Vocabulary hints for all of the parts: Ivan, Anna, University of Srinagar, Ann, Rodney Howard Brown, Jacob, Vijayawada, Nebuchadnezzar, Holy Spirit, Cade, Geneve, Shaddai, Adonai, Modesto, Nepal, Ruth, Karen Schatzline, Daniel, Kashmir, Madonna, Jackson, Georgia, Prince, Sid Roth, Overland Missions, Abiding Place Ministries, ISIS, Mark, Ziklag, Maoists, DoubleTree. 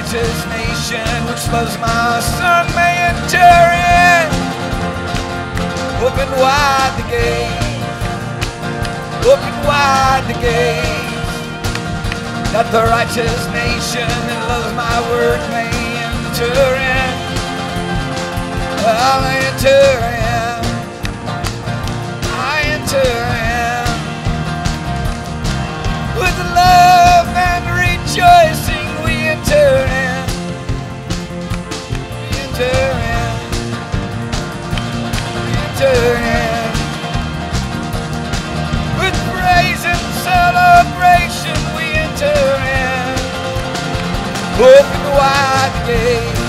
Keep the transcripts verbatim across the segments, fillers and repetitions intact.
righteous nation which loves my son may enter in. Open wide the gates, open wide the gates, that the righteous nation that loves my word may enter in. I'll enter in, I enter in, with love and rejoicing we enter in, we enter in, we enter in, with praise and celebration we enter in. Open wide the gate,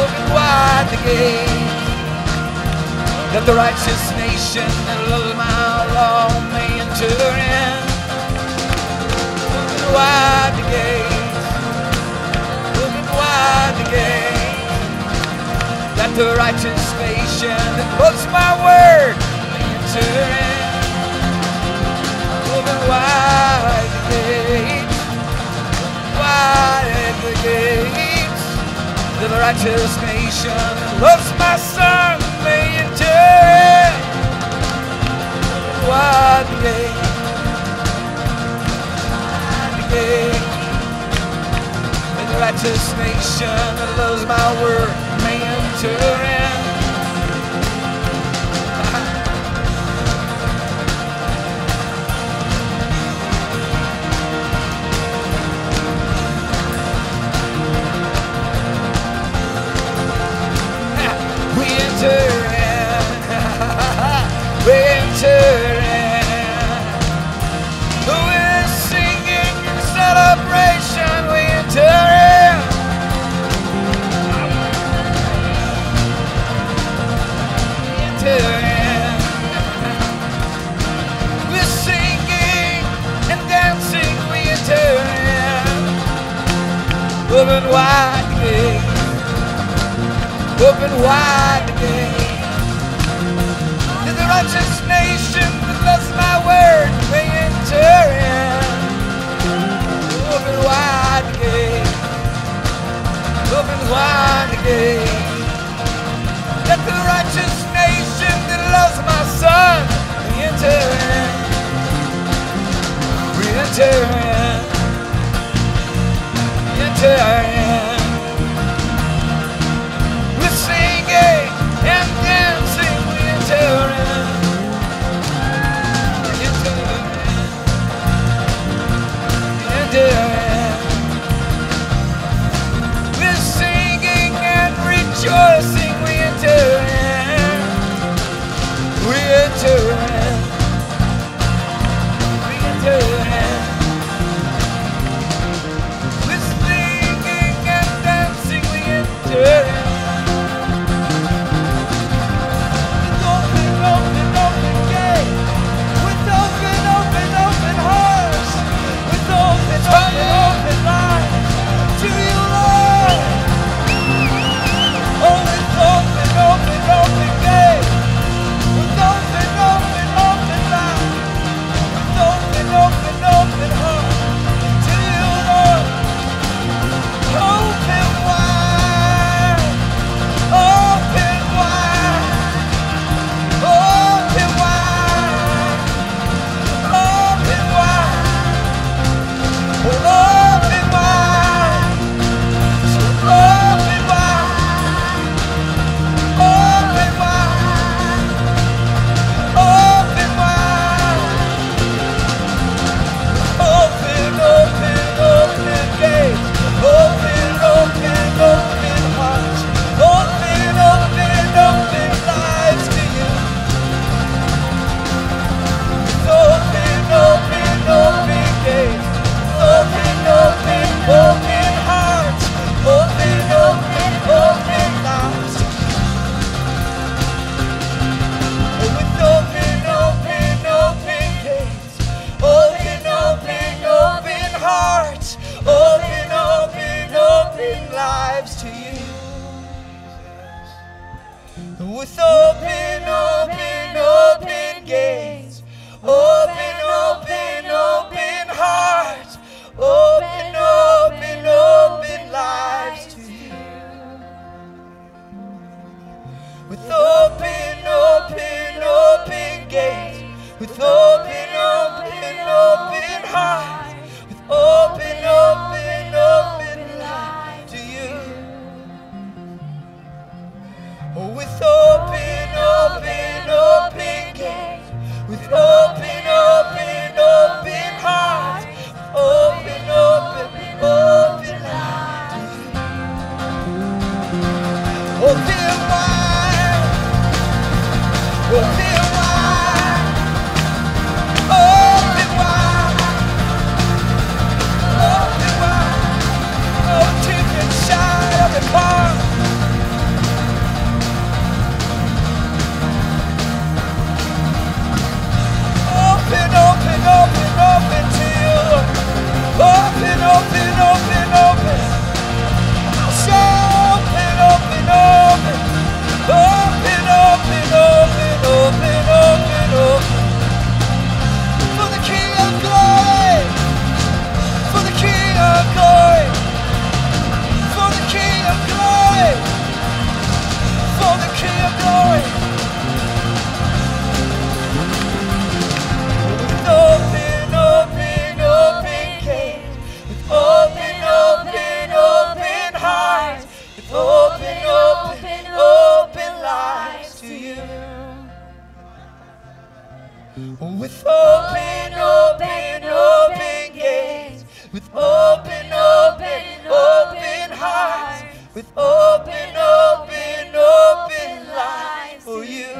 open wide the gate, that the righteous nation that loves my law may enter in. Open wide the gate, open wide the gate, that the righteous nation that loves my word may enter in. Open wide the gate, wide the gate, that the righteous nation that loves my son may enter in. Open wide the gate, wide the gate, that the righteous nation that loves my word may enter in. We enter in, we enter in, with singing and celebration we enter in. We enter in, with singing and dancing we enter in. Open wide the gates, open wide the gates, the righteous nation that loves my word may enter in. Open wide the gate, open wide the gate, that the righteous nation that loves my son may enter in. We enter in, we enter in, we're singing With open, open, open gates, with open, open, open hearts, with open, open, open lives for you.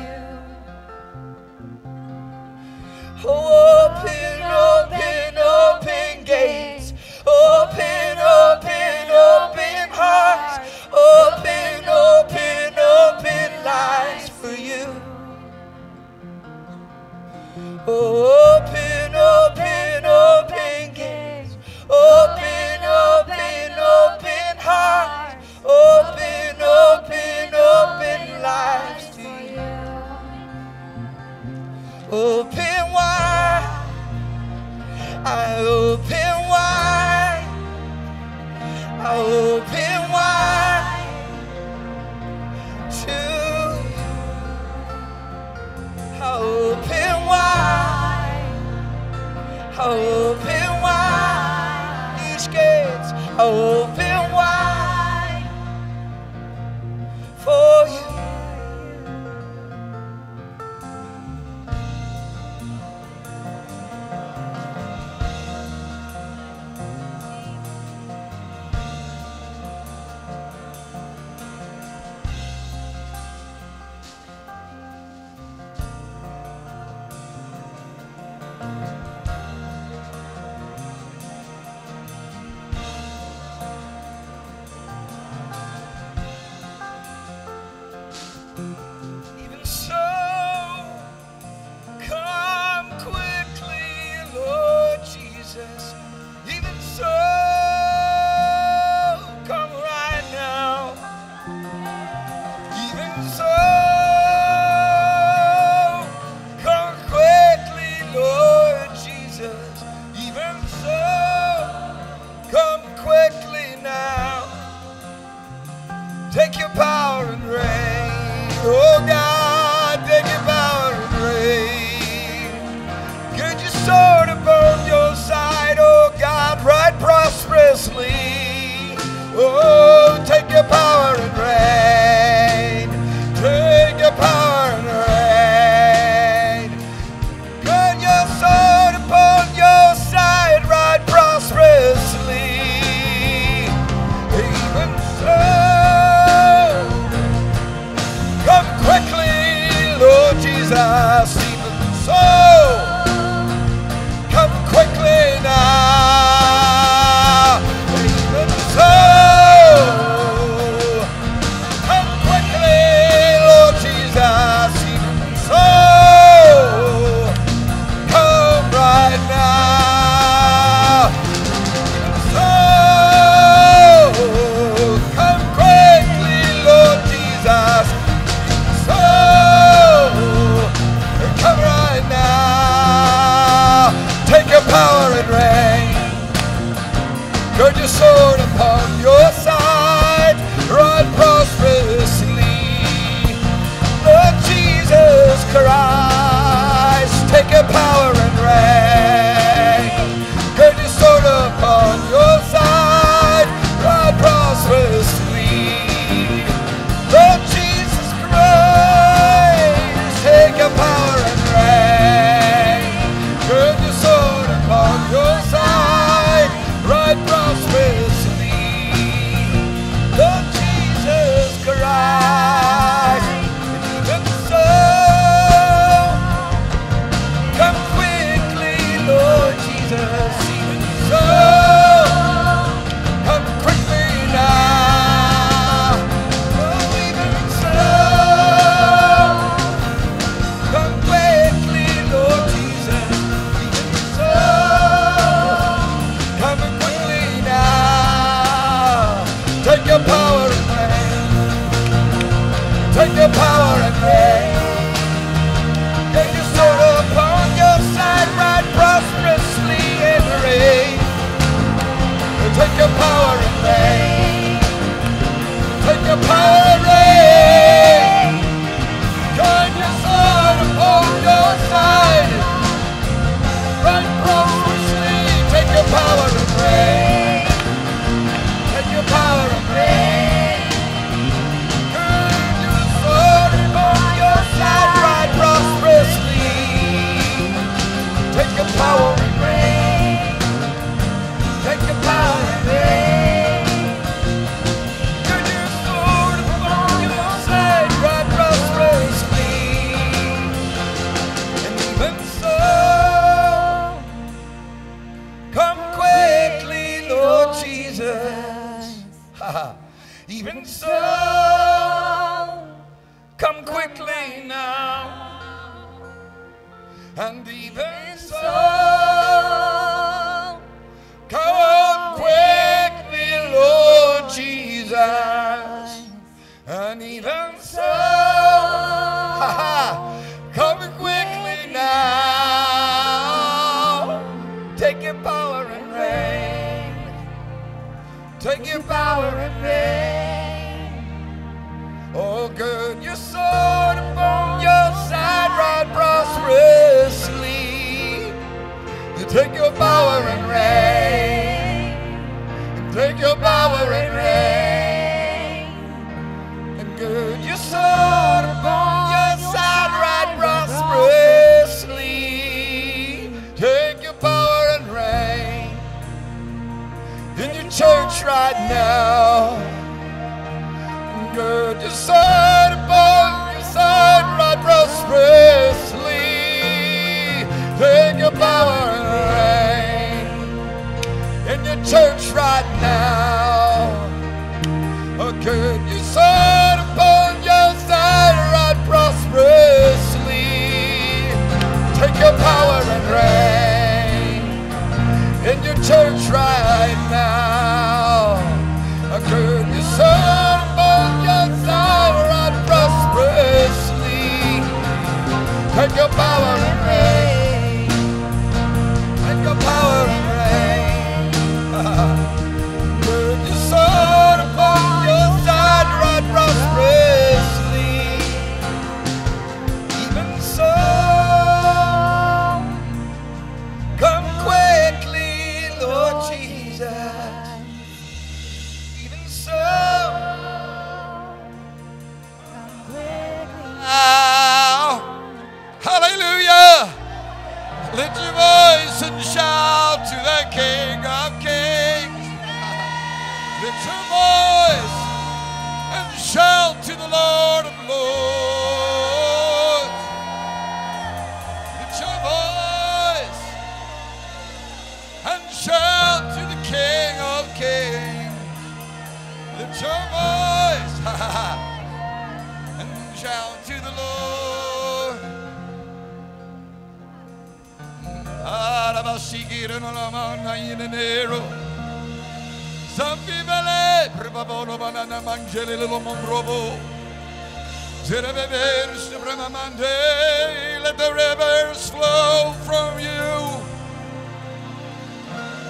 Open, open, open gates, open, open, open hearts, open, open, open lives for you. Open, open, open gates, open, open, open heart, open, open, open lives to you. Open wide, I open wide, I open wide to you. I open wide. Open wide, each gate open wide for you. Come right now. and even so, come quickly, Lord Jesus, and even so, come quickly now, take your power and reign, take your power and reign. Oh, gird your sword upon your side, ride prosperously. You take your power and reign. You take your power and reign. And gird your sword upon your side, ride prosperously. Take your power and reign in your church right now. Gird your sword upon your side, ride prosperously. Take your power and reign in your church right now. Gird your sword upon your side, ride prosperously. Take your power and reign in your church right now. Gird your sword upon your side, ride prosperously. Take your power and reign. Take your power and reign. Gird your sword upon your side, ride prosperously. Even so, come quickly, Lord Jesus. Hallelujah! Lift your voice and shout to the King of Kings. Lift your voice and shout to the Lord of Lords. Lift your voice and shout to the King of Kings. Lift your voice and shout to the Lord. Let the rivers flow from you,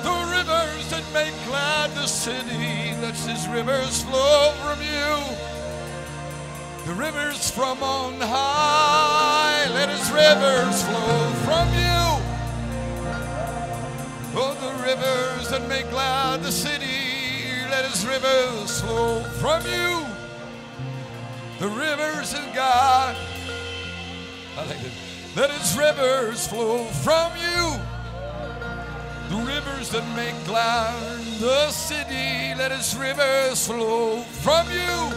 the rivers that make glad the city. Let His rivers flow from you, the rivers from on high. Let His rivers flow from you. Oh, the rivers that make glad the city, let His rivers flow from you. The rivers of God, let His rivers flow from you. The rivers that make glad the city, let His rivers flow from you.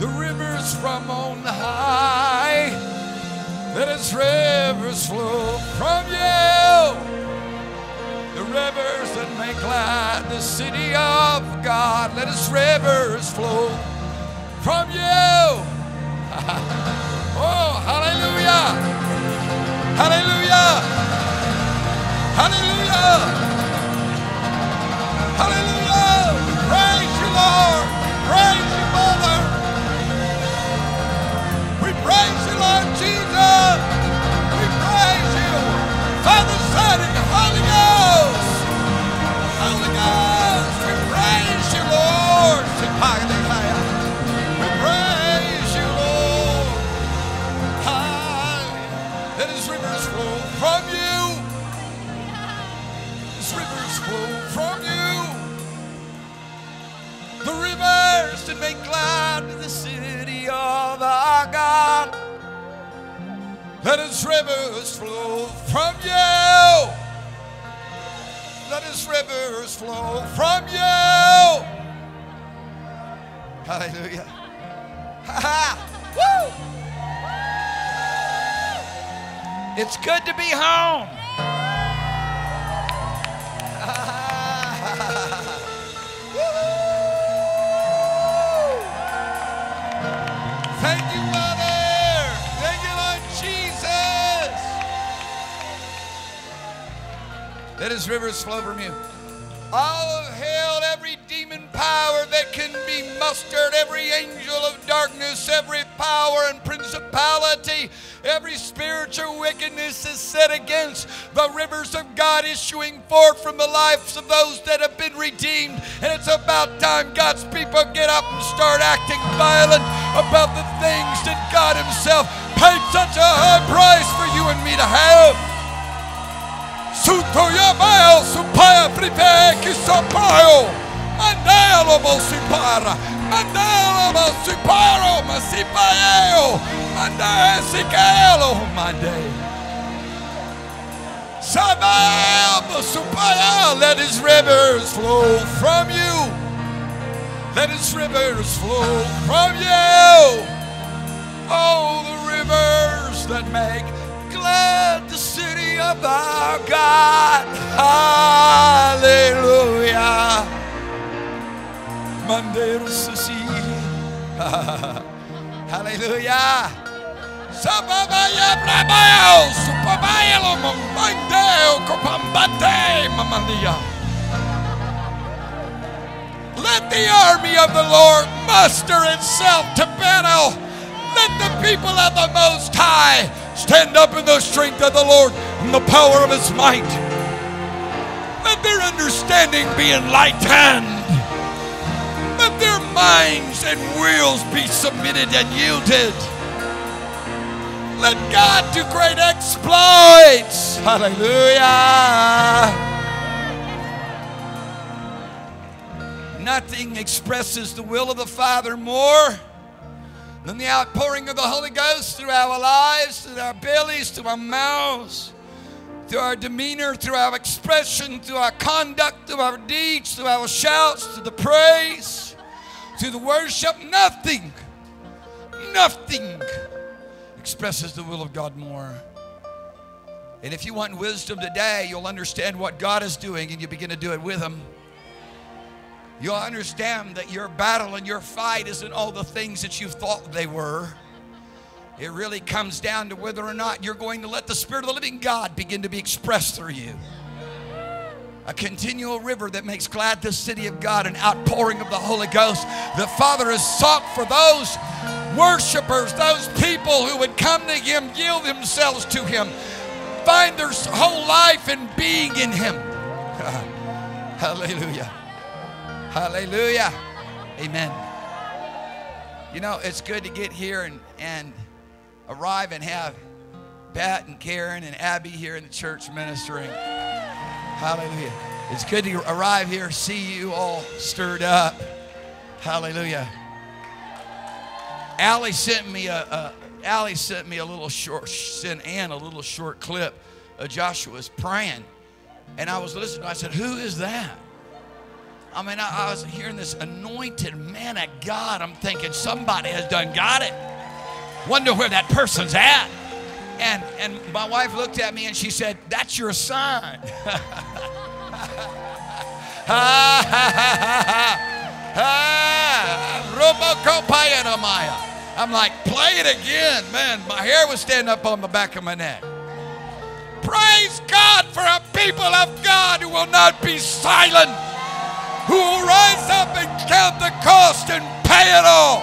The rivers from on high, let His rivers flow from you. The rivers that make glad the city of God, let His rivers flow from you. Oh, hallelujah! Hallelujah! Hallelujah! Hallelujah! Praise you, Lord! Praise you, Father! We praise you, Lord Jesus! We praise you, Father, Son, and Holy Ghost! Holy Ghost, we praise you, Lord. We praise you, Lord. High. Let His rivers flow from you. His rivers flow from you. The rivers that make glad the city of our God. Let His rivers flow from you. Let His rivers flow from you. Hallelujah. Woo! It's good to be home. Thank you, Father. Thank you, Lord Jesus. Let his rivers flow from you. All of hell, every demon power that can be mustered, every angel of darkness, every power and principality, every spiritual wickedness is set against the rivers of God issuing forth from the lives of those that have been redeemed. And it's about time God's people get up and start acting violent about the things that God himself paid such a high price for you and me to have. Let his rivers flow from you. Let his rivers flow from you. Oh, the rivers that make glad the city of our God. Hallelujah. Manderu Susi. Hallelujah. Sababaya Brabayo. Supabayalo Mumbandeo Kopambate Mamandia. Let the army of the Lord muster itself to battle. Let the people of the Most High stand up in the strength of the Lord and the power of his might. Let their understanding be enlightened. Let their minds and wills be submitted and yielded. Let God do great exploits. Hallelujah. Nothing expresses the will of the Father more then the outpouring of the Holy Ghost through our lives, through our bellies, through our mouths, through our demeanor, through our expression, through our conduct, through our deeds, through our shouts, through the praise, through the worship. Nothing, nothing expresses the will of God more. And if you want wisdom today, you'll understand what God is doing and you begin to do it with him. You'll understand that your battle and your fight isn't all the things that you thought they were. It really comes down to whether or not you're going to let the Spirit of the living God begin to be expressed through you. A continual river that makes glad the city of God, an outpouring of the Holy Ghost. The Father has sought for those worshipers, those people who would come to him, yield themselves to him, find their whole life and being in him. Hallelujah. Hallelujah. Amen. You know, it's good to get here and, and arrive and have Pat and Karen and Abby here in the church ministering. Hallelujah. It's good to arrive here, see you all stirred up. Hallelujah. Allie sent me a, a Allie sent me a little short, sent Ann a little short clip of Joshua's praying. And I was listening, I said, who is that? I mean, I, I was hearing this anointed man of God. I'm thinking somebody has done got it. Wonder where that person's at. And, and my wife looked at me and she said, that's your sign. I'm like, play it again. Man, my hair was standing up on the back of my neck. Praise God for a people of God who will not be silent, who will rise up and count the cost and pay it all.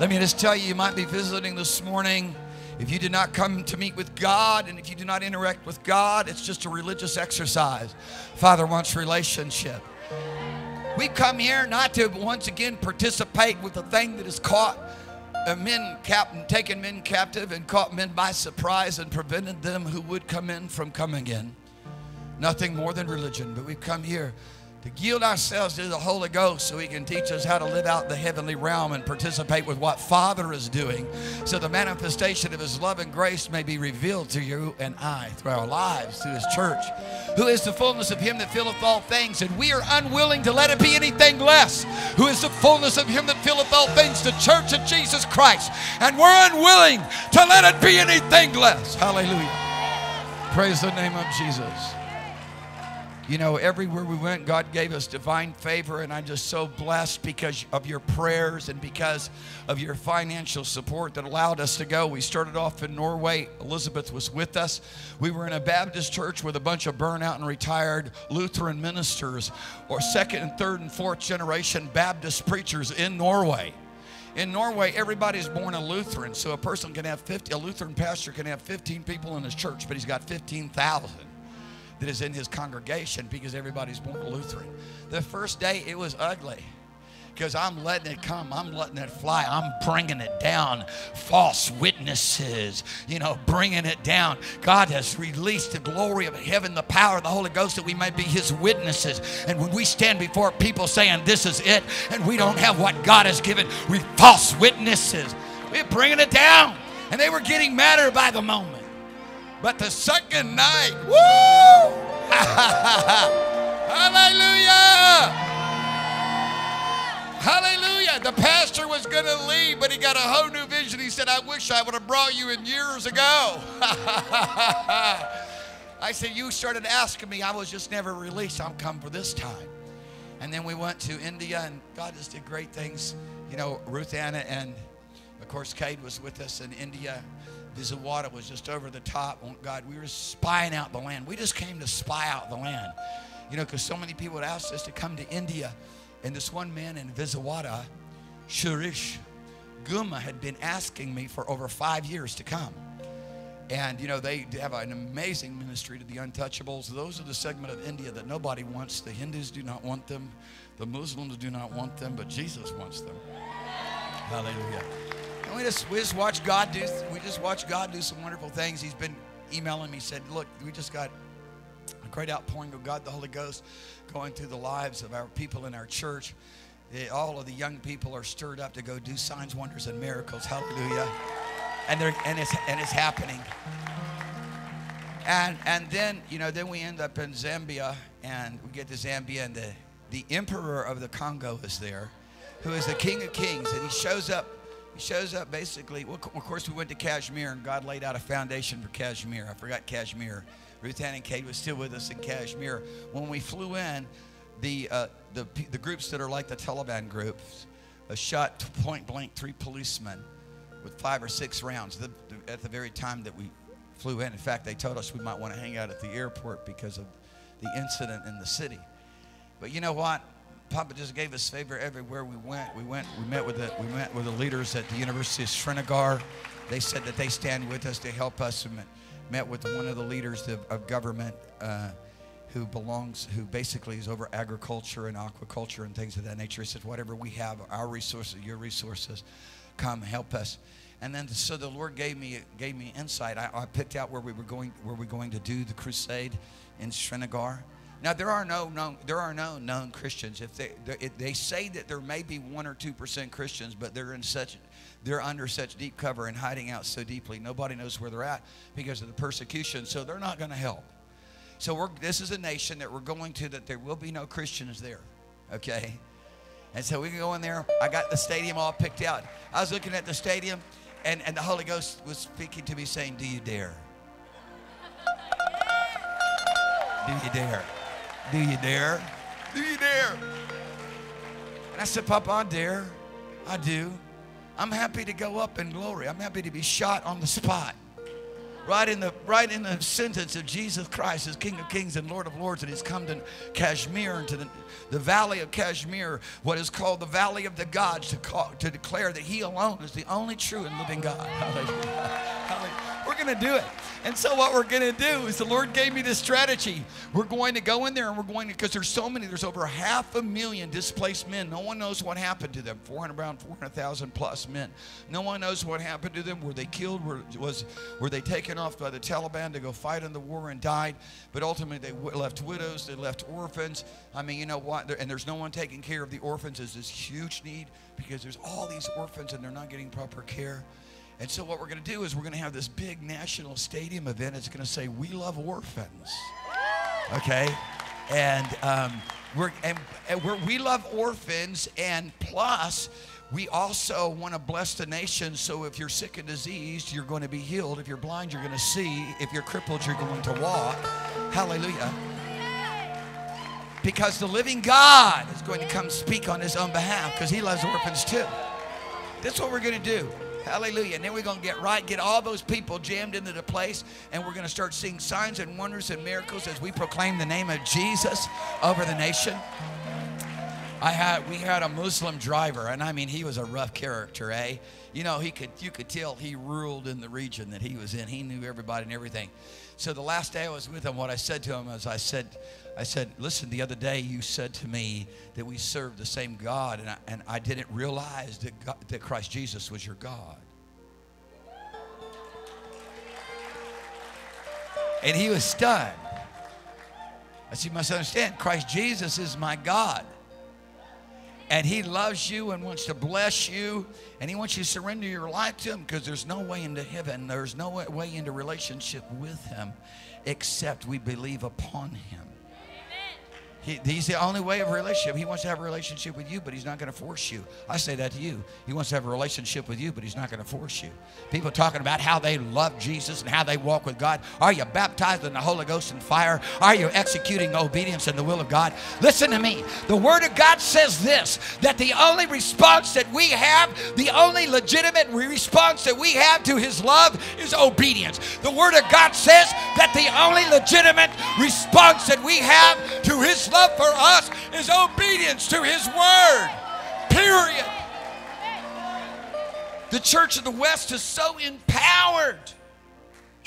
Let me just tell you, you might be visiting this morning. If you did not come to meet with God, and if you do not interact with God, it's just a religious exercise. Father wants relationship. We come here not to once again participate with the thing that has caught men captive, taken men captive and caught men by surprise and prevented them who would come in from coming in. Nothing more than religion, but we've come here to yield ourselves to the Holy Ghost so he can teach us how to live out the heavenly realm and participate with what Father is doing so the manifestation of his love and grace may be revealed to you and I through our lives, through his church, who is the fullness of him that filleth all things, and we are unwilling to let it be anything less, who is the fullness of him that filleth all things, the church of Jesus Christ, and we're unwilling to let it be anything less. Hallelujah. Praise the name of Jesus. You know, everywhere we went, God gave us divine favor, and I'm just so blessed because of your prayers and because of your financial support that allowed us to go. We started off in Norway. Elizabeth was with us. We were in a Baptist church with a bunch of burnout and retired Lutheran ministers or second and third and fourth generation Baptist preachers in Norway. In Norway, everybody's born a Lutheran, so a person can have fifty, a Lutheran pastor can have fifteen people in his church, but he's got fifteen thousand. That is in his congregation because everybody's born Lutheran. The first day it was ugly because I'm letting it come. I'm letting it fly. I'm bringing it down. False witnesses, you know, bringing it down. God has released the glory of heaven, the power of the Holy Ghost that we may be his witnesses. And when we stand before people saying this is it and we don't have what God has given, we're false witnesses. We're bringing it down. And they were getting madder by the moment. But the second night, woo! Hallelujah! Hallelujah! The pastor was going to leave, but he got a whole new vision. He said, I wish I would have brought you in years ago. I said, you started asking me. I was just never released. I'm come for this time. And then we went to India, and God just did great things. You know, Ruth, Anna, and, of course, Cade was with us in India. Vijayawada was just over the top. Oh, God, we were spying out the land. We just came to spy out the land. You know, because so many people had asked us to come to India. And this one man in Vijayawada, Shurish Guma, had been asking me for over five years to come. And, you know, they have an amazing ministry to the untouchables. Those are the segment of India that nobody wants. The Hindus do not want them. The Muslims do not want them. But Jesus wants them. Hallelujah. And we just, we just watch God do, we just watch God do some wonderful things. He's been emailing me, said, look, we just got a great outpouring of God, the Holy Ghost, going through the lives of our people in our church. All of the young people are stirred up to go do signs, wonders, and miracles. Hallelujah. And they're, and it's, and it's happening. And, and then, you know, then we end up in Zambia, and we get to Zambia, and the, the emperor of the Congo is there, who is the King of Kings, and he shows up. He shows up basically, well, of course, we went to Kashmir, and God laid out a foundation for Kashmir. I forgot Kashmir. Ruth, Ann, and Cade was still with us in Kashmir. When we flew in, the, uh, the, the groups that are like the Taliban groups uh, shot point blank three policemen with five or six rounds the, the, at the very time that we flew in. In fact, they told us we might want to hang out at the airport because of the incident in the city. But you know what? Papa just gave us favor everywhere we went. We went. We met with the. We met with the leaders at the University of Srinagar. They said that they stand with us to help us. And met with one of the leaders of, of government, uh, who belongs, who basically is over agriculture and aquaculture and things of that nature. He said, "Whatever we have, our resources, your resources, come help us." And then, so the Lord gave me gave me insight. I, I picked out where we were going. Where we were going to do the crusade in Srinagar. Now, there are no known, there are no known Christians. If they, if they say that there may be one or two percent Christians, but they're in such, they're under such deep cover and hiding out so deeply, nobody knows where they're at because of the persecution. So they're not going to help. So we're, this is a nation that we're going to that there will be no Christians there, okay? And so we can go in there. I got the stadium all picked out. I was looking at the stadium, and and the Holy Ghost was speaking to me, saying, "Do you dare? Do you dare?" Do you dare? Do you dare? And I said, Papa, I dare. I do. I'm happy to go up in glory. I'm happy to be shot on the spot. Right in the, right in the sentence of Jesus Christ as King of Kings and Lord of Lords, and he's come to Kashmir and to the, the valley of Kashmir, what is called the valley of the gods, to, call, to declare that he alone is the only true and living God. Hallelujah. Hallelujah. We're going to do it. And so what we're going to do is the Lord gave me this strategy. We're going to go in there, and we're going to, because there's so many, there's over half a million displaced men. No one knows what happened to them. four hundred, around four hundred thousand plus men. No one knows what happened to them. Were they killed? Were, was, were they taken off by the Taliban to go fight in the war and died? But ultimately they w left widows. They left orphans. I mean, you know what? And there's no one taking care of the orphans. There's this huge need because there's all these orphans and they're not getting proper care. And so what we're going to do is we're going to have this big national stadium event. It's going to say, "We love orphans." Okay? And, um, we're, and, and we're, we love orphans, and plus we also want to bless the nation. So if you're sick and diseased, you're going to be healed. If you're blind, you're going to see. If you're crippled, you're going to walk. Hallelujah. because the living God is going to come speak on his own behalf, because he loves orphans too. That's what we're going to do. Hallelujah. And then we're going to get right, get all those people jammed into the place, and we're going to start seeing signs and wonders and miracles as we proclaim the name of Jesus over the nation. I had, we had a Muslim driver, and I mean, he was a rough character, eh? You know, he could, you could tell he ruled in the region that he was in. He knew everybody and everything. So the last day I was with him, what I said to him is I said, I said, listen, the other day you said to me that we serve the same God, and I, and I didn't realize that, God, that Christ Jesus was your God. And he was stunned. I said, you must understand, Christ Jesus is my God. And he loves you and wants to bless you. And he wants you to surrender your life to him, because there's no way into heaven. There's no way into relationship with him except we believe upon him. He, he's the only way of relationship. He wants to have a relationship with you, but he's not going to force you. I say that to you. He wants to have a relationship with you, but he's not going to force you. People talking about how they love Jesus and how they walk with God. Are you baptized in the Holy Ghost and fire? Are you executing obedience in the will of God? Listen to me. The Word of God says this, that the only response that we have, the only legitimate response that we have to his love is obedience. The Word of God says that the only legitimate response that we have to his love for us is obedience to his word, period. The church of the West is so empowered.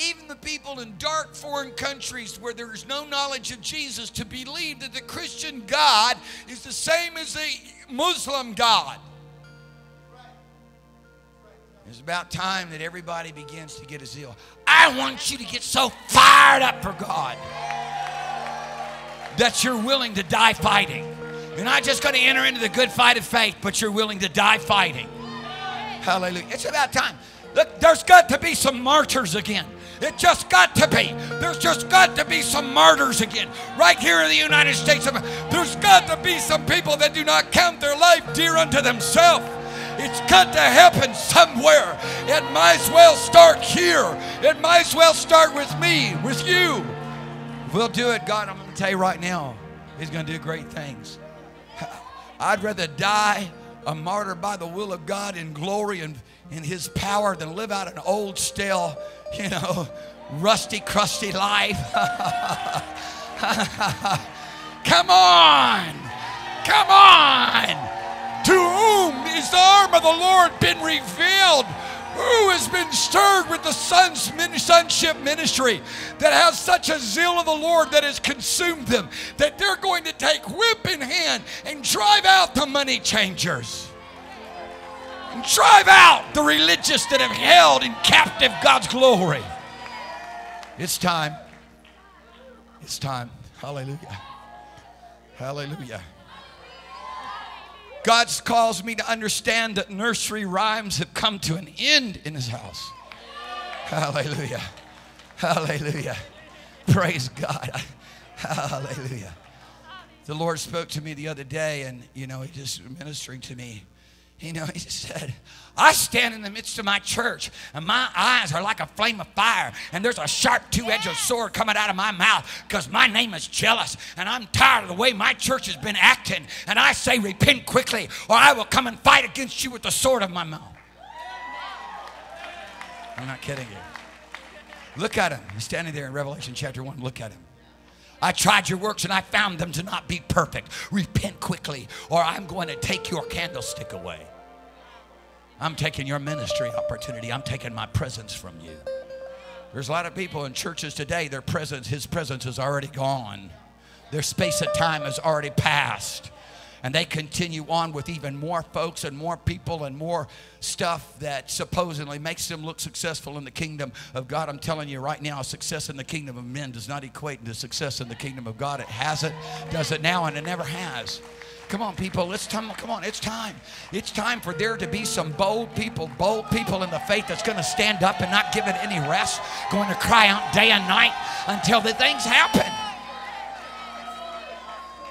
Even the people in dark foreign countries where there is no knowledge of Jesus to believe that the Christian God is the same as the Muslim God. It's about time that everybody begins to get a zeal. I want you to get so fired up for God that you're willing to die fighting. You're not just going to enter into the good fight of faith, but you're willing to die fighting. Hallelujah. It's about time. Look, there's got to be some martyrs again. It just got to be. There's just got to be some martyrs again. Right here in the United States, there's got to be some people that do not count their life dear unto themselves. It's got to happen somewhere. It might as well start here. It might as well start with me, with you. We'll do it, God. I'm going to tell you right now, he's going to do great things. I'd rather die a martyr by the will of God in glory and in his power than live out an old, stale, you know, rusty, crusty life. Come on. Come on. To whom is the arm of the Lord been revealed? Who has been stirred with the son's sonship ministry that has such a zeal of the Lord that has consumed them, that they're going to take whip in hand and drive out the money changers, and drive out the religious that have held in captive God's glory? It's time. It's time. Hallelujah. Hallelujah. God calls me to understand that nursery rhymes have come to an end in his house. Hallelujah. Hallelujah. Praise God. Hallelujah. The Lord spoke to me the other day, and, you know, he just ministering to me. You know, he said, I stand in the midst of my church, and my eyes are like a flame of fire, and there's a sharp two-edged sword coming out of my mouth, because my name is jealous, and I'm tired of the way my church has been acting, and I say, repent quickly, or I will come and fight against you with the sword of my mouth. I'm not kidding you. Look at him. He's standing there in Revelation chapter one. Look at him. I tried your works and I found them to not be perfect. Repent quickly, or I'm going to take your candlestick away. I'm taking your ministry opportunity. I'm taking my presence from you. There's a lot of people in churches today, their presence, his presence is already gone. Their space of time has already passed. And they continue on with even more folks and more people and more stuff that supposedly makes them look successful in the kingdom of God. I'm telling you right now, success in the kingdom of men does not equate to success in the kingdom of God. It hasn't, does it now, and it never has. Come on, people. It's time. Come on. It's time. It's time for there to be some bold people, bold people in the faith that's going to stand up and not give it any rest, going to cry out day and night until the things happen.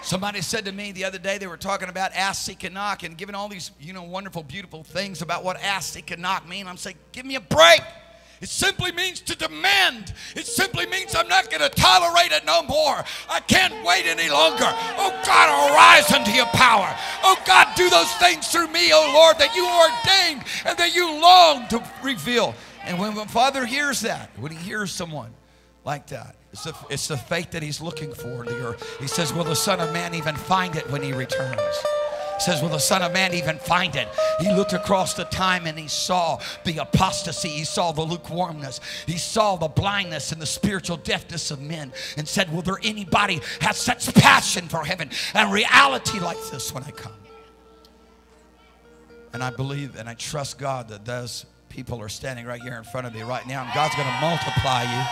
Somebody said to me the other day, they were talking about ask, seek, and knock, and giving all these, you know, wonderful, beautiful things about what ask, seek, and knock mean. I'm saying, give me a break. It simply means to demand. It simply means I'm not going to tolerate it no more. I can't wait any longer. Oh God, arise unto your power. Oh God, do those things through me, oh Lord, that you ordained and that you long to reveal. And when the Father hears that, when he hears someone like that, it's the, it's the faith that he's looking for in the earth. He says, will the Son of Man even find it when he returns? Says, will the Son of Man even find it? He looked across the time and he saw the apostasy. He saw the lukewarmness. He saw the blindness and the spiritual deafness of men and said, will there anybody have such passion for heaven and reality like this when I come? And I believe and I trust God that those people are standing right here in front of me right now. And God's going to multiply you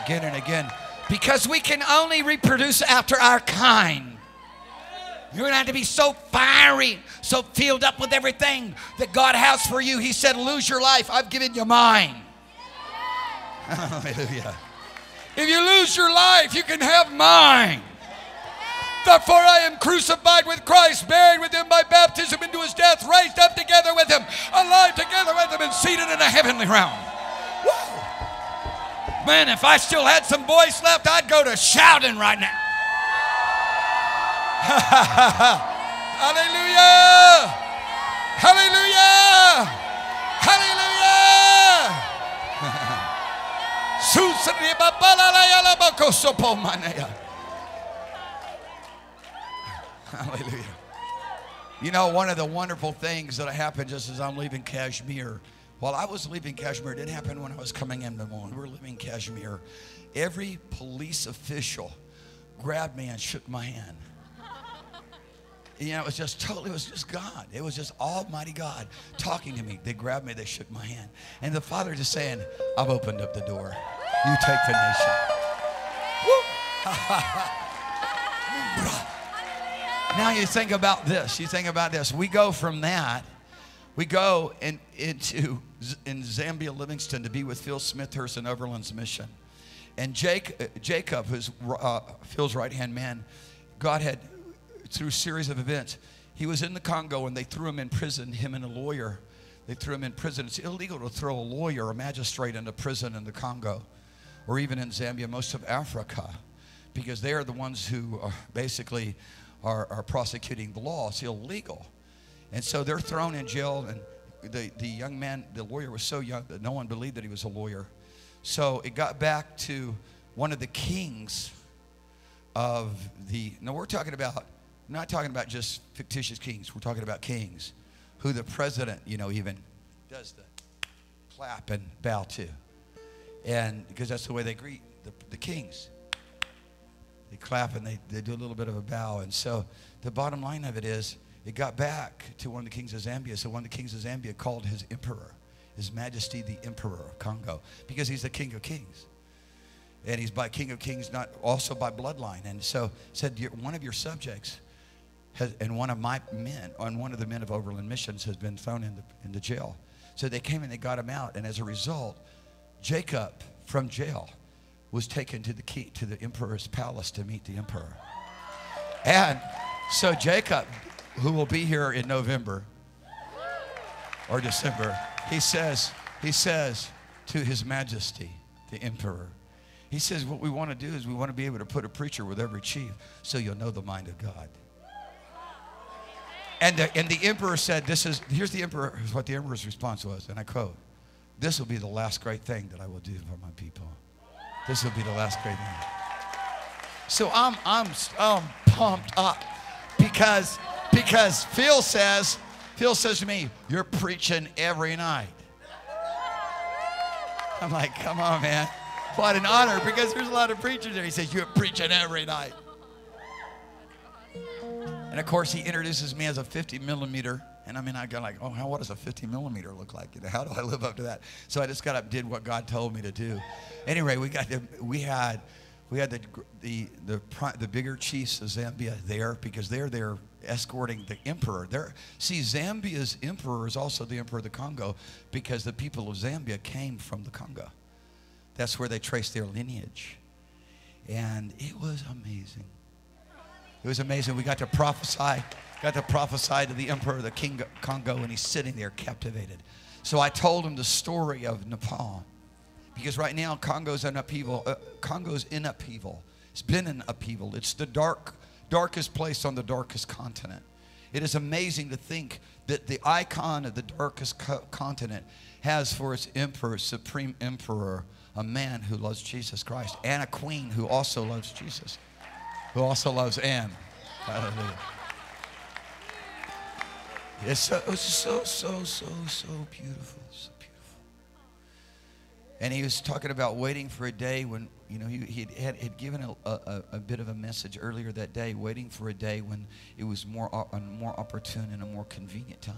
again and again, because we can only reproduce after our kind. You're going to have to be so fiery, so filled up with everything that God has for you. He said, lose your life. I've given you mine. Hallelujah. If you lose your life, you can have mine. Therefore I am crucified with Christ, buried with him by baptism into his death, raised up together with him, alive together with him, and seated in a heavenly realm. Woo. Man, if I still had some voice left, I'd go to shouting right now. Hallelujah! Hallelujah! Hallelujah! Hallelujah! You know, one of the wonderful things that happened just as I'm leaving Kashmir, while I was leaving Kashmir, it didn't happen when I was coming in the morning. We were leaving Kashmir. Every police official grabbed me and shook my hand. You know, it was just totally, it was just God. It was just Almighty God talking to me. They grabbed me, they shook my hand. And the Father just saying, I've opened up the door. You take the nation. Now you think about this. You think about this. We go from that. We go in, into in Zambia, Livingston, to be with Phil Smithhurst and Overland's Mission. And Jake, Jacob, who's uh, Phil's right-hand man, God had... through a series of events. He was in the Congo and they threw him in prison, him and a lawyer. They threw him in prison. It's illegal to throw a lawyer or a magistrate into prison in the Congo or even in Zambia, most of Africa, because they are the ones who are basically are, are prosecuting the law. It's illegal. And so they're thrown in jail, and the, the young man, the lawyer was so young that no one believed that he was a lawyer. So it got back to one of the kings of the, now we're talking about not talking about just fictitious kings. We're talking about kings who the president, you know, even does the clap and bow to. And because that's the way they greet the, the kings. They clap and they, they do a little bit of a bow. And so the bottom line of it is it got back to one of the kings of Zambia. So one of the kings of Zambia called his emperor, his majesty, the emperor of Congo, because he's the king of kings. And he's by king of kings, not also by bloodline. And so said, one of your subjects, Has, and one of my men, on one of the men of Overland Missions, has been thrown into, into jail. So they came and they got him out, and as a result, Jacob from jail was taken to the key to the emperor's palace to meet the emperor. And so Jacob, who will be here in November or December, he says, he says to His Majesty, the Emperor, he says, what we want to do is we want to be able to put a preacher with every chief, so you'll know the mind of God. And the, and the emperor said, this is, here's the emperor, here's what the emperor's response was, and I quote, this will be the last great thing that I will do for my people. This will be the last great thing. So I'm, I'm, I'm pumped up because, because Phil says, Phil says to me, you're preaching every night. I'm like, come on, man. What an honor, because there's a lot of preachers there. He says, you're preaching every night. And, of course, he introduces me as a fifty millimeter. And, I mean, I got like, oh, how, what does a fifty millimeter look like? You know, how do I live up to that? So I just got up, did what God told me to do. Anyway, we, got the, we had, we had the, the, the, the bigger chiefs of Zambia there, because they're there escorting the emperor. They're, see, Zambia's emperor is also the emperor of the Congo, because the people of Zambia came from the Congo. That's where they traced their lineage. And it was amazing. It was amazing. We got to prophesy, got to prophesy to the emperor of the King of Congo, and he's sitting there captivated. So I told him the story of Nepal because right now Congo's in upheaval. Uh, Congo's in upheaval. It's been in upheaval. It's the dark, darkest place on the darkest continent. It is amazing to think that the icon of the darkest co continent has for its emperor, supreme emperor, a man who loves Jesus Christ, and a queen who also loves Jesus, who also loves Ann. Hallelujah. It's so, so, so, so, so beautiful, so beautiful. And he was talking about waiting for a day when, you know, he, he had, had given a, a, a bit of a message earlier that day, waiting for a day when it was more, a more opportune and a more convenient time.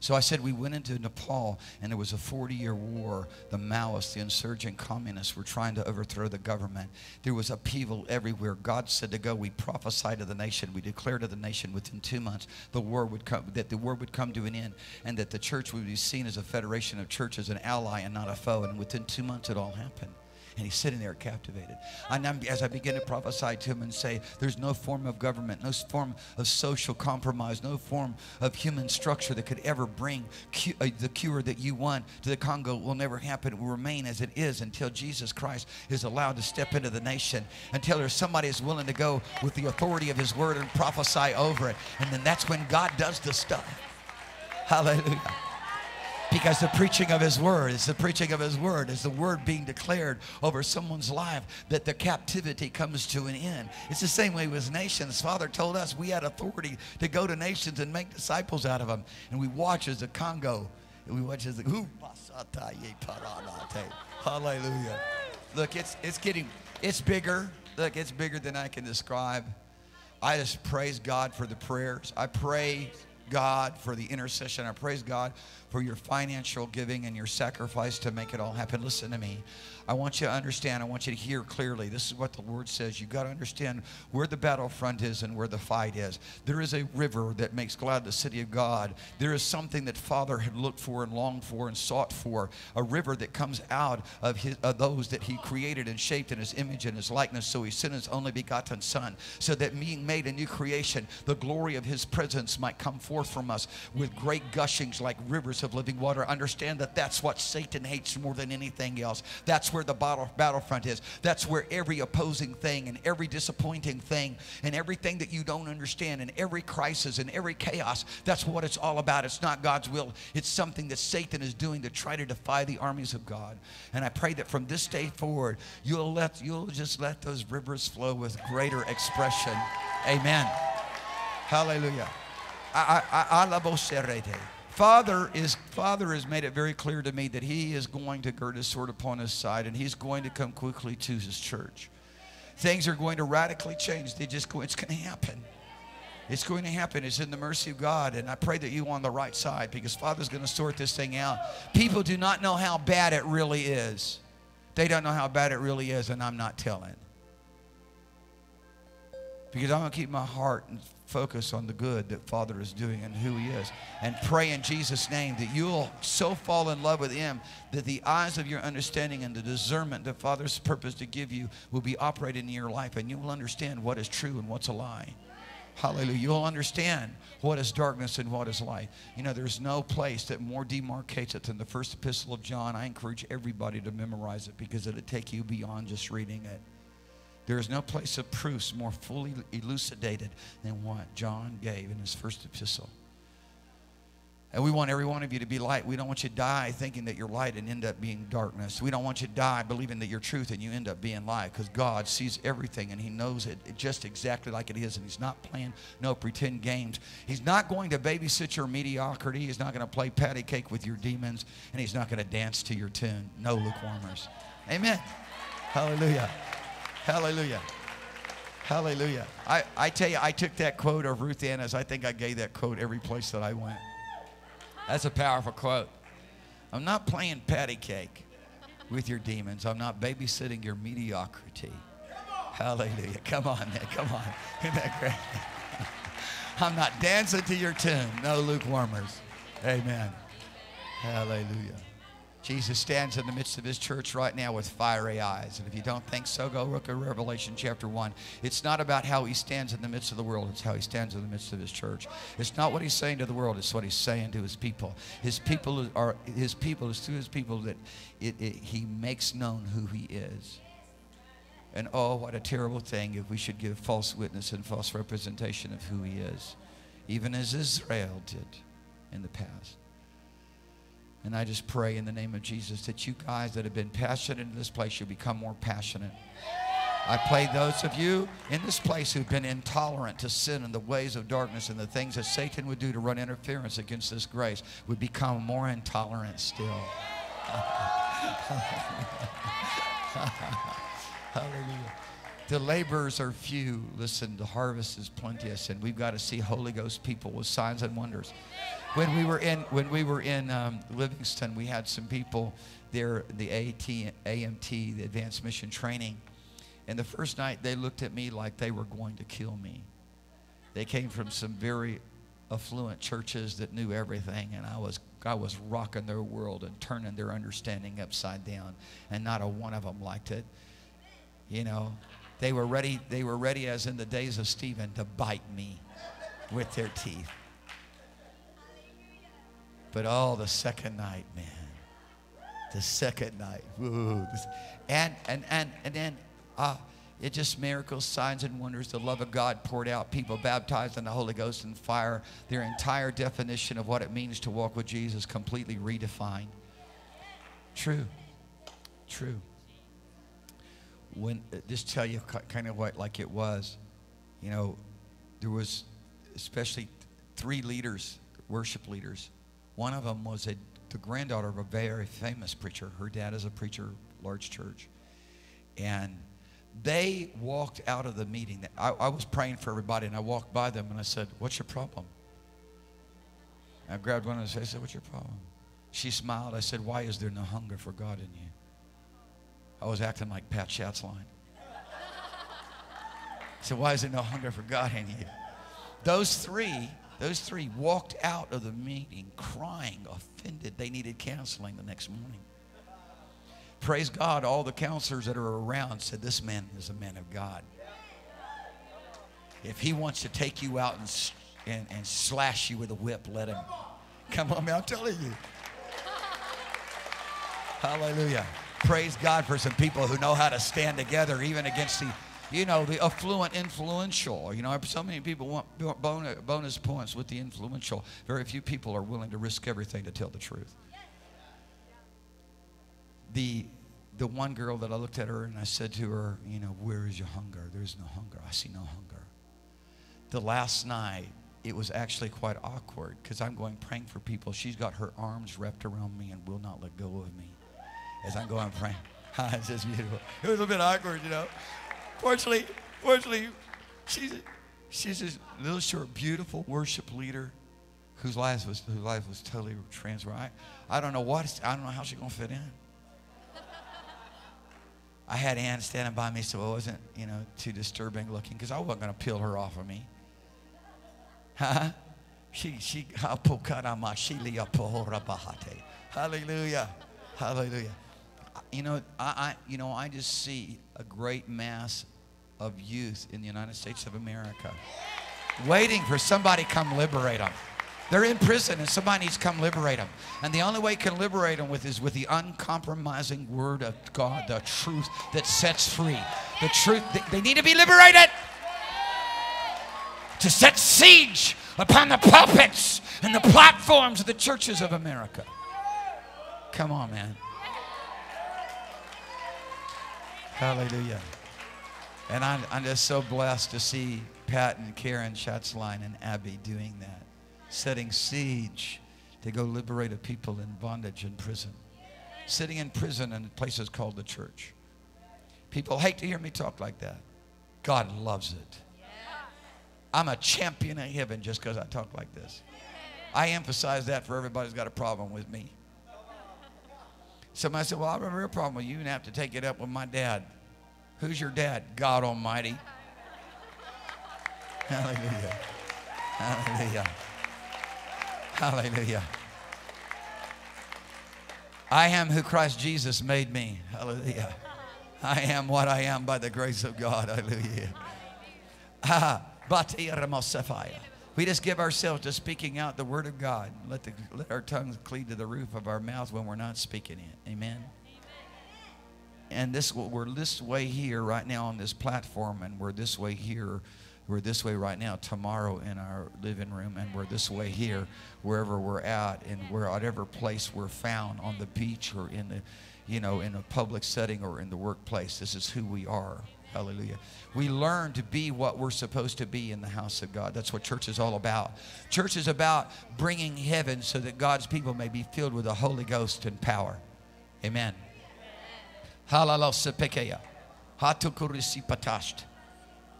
So I said we went into Nepal, and there was a forty-year war. The Maoists, the insurgent communists, were trying to overthrow the government. There was upheaval everywhere. God said to go. We prophesied to the nation. We declared to the nation within two months the war would come, that the war would come to an end, and that the church would be seen as a federation of churches, an ally and not a foe. And within two months, it all happened. And he's sitting there captivated. And I'm, as I begin to prophesy to him and say, there's no form of government, no form of social compromise, no form of human structure that could ever bring cu uh, the cure that you want to the Congo. It will never happen. It will remain as it is until Jesus Christ is allowed to step into the nation, until there's somebody is willing to go with the authority of his word and prophesy over it. And then that's when God does the stuff. Hallelujah. Because the preaching of his word is the preaching of his word is the word being declared over someone's life that the captivity comes to an end. It's the same way with nations. Father told us we had authority to go to nations and make disciples out of them. And we watch as the Congo, and we watch as the hallelujah. Look, it's it's getting it's bigger. Look, it's bigger than I can describe. I just praise God for the prayers. I pray God for the intercession. I praise God for your financial giving and your sacrifice to make it all happen. Listen to me. I want you to understand. I want you to hear clearly. This is what the Lord says. You've got to understand where the battlefront is and where the fight is. There is a river that makes glad the city of God. There is something that Father had looked for and longed for and sought for, a river that comes out of, his, of those that he created and shaped in his image and his likeness. So he sent his only begotten son so that being made a new creation, the glory of his presence might come forth from us with great gushings like rivers of living water. Understand that that's what Satan hates more than anything else. That's where the battle, battlefront is. That's where every opposing thing and every disappointing thing and everything that you don't understand and every crisis and every chaos, that's what it's all about. It's not God's will. It's something that Satan is doing to try to defy the armies of God. And I pray that from this day forward, you'll, let, you'll just let those rivers flow with greater expression. Amen. Hallelujah. I, I, I Father is Father has made it very clear to me that he is going to gird his sword upon his side, and he's going to come quickly to his church. Things are going to radically change. They just go, it's going to happen. It's going to happen. It's in the mercy of God, and I pray that you're on the right side because Father's going to sort this thing out. People do not know how bad it really is. They don't know how bad it really is, and I'm not telling. Because I'm going to keep my heart and focus on the good that Father is doing and who he is. And pray in Jesus' name that you'll so fall in love with him that the eyes of your understanding and the discernment that Father's purpose to give you will be operating in your life. And you will understand what is true and what's a lie. Hallelujah. You'll understand what is darkness and what is light. You know, there's no place that more demarcates it than the first epistle of John. I encourage everybody to memorize it because it'll take you beyond just reading it. There is no place of proofs more fully elucidated than what John gave in his first epistle. And we want every one of you to be light. We don't want you to die thinking that you're light and end up being darkness. We don't want you to die believing that you're truth and you end up being light, because God sees everything and he knows it just exactly like it is, and he's not playing no pretend games. He's not going to babysit your mediocrity. He's not going to play patty cake with your demons, and he's not going to dance to your tune. No lukewarmers. Amen. Hallelujah. Hallelujah. Hallelujah. I, I tell you, I took that quote of Ruth Anna's. I think I gave that quote every place that I went. That's a powerful quote. I'm not playing patty cake with your demons. I'm not babysitting your mediocrity. Hallelujah. Come on, man. Come on. Isn't that great? I'm not dancing to your tune. No lukewarmers. Amen. Hallelujah. Jesus stands in the midst of his church right now with fiery eyes. And if you don't think so, go look at Revelation chapter one. It's not about how he stands in the midst of the world. It's how he stands in the midst of his church. It's not what he's saying to the world. It's what he's saying to his people. His people are his people. It's through his people that it, it, he makes known who he is. And oh, what a terrible thing if we should give false witness and false representation of who he is, even as Israel did in the past. And I just pray in the name of Jesus that you guys that have been passionate in this place, you'll become more passionate. I pray those of you in this place who've been intolerant to sin and the ways of darkness and the things that Satan would do to run interference against this grace would become more intolerant still. Hallelujah. The laborers are few. Listen, the harvest is plenteous, and we've got to see Holy Ghost people with signs and wonders. When we were in, when we were in um, Livingston, we had some people there, the A T, A M T, the Advanced Mission Training. And the first night, they looked at me like they were going to kill me. They came from some very affluent churches that knew everything, and I was, I was rocking their world and turning their understanding upside down, and not a one of them liked it. You know, they were ready, they were ready as in the days of Stephen to bite me with their teeth. But all oh, the second night, man, the second night, woo, and and and and then, ah, uh, it just miracles, signs and wonders, the love of God poured out, people baptized in the Holy Ghost and fire, their entire definition of what it means to walk with Jesus completely redefined. True, true. When just tell you kind of what like it was, you know, there was especially three leaders, worship leaders. One of them was a, the granddaughter of a very famous preacher. Her dad is a preacher, large church. And they walked out of the meeting. I, I was praying for everybody, and I walked by them, and I said, "What's your problem?" And I grabbed one of them and I said, "What's your problem?" She smiled. I said, "Why is there no hunger for God in you?" I was acting like Pat Schatzline. I said, "Why is there no hunger for God in you?" Those three... Those three walked out of the meeting crying, offended. They needed counseling the next morning. Praise God, all the counselors that are around said, "This man is a man of God. If he wants to take you out and, and, and slash you with a whip, let him." Come on, man, I'm telling you. Hallelujah. Praise God for some people who know how to stand together even against the... You know, the affluent influential. You know, so many people want bonus points with the influential. Very few people are willing to risk everything to tell the truth. The, the one girl that I looked at her and I said to her, you know, "Where is your hunger? There's no hunger. I see no hunger." The last night, it was actually quite awkward because I'm going praying for people. She's got her arms wrapped around me and will not let go of me as I'm going praying. It's just beautiful. It was a bit awkward, you know. Fortunately, fortunately, she's a, she's a little short, beautiful worship leader whose life was whose life was totally transformed. I, I don't know what I don't know how she's gonna fit in. I had Ann standing by me, so it wasn't you know too disturbing looking because I wasn't gonna peel her off of me. Huh? She she Hallelujah, hallelujah. You know, I, I, you know, I just see a great mass of youth in the United States of America waiting for somebody to come liberate them. They're in prison, and somebody needs to come liberate them. And the only way you can liberate them with is with the uncompromising word of God, the truth that sets free. The truth, they, they need to be liberated to set siege upon the pulpits and the platforms of the churches of America. Come on, man. Hallelujah. And I'm, I'm just so blessed to see Pat and Karen Schatzline and Abby doing that, setting siege to go liberate a people in bondage in prison, sitting in prison in places called the church. People hate to hear me talk like that. God loves it. I'm a champion of heaven just because I talk like this. I emphasize that for everybody who's got a problem with me. Somebody said, "Well, I have a real problem with you, and I have to take it up with my dad." Who's your dad? God Almighty. Hallelujah. Hallelujah. Hallelujah. I am who Christ Jesus made me. Hallelujah. I am what I am by the grace of God. Hallelujah. Ah, we just give ourselves to speaking out the word of God. Let, the, let our tongues cleave to the roof of our mouth when we're not speaking it. Amen. And this, we're this way here right now on this platform, and we're this way here. We're this way right now tomorrow in our living room, and we're this way here wherever we're at, and we're whatever place we're found, on the beach or in the, you know, in a public setting or in the workplace. This is who we are. Hallelujah. We learn to be what we're supposed to be in the house of God. That's what church is all about. Church is about bringing heaven so that God's people may be filled with the Holy Ghost and power. Amen. Hallelujah.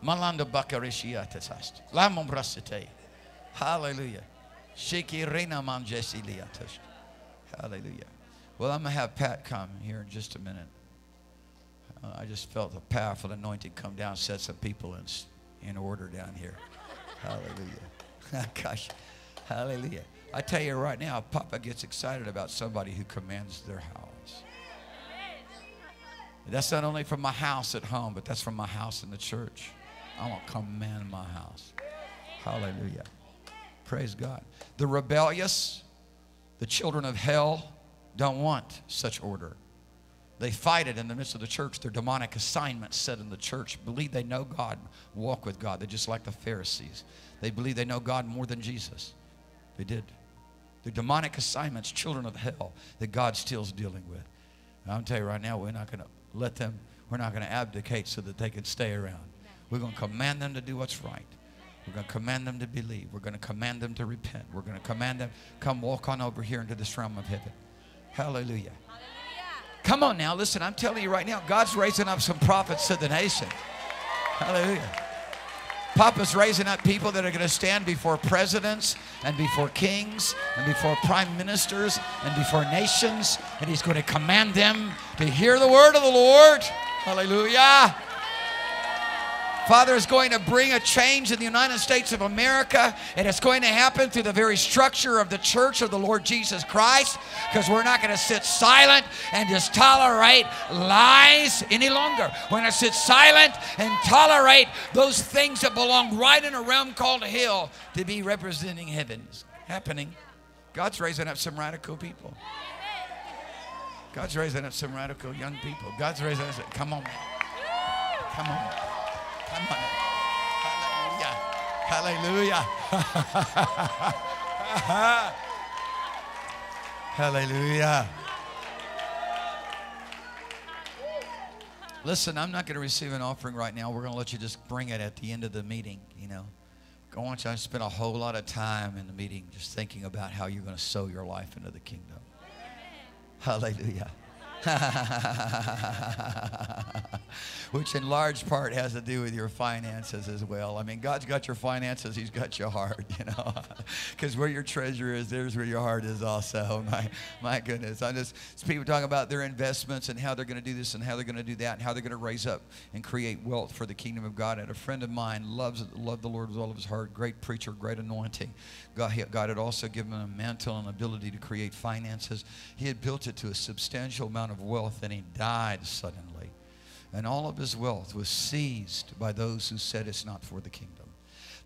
Malanda bakarishiatasast. Lamon brasite. Hallelujah. Shikirina manjesiliatast. Hallelujah. Well, I'm going to have Pat come here in just a minute. Uh, I just felt a powerful anointing come down, set some people in, in order down here. Hallelujah. Gosh. Hallelujah. I tell you right now, Papa gets excited about somebody who commands their house. That's not only from my house at home, but that's from my house in the church. I want to command my house. Hallelujah. Praise God. The rebellious, the children of hell, don't want such order. They fight it in the midst of the church. Their demonic assignments set in the church. Believe they know God, walk with God. They're just like the Pharisees. They believe they know God more than Jesus. They did. Their demonic assignments, children of hell, that God still's dealing with. And I'm telling you right now, we're not going to let them, we're not going to abdicate so that they can stay around. We're going to command them to do what's right. We're going to command them to believe. We're going to command them to repent. We're going to command them, come walk on over here into this realm of heaven. Hallelujah. Hallelujah. Come on now, listen, I'm telling you right now, God's raising up some prophets to the nation. Hallelujah. Papa's raising up people that are going to stand before presidents and before kings and before prime ministers and before nations, and he's going to command them to hear the word of the Lord. Hallelujah. Father is going to bring a change in the United States of America, and it's going to happen through the very structure of the church of the Lord Jesus Christ, because we're not going to sit silent and just tolerate lies any longer. We're going to sit silent and tolerate those things that belong right in a realm called a hill to be representing heaven. It's happening. God's raising up some radical people. God's raising up some radical young people. God's raising up some, come on. Come on. Come on. Hallelujah. Hallelujah. Hallelujah. Listen, I'm not going to receive an offering right now. We're going to let you just bring it at the end of the meeting, you know. I want you to spend a whole lot of time in the meeting just thinking about how you're going to sow your life into the kingdom. Hallelujah. Which in large part has to do with your finances as well. I mean, God's got your finances, he's got your heart, you know, because where your treasure is, there's where your heart is also. My, my goodness. I just, people talking about their investments and how they're going to do this and how they're going to do that and how they're going to raise up and create wealth for the kingdom of God. And a friend of mine loves loved the Lord with all of his heart. Great preacher, great anointing. God, God had also given him a mantle and ability to create finances. He had built it to a substantial amount of wealth, and he died suddenly, and all of his wealth was seized by those who said it's not for the kingdom.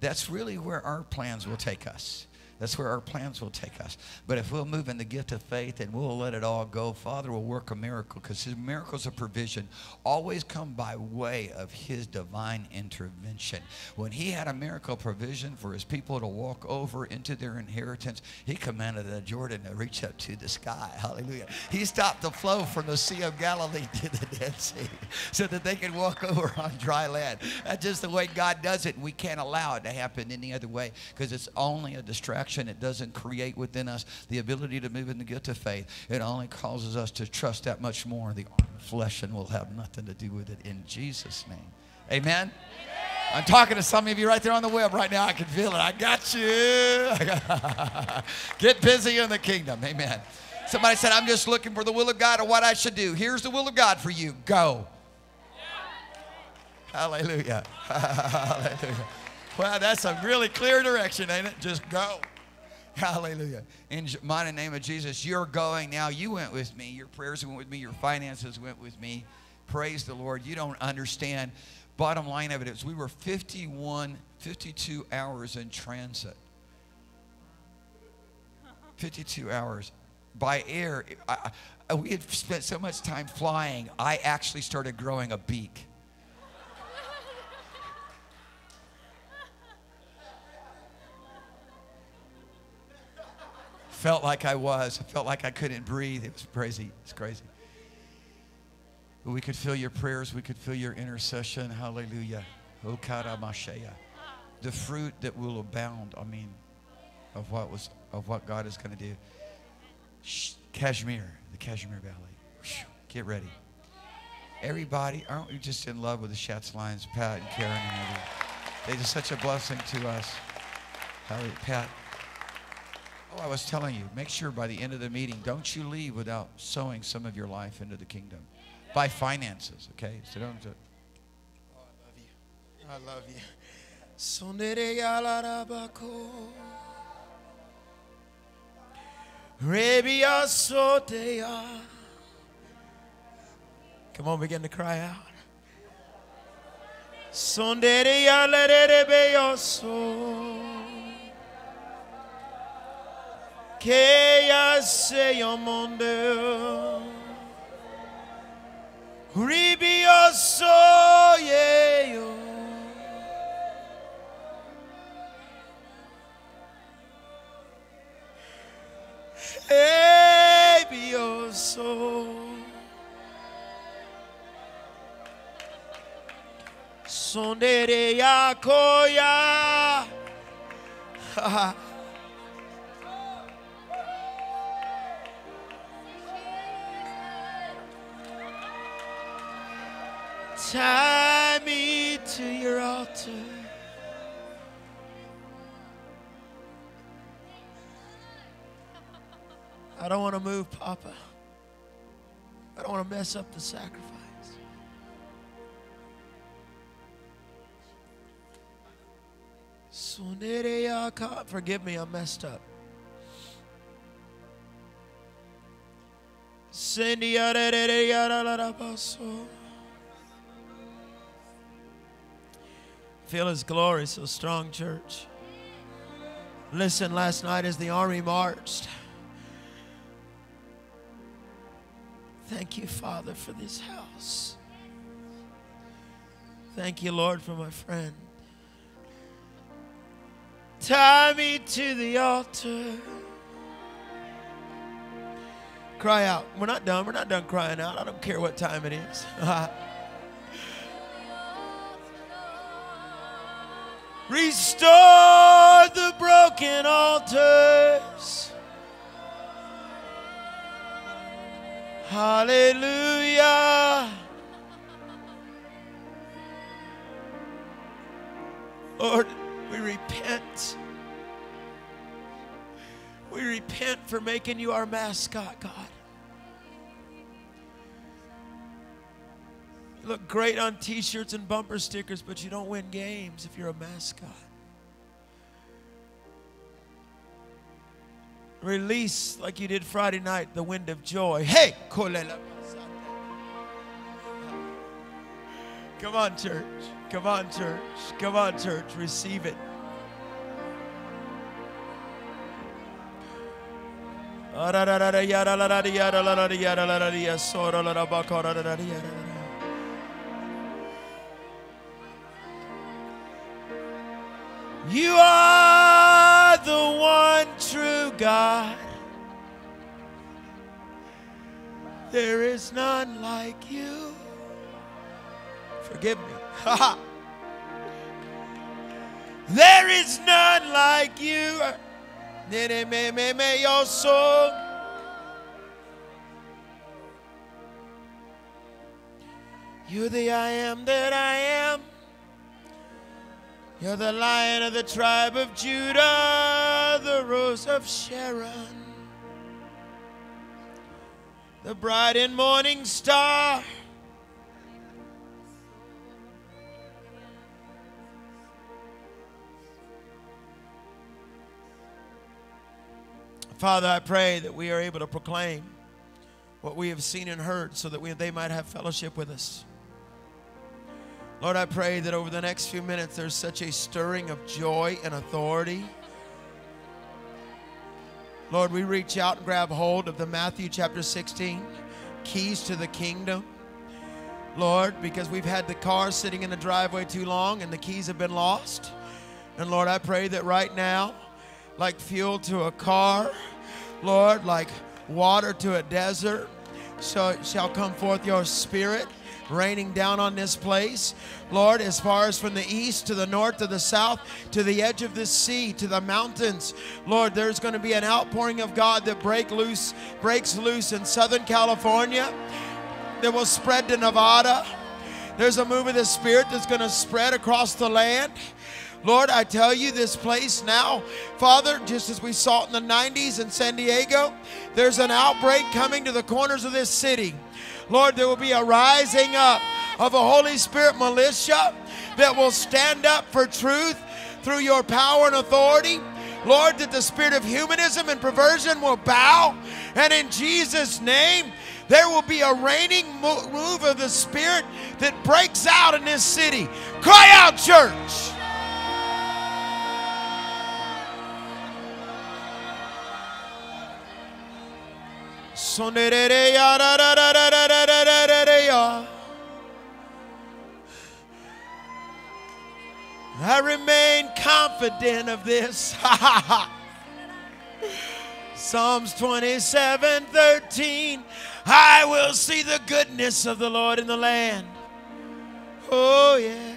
That's really where our plans will take us. That's where our plans will take us. But if we'll move in the gift of faith and we'll let it all go, Father will work a miracle, because his miracles of provision always come by way of his divine intervention. When he had a miracle provision for his people to walk over into their inheritance, he commanded the Jordan to reach up to the sky. Hallelujah. He stopped the flow from the Sea of Galilee to the Dead Sea so that they could walk over on dry land. That's just the way God does it. We can't allow it to happen any other way, because it's only a distraction. It doesn't create within us the ability to move in the gift of faith. It only causes us to trust that much more in the flesh, and will have nothing to do with it in Jesus' name. Amen? Amen. I'm talking to some of you right there on the web right now. I can feel it. I got you. Get busy in the kingdom. Amen. Somebody said, I'm just looking for the will of God or what I should do. Here's the will of God for you. Go. Yeah. Hallelujah. Hallelujah. Wow, that's a really clear direction, ain't it? Just go. Hallelujah. In the mighty name of Jesus, you're going now. You went with me. Your prayers went with me. Your finances went with me. Praise the Lord. You don't understand. Bottom line of it is we were fifty-one, fifty-two hours in transit. fifty-two hours. By air, I, I, we had spent so much time flying, I actually started growing a beak. Felt like I was. I felt like I couldn't breathe. It was crazy. It's crazy. But we could feel your prayers. We could feel your intercession. Hallelujah. The fruit that will abound, I mean, of what was, of what God is going to do. Shh, Kashmir, the Kashmir Valley. Shh, get ready. Everybody, aren't we just in love with the Schatzlines, Pat and Karen and everyone? They're just such a blessing to us. Hallelujah. Pat. Oh, I was telling you, make sure by the end of the meeting, don't you leave without sowing some of your life into the kingdom. By finances, okay? So don't do it. Oh, I love you. I love you. Rebia Sotea. Come on, begin to cry out. Sonderia lerebeyoso. Keya seyomondo. Ribioso yeyo. Hey, be your soul. Sondere yakoya. Tie me to your altar. I don't want to move, Papa. I don't want to mess up the sacrifice. Forgive me, I messed up. Feel His glory so strong, church. Listen, last night as the army marched, thank you, Father, for this house. Thank you, Lord, for my friend. Tie me to the altar. Cry out. We're not done. We're not done crying out. I don't care what time it is. Restore the broken altars. Hallelujah. Lord, we repent. We repent for making you our mascot, God. You look great on t-shirts and bumper stickers, but you don't win games if you're a mascot. Release, like you did Friday night, the wind of joy. Hey! Come on, church. Come on, church. Come on, church. Receive it. You are the one true God. There is none like you. Forgive me. There is none like you. Your soul. You're the I am that I am. You're the Lion of the tribe of Judah, the Rose of Sharon, the bright and morning star. Father, I pray that we are able to proclaim what we have seen and heard so that we, they might have fellowship with us. Lord, I pray that over the next few minutes there's such a stirring of joy and authority. Lord, we reach out and grab hold of the Matthew chapter sixteen, keys to the kingdom. Lord, because we've had the car sitting in the driveway too long and the keys have been lost. And Lord, I pray that right now, like fuel to a car, Lord, like water to a desert, so it shall come forth your spirit raining down on this place. Lord, as far as from the east to the north to the south to the edge of the sea to the mountains, Lord, there's going to be an outpouring of God that break loose, breaks loose in Southern California that will spread to Nevada. There's a move of the Spirit that's going to spread across the land. Lord, I tell you, this place now, Father, just as we saw it in the nineties in San Diego, there's an outbreak coming to the corners of this city. Lord, there will be a rising up of a Holy Spirit militia that will stand up for truth through your power and authority. Lord, that the spirit of humanism and perversion will bow, and in Jesus' name, there will be a reigning move of the Spirit that breaks out in this city. Cry out, church! I remain confident of this. Psalms twenty-seven, thirteen. I will see the goodness of the Lord in the land. Oh, yeah.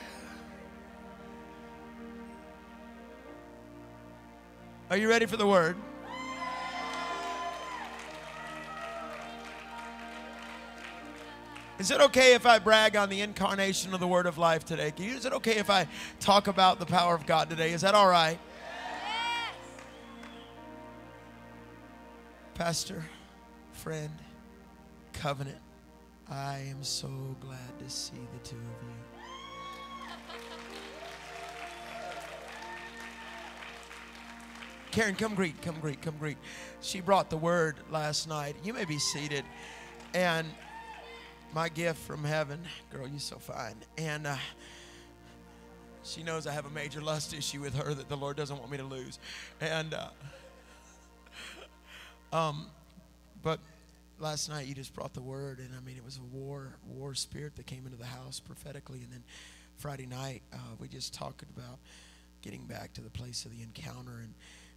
Are you ready for the word? Is it okay if I brag on the incarnation of the Word of Life today? Is it okay if I talk about the power of God today? Is that all right? Yes. Pastor, friend, covenant, I am so glad to see the two of you. Karen, come greet, come greet, come greet. She brought the word last night. You may be seated. And my gift from heaven, girl, you're so fine. And uh, she knows I have a major lust issue with her that the Lord doesn't want me to lose. And uh, um, but last night you just brought the word, and I mean it was a war, war spirit that came into the house prophetically. And then Friday night uh, we just talked about getting back to the place of the encounter. And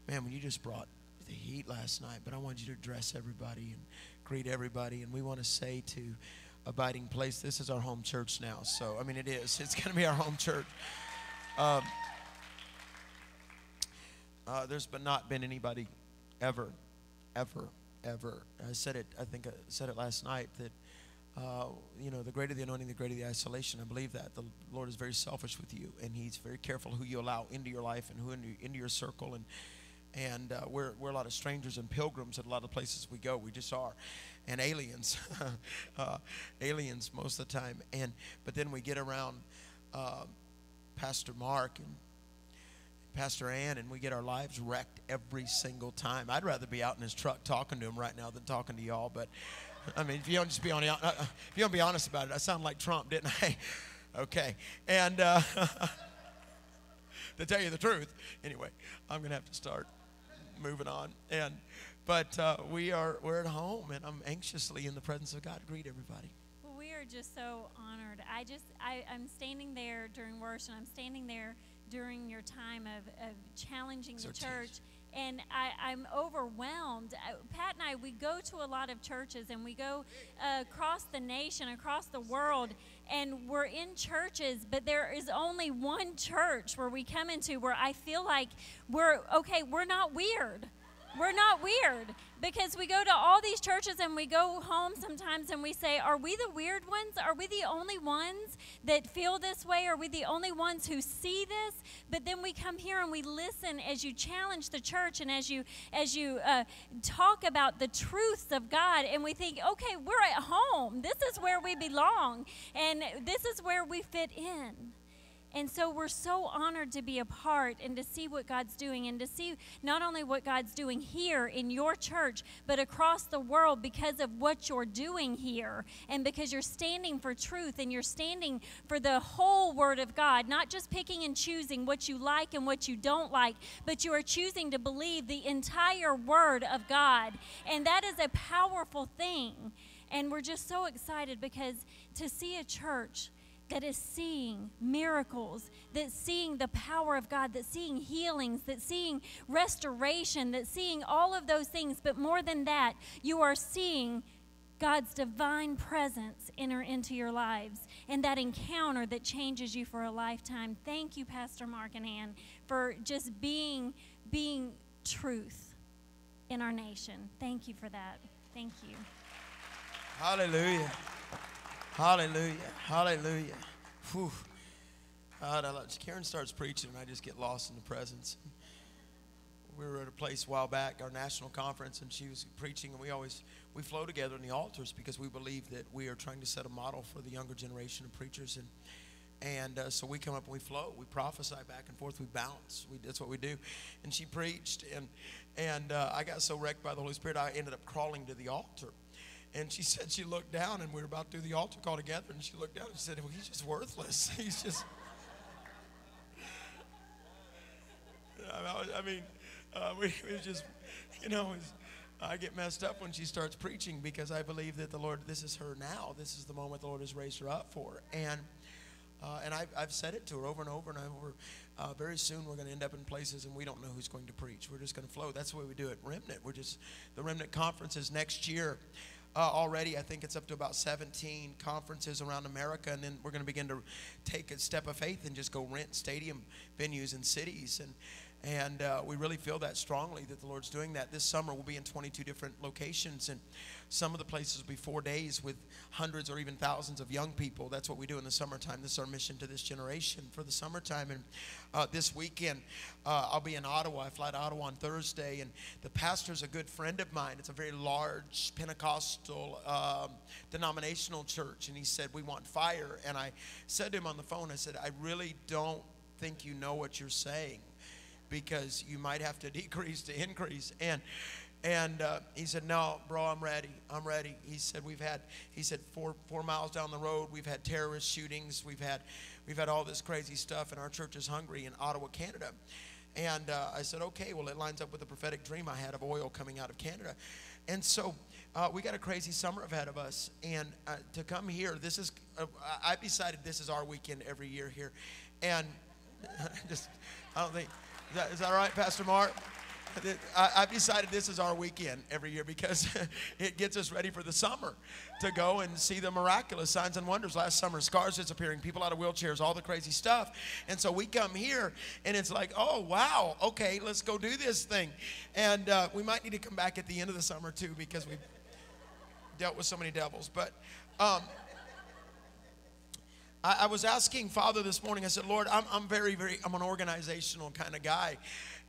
man, when you just brought the heat last night, but I wanted you to address everybody and greet everybody, and we want to say to Abiding Place, this is our home church now. So, I mean, it is. It's going to be our home church. Um, uh, there's but not been anybody ever, ever, ever. I said it, I think I said it last night, that, uh, you know, the greater the anointing, the greater the isolation. I believe that. The Lord is very selfish with you, and he's very careful who you allow into your life and who into, into your circle. And And uh, we're, we're a lot of strangers and pilgrims at a lot of places we go. We just are. And aliens. uh, aliens most of the time. And but then we get around uh, Pastor Mark and Pastor Ann, and we get our lives wrecked every single time. I'd rather be out in his truck talking to him right now than talking to y'all. But, I mean, if you don't just be on, uh, if you don't be honest about it, I sound like Trump, didn't I? Okay. And uh, to tell you the truth, anyway, I'm going to have to start moving on. And but uh, we are we're at home, and I'm anxiously in the presence of God. Greet everybody. Well, we are just so honored. I just I, I'm standing there during worship, and I'm standing there during your time of, of challenging the church, and I, I'm overwhelmed. Pat and I, we go to a lot of churches, and we go uh, across the nation, across the world, and we're in churches, but there is only one church where we come into where I feel like we're, okay, we're not weird. We're not weird, because we go to all these churches and we go home sometimes and we say, are we the weird ones? Are we the only ones that feel this way? Are we the only ones who see this? But then we come here and we listen as you challenge the church and as you as you uh, talk about the truths of God, and we think, okay, we're at home. This is where we belong, and this is where we fit in. And so we're so honored to be a part and to see what God's doing, and to see not only what God's doing here in your church, but across the world because of what you're doing here, and because you're standing for truth and you're standing for the whole Word of God, not just picking and choosing what you like and what you don't like, but you are choosing to believe the entire Word of God. And that is a powerful thing. And we're just so excited because to see a church that is seeing miracles, that's seeing the power of God, that's seeing healings, that's seeing restoration, that's seeing all of those things. But more than that, you are seeing God's divine presence enter into your lives, and that encounter that changes you for a lifetime. Thank you, Pastor Mark and Ann, for just being, being truth in our nation. Thank you for that. Thank you. Hallelujah. Hallelujah, hallelujah. Whew. God, I love, Karen starts preaching and I just get lost in the presence. We were at a place a while back, our national conference, and she was preaching, and we always, we flow together in the altars because we believe that we are trying to set a model for the younger generation of preachers. And and uh, so we come up and we flow, we prophesy back and forth, we bounce, we, that's what we do. And she preached, and, and uh, I got so wrecked by the Holy Spirit, I ended up crawling to the altar. And she said she looked down, and we were about to do the altar call together, and she looked down and she said, well, he's just worthless. He's just, I mean, uh, we, we just, you know, was, I get messed up when she starts preaching because I believe that the Lord, this is her now. This is the moment the Lord has raised her up for. And uh, and I've, I've said it to her over and over and over. Uh, very soon we're going to end up in places and we don't know who's going to preach. We're just going to flow. That's the way we do it. Remnant. We're just, the Remnant Conference is next year. Uh, already, I think it's up to about seventeen conferences around America, and then we're going to begin to take a step of faith and just go rent stadium venues and cities, and and uh, we really feel that strongly that the Lord's doing that. This summer, we'll be in twenty-two different locations, and some of the places will be four days with hundreds or even thousands of young people. That's what we do in the summertime. This is our mission to this generation for the summertime. And uh, this weekend, uh, I'll be in Ottawa. I fly to Ottawa on Thursday, and the pastor's a good friend of mine. It's a very large Pentecostal um, denominational church, and he said, we want fire. And I said to him on the phone, I said, I really don't think you know what you're saying, because you might have to decrease to increase. And and uh, he said, no, bro, I'm ready. I'm ready. He said, we've had, he said, four four miles down the road, we've had terrorist shootings. We've had, we've had all this crazy stuff, and our church is hungry in Ottawa, Canada. And uh, I said, okay, well, it lines up with the prophetic dream I had of oil coming out of Canada. And so uh, we got a crazy summer ahead of us. And uh, to come here, this is, uh, I've decided this is our weekend every year here. And just, I don't think... Is that, is that all right, Pastor Mark? I, I've decided this is our weekend every year because it gets us ready for the summer to go and see the miraculous signs and wonders. Last summer, scars disappearing, people out of wheelchairs, all the crazy stuff. And so we come here, and it's like, oh, wow, okay, let's go do this thing. And uh, we might need to come back at the end of the summer, too, because we've dealt with so many devils. But... Um, I was asking Father this morning, I said, Lord, I'm, I'm very, very, I'm an organizational kind of guy.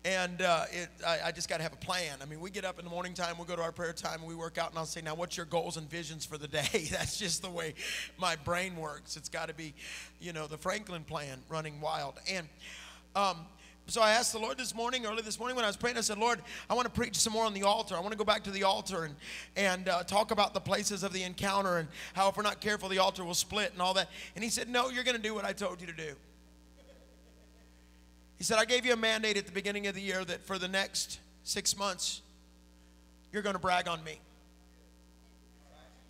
And uh, it, I, I just got to have a plan. I mean, we get up in the morning time, we go to our prayer time, and we work out, and I'll say, now, what's your goals and visions for the day? That's just the way my brain works. It's got to be, you know, the Franklin plan running wild. And um, so I asked the Lord this morning, early this morning when I was praying, I said, Lord, I want to preach some more on the altar. I want to go back to the altar and, and uh, talk about the places of the encounter and how if we're not careful, the altar will split and all that. And he said, no, you're going to do what I told you to do. He said, I gave you a mandate at the beginning of the year that for the next six months, you're going to brag on me.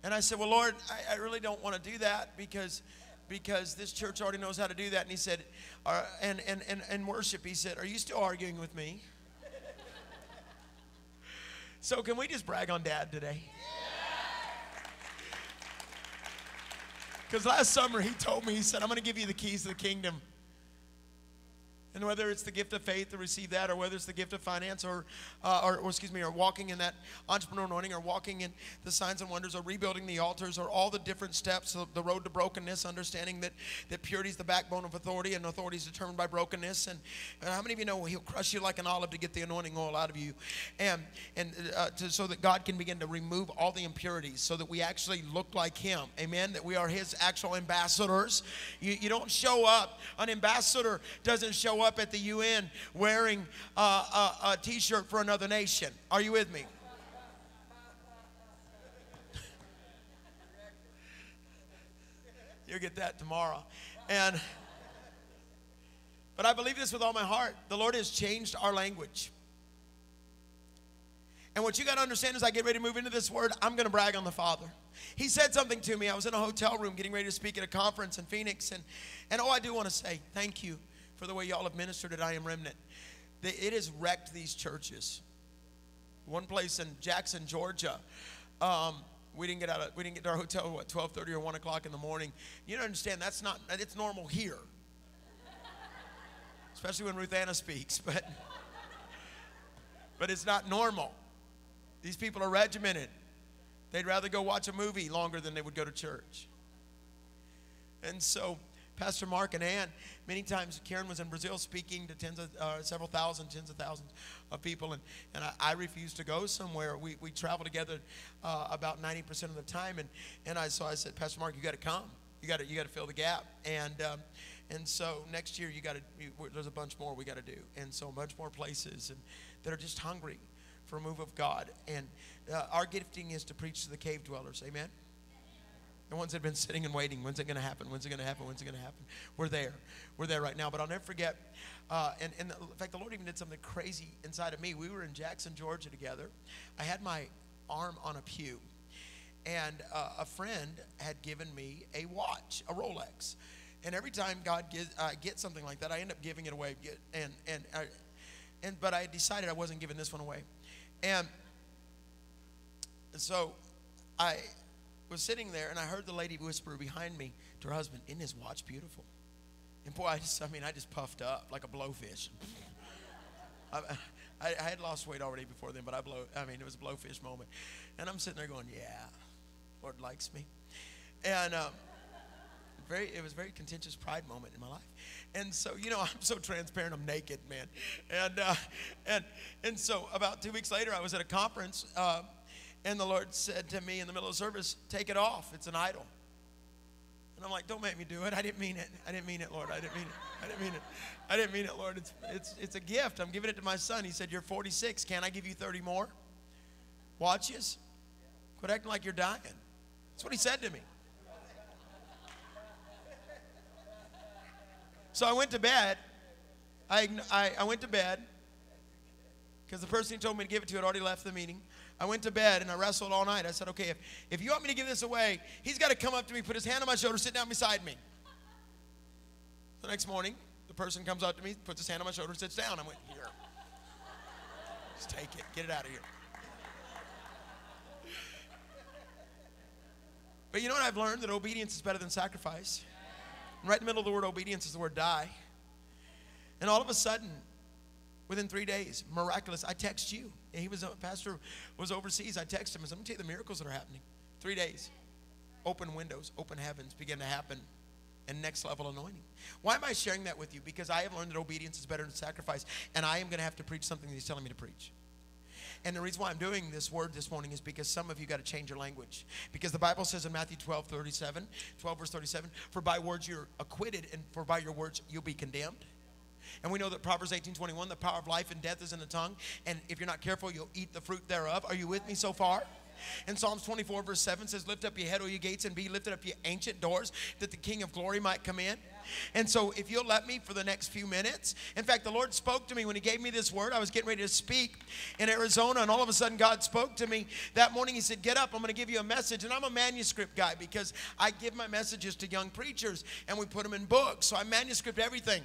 And I said, well, Lord, I, I really don't want to do that because... because this church already knows how to do that. And he said, uh, and, and, and, and worship, he said, are you still arguing with me? So can we just brag on Dad today? Because last summer he told me, he said, I'm going to give you the keys to the kingdom. And whether it's the gift of faith to receive that, or whether it's the gift of finance, or, uh, or, or excuse me, or walking in that entrepreneurial anointing, or walking in the signs and wonders, or rebuilding the altars, or all the different steps of the road to brokenness, understanding that, that purity is the backbone of authority, and authority is determined by brokenness. And, and how many of you know he'll crush you like an olive to get the anointing oil out of you? And, and uh, to, so that God can begin to remove all the impurities, so that we actually look like him, amen, that we are his actual ambassadors. You, you don't show up, an ambassador doesn't show up up at the U N wearing uh, a, a t-shirt for another nation. Are you with me? You'll get that tomorrow. And but I believe this with all my heart. The Lord has changed our language. And what you got to understand is, I get ready to move into this word, I'm going to brag on the Father. He said something to me. I was in a hotel room getting ready to speak at a conference in Phoenix. And, and oh, I do want to say thank you for the way y'all have ministered at I Am Remnant. It has wrecked these churches. One place in Jackson, Georgia, um, we didn't get out of, we didn't get to our hotel what twelve thirty or one o'clock in the morning. You don't understand, that's not, it's normal here, especially when Ruth Anna speaks. But but it's not normal. These people are regimented. They'd rather go watch a movie longer than they would go to church. And so, Pastor Mark and Ann, many times Karen was in Brazil speaking to tens of, uh, several thousand, tens of thousands of people, and, and I, I refused to go somewhere. We, we travel together uh, about ninety percent of the time, and, and I, so I said, Pastor Mark, you got to come. You got to you got to fill the gap. And um, and so next year, you got to, there's a bunch more we got to do. And so a bunch more places and that are just hungry for a move of God. And uh, our gifting is to preach to the cave dwellers, amen? The ones that have been sitting and waiting. When's it going to happen? When's it going to happen? When's it going to happen? We're there. We're there right now. But I'll never forget. Uh, and, and the, in fact, the Lord even did something crazy inside of me. We were in Jackson, Georgia together. I had my arm on a pew. And uh, a friend had given me a watch, a Rolex. And every time God gives, I uh, get something like that, I end up giving it away. Get, and, and, I, and, but I decided I wasn't giving this one away. And so I was sitting there, and I heard the lady whisper behind me to her husband, "Isn't his watch beautiful?" And boy, I just, I mean, I just puffed up like a blowfish. I, I, I had lost weight already before then, but I blow, I mean, it was a blowfish moment. And I'm sitting there going, yeah, Lord likes me. And um, very, it was a very contentious pride moment in my life. And so, you know, I'm so transparent, I'm naked, man. And, uh, and, and so about two weeks later, I was at a conference, uh, and the Lord said to me in the middle of service, "Take it off. It's an idol." And I'm like, "Don't make me do it. I didn't mean it. I didn't mean it, Lord. I didn't mean it. I didn't mean it. I didn't mean it, Lord. It's it's it's a gift. I'm giving it to my son." He said, "You're forty-six. Can't I give you thirty more watches? Quit acting like you're dying." That's what he said to me. So I went to bed. I I, I went to bed because the person who told me to give it to had already left the meeting. I went to bed, and I wrestled all night. I said, okay, if, if you want me to give this away, he's got to come up to me, put his hand on my shoulder, sit down beside me. The next morning, the person comes up to me, puts his hand on my shoulder, sits down. I went, here. Just take it. Get it out of here. But you know what I've learned? That obedience is better than sacrifice. And right in the middle of the word obedience is the word die. And all of a sudden, within three days, miraculous. I text you. And he was a pastor, was overseas. I texted him and said, "Let me tell you the miracles that are happening." Three days, open windows, open heavens begin to happen, and next level anointing. Why am I sharing that with you? Because I have learned that obedience is better than sacrifice, and I am going to have to preach something that he's telling me to preach. And the reason why I'm doing this word this morning is because some of you got to change your language. Because the Bible says in Matthew twelve thirty-seven, twelve verse thirty-seven, "For by words you're acquitted, and for by your words you'll be condemned." And we know that Proverbs eighteen twenty-one, the power of life and death is in the tongue. And if you're not careful, you'll eat the fruit thereof. Are you with me so far? And Psalms twenty-four verse seven says, "Lift up your head, O ye gates, and be lifted up, ye ancient doors, that the King of glory might come in." And so if you'll let me for the next few minutes. In fact, the Lord spoke to me when he gave me this word. I was getting ready to speak in Arizona, and all of a sudden God spoke to me that morning. He said, "Get up. I'm going to give you a message." And I'm a manuscript guy because I give my messages to young preachers, and we put them in books. So I manuscript everything.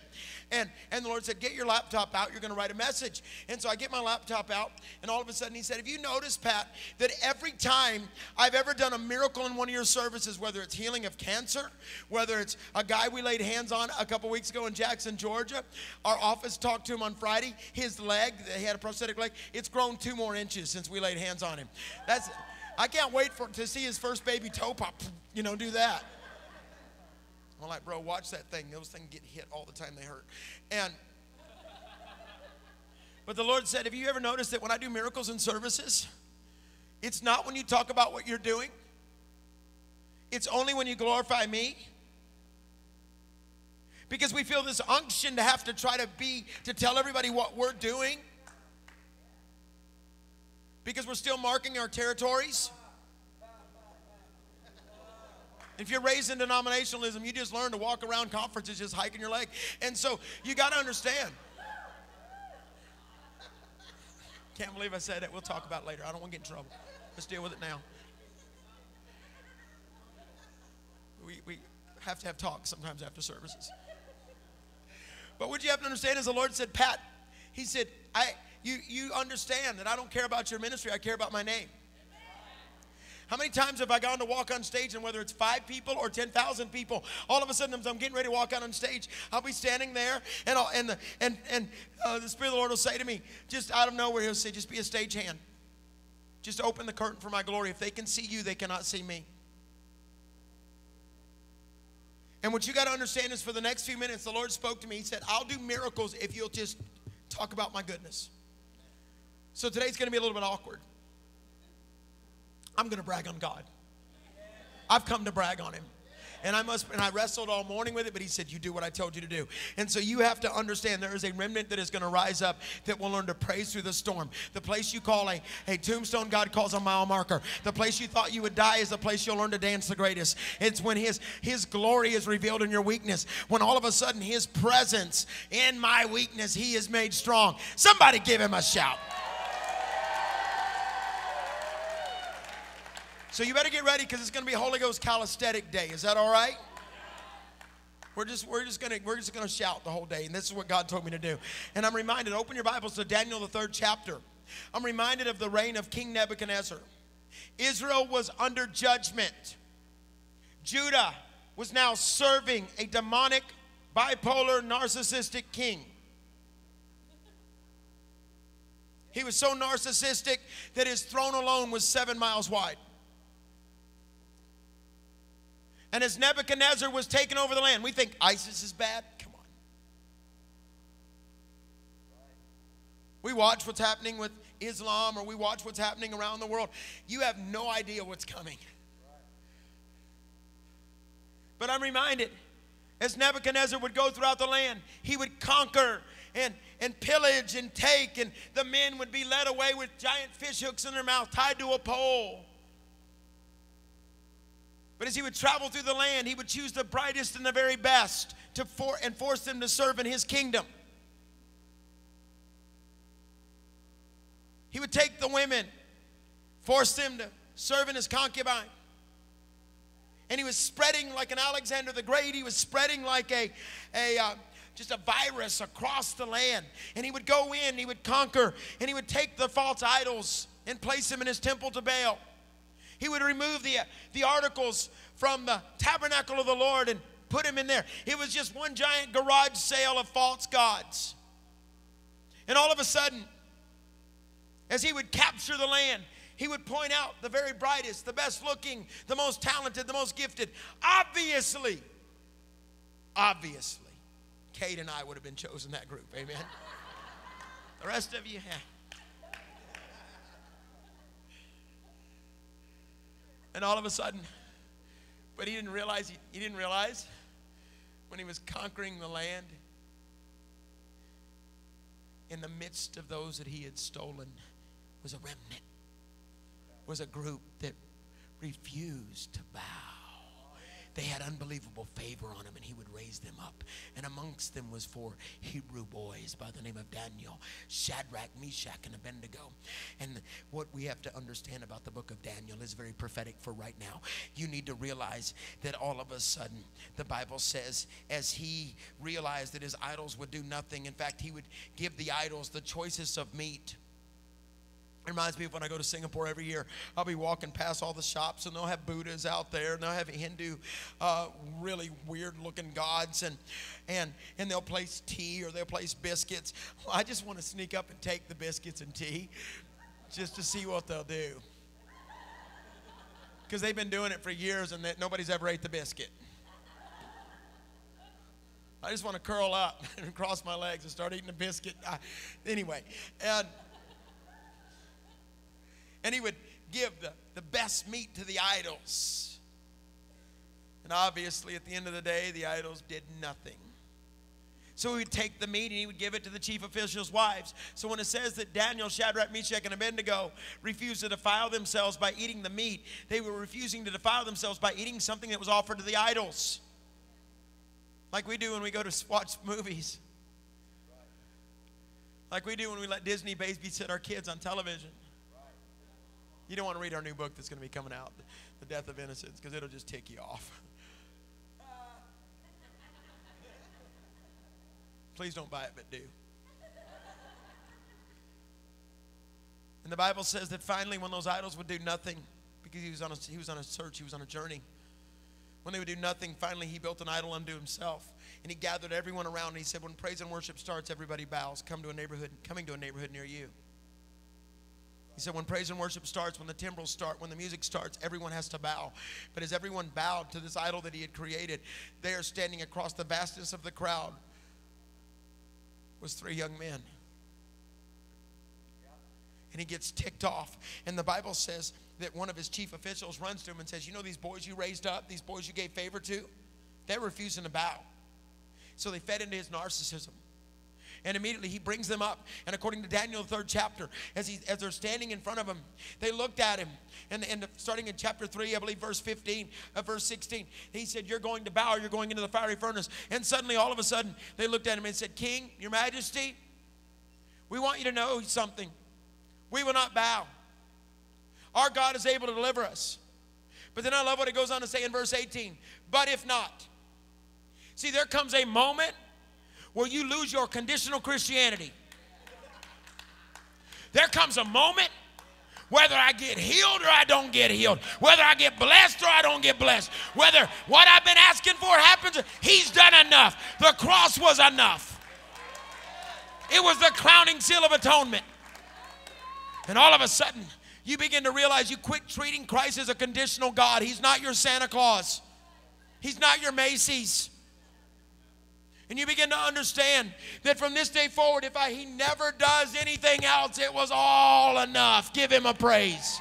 And, and the Lord said, "Get your laptop out. You're going to write a message." And so I get my laptop out, and all of a sudden he said, "Have you noticed, Pat, that every time I've ever done a miracle in one of your services, whether it's healing of cancer, whether it's a guy we laid hands hands on a couple weeks ago in Jackson, Georgia. Our office talked to him on Friday. His leg, he had a prosthetic leg, it's grown two more inches since we laid hands on him. That's, I can't wait for to see his first baby toe pop, you know, do that. I'm like, bro, watch that thing. Those things get hit all the time. They hurt. And, but the Lord said, have you ever noticed that when I do miracles and services, it's not when you talk about what you're doing. It's only when you glorify me. Because we feel this unction to have to try to be, to tell everybody what we're doing. Because we're still marking our territories. If you're raised in denominationalism, you just learn to walk around conferences just hiking your leg. And so you got to understand. Can't believe I said it. We'll talk about it later. I don't want to get in trouble. Let's deal with it now. We, we have to have talks sometimes after services. But what you have to understand is the Lord said, Pat, he said, I, you, you understand that I don't care about your ministry. I care about my name. How many times have I gone to walk on stage, and whether it's five people or ten thousand people, all of a sudden I'm getting ready to walk out on stage. I'll be standing there, and I'll, and the, and, and uh, the Spirit of the Lord will say to me, just out of nowhere, he'll say, just be a stagehand. Just open the curtain for my glory. If they can see you, they cannot see me. And what you got to understand is for the next few minutes, the Lord spoke to me. He said, I'll do miracles if you'll just talk about my goodness. So today's going to be a little bit awkward. I'm going to brag on God. I've come to brag on him. And I must, and I wrestled all morning with it, but he said, you do what I told you to do. And so you have to understand there is a remnant that is going to rise up that will learn to praise through the storm. The place you call a, a tombstone, God calls a mile marker. The place you thought you would die is the place you'll learn to dance the greatest. It's when his, his glory is revealed in your weakness. When all of a sudden his presence in my weakness, he is made strong. Somebody give him a shout. So you better get ready, because it's going to be Holy Ghost Calisthenic Day. Is that all right? We're just, we're just going to, we're just going to shout the whole day, and this is what God told me to do. And I'm reminded, open your Bibles to Daniel, the third chapter. I'm reminded of the reign of King Nebuchadnezzar. Israel was under judgment. Judah was now serving a demonic, bipolar, narcissistic king. He was so narcissistic that his throne alone was seven miles wide. And as Nebuchadnezzar was taking over the land, we think ISIS is bad. Come on. We watch what's happening with Islam, or we watch what's happening around the world. You have no idea what's coming. But I'm reminded, as Nebuchadnezzar would go throughout the land, he would conquer and, and pillage and take, and the men would be led away with giant fish hooks in their mouth tied to a pole. But as he would travel through the land, he would choose the brightest and the very best to for, and force them to serve in his kingdom. He would take the women, force them to serve in his concubine. And he was spreading like an Alexander the Great. He was spreading like a, a uh, just a virus across the land. And he would go in, he would conquer, and he would take the false idols and place them in his temple to Baal. He would remove the, the articles from the tabernacle of the Lord and put them in there. It was just one giant garage sale of false gods. And all of a sudden, as he would capture the land, he would point out the very brightest, the best looking, the most talented, the most gifted. Obviously, obviously, Cade and I would have been chosen that group. Amen. The rest of you, yeah. And all of a sudden, but he didn't realize, he, he didn't realize when he was conquering the land, in the midst of those that he had stolen was a remnant, was a group that refused to bow. They had unbelievable favor on him, and he would raise them up. And amongst them was four Hebrew boys by the name of Daniel, Shadrach, Meshach, and Abednego. And what we have to understand about the book of Daniel is very prophetic for right now. You need to realize that all of a sudden, the Bible says, as he realized that his idols would do nothing, in fact, he would give the idols the choicest of meat. It reminds me of when I go to Singapore every year. I'll be walking past all the shops, and they'll have Buddhas out there, and they'll have Hindu, uh, really weird-looking gods, and and and they'll place tea or they'll place biscuits. I just want to sneak up and take the biscuits and tea just to see what they'll do. Because they've been doing it for years, and that nobody's ever ate the biscuit. I just want to curl up and cross my legs and start eating a biscuit. I, anyway, and... And he would give the, the best meat to the idols. And obviously, at the end of the day, the idols did nothing. So he would take the meat and he would give it to the chief officials' wives. So when it says that Daniel, Shadrach, Meshach, and Abednego refused to defile themselves by eating the meat, they were refusing to defile themselves by eating something that was offered to the idols. Like we do when we go to watch movies. Like we do when we let Disney babysit our kids on television. You don't want to read our new book that's going to be coming out, The Death of Innocence, because it'll just tick you off. Please don't buy it, but do. And the Bible says that finally when those idols would do nothing, because he was on a, he was on a search, he was on a journey. When they would do nothing, finally he built an idol unto himself. And he gathered everyone around and he said, when praise and worship starts, everybody bows. Come to a neighborhood, coming to a neighborhood near you. He said, when praise and worship starts, when the timbrels start, when the music starts, everyone has to bow. But as everyone bowed to this idol that he had created, there standing across the vastness of the crowd was three young men. And he gets ticked off. And the Bible says that one of his chief officials runs to him and says, you know these boys you raised up, these boys you gave favor to? They're refusing to bow. So they fed into his narcissism. And immediately he brings them up. And according to Daniel, the third chapter, as, he, as they're standing in front of him, they looked at him. And, and starting in chapter three, I believe, verse fifteen, uh, verse sixteen, he said, you're going to bow, or you're going into the fiery furnace. And suddenly, all of a sudden, they looked at him and said, King, your majesty, we want you to know something. We will not bow. Our God is able to deliver us. But then I love what it goes on to say in verse eighteen. But if not. See, there comes a moment where you lose your conditional Christianity. There comes a moment, whether I get healed or I don't get healed, whether I get blessed or I don't get blessed, whether what I've been asking for happens, he's done enough. The cross was enough. It was the crowning seal of atonement. And all of a sudden, you begin to realize you quit treating Christ as a conditional God. He's not your Santa Claus. He's not your Macy's. And you begin to understand that from this day forward, if I, he never does anything else, it was all enough. Give him a praise.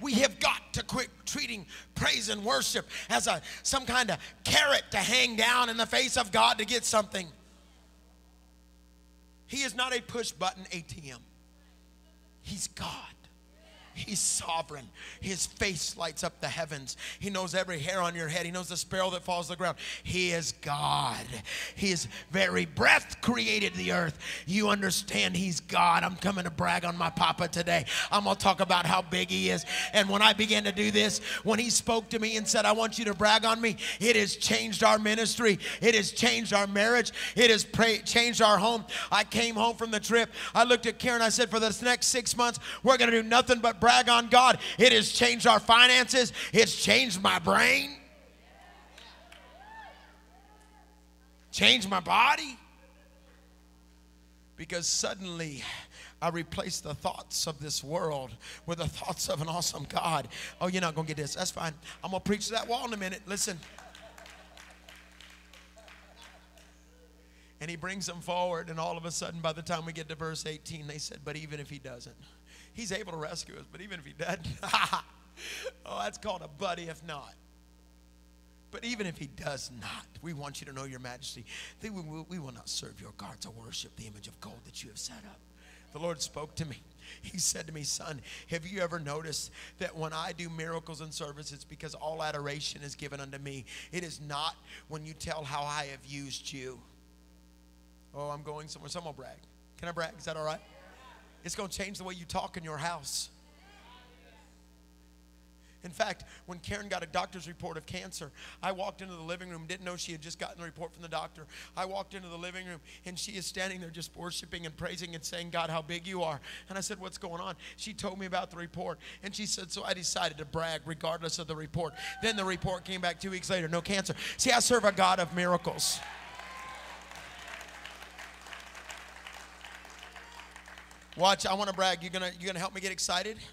We have got to quit treating praise and worship as a, some kind of carrot to hang down in the face of God to get something. He is not a push-button A T M. He's God. He's sovereign. His face lights up the heavens. He knows every hair on your head. He knows the sparrow that falls to the ground. He is God. His very breath created the earth. You understand he's God. I'm coming to brag on my papa today. I'm going to talk about how big he is. And when I began to do this, when he spoke to me and said, I want you to brag on me, it has changed our ministry. It has changed our marriage. It has changed our home. I came home from the trip. I looked at Karen. I said, for the next six months, we're going to do nothing but brag. Brag on God. It has changed our finances. It's changed my brain. Changed my body. Because suddenly I replaced the thoughts of this world with the thoughts of an awesome God. Oh, you're not going to get this. That's fine. I'm going to preach to that wall in a minute. Listen. And he brings them forward, and all of a sudden, by the time we get to verse eighteen, they said, but even if he doesn't. He's able to rescue us, but even if he doesn't, oh, that's called a but if not. But even if he does not, we want you to know, your majesty, that we will, we will not serve your gods or worship the image of gold that you have set up. The Lord spoke to me. He said to me, son, have you ever noticed that when I do miracles and service, it's because all adoration is given unto me. It is not when you tell how I have used you. Oh, I'm going somewhere. Someone will brag. Can I brag? Is that all right? It's going to change the way you talk in your house. In fact, when Karen got a doctor's report of cancer, I walked into the living room, didn't know she had just gotten the report from the doctor. I walked into the living room, and she is standing there just worshiping and praising and saying, God, how big you are. And I said, what's going on? She told me about the report, and she said, so I decided to brag regardless of the report. Then the report came back two weeks later, no cancer. See, I serve a God of miracles. Watch, I want to brag. You're going you're gonna help me get excited? Yeah.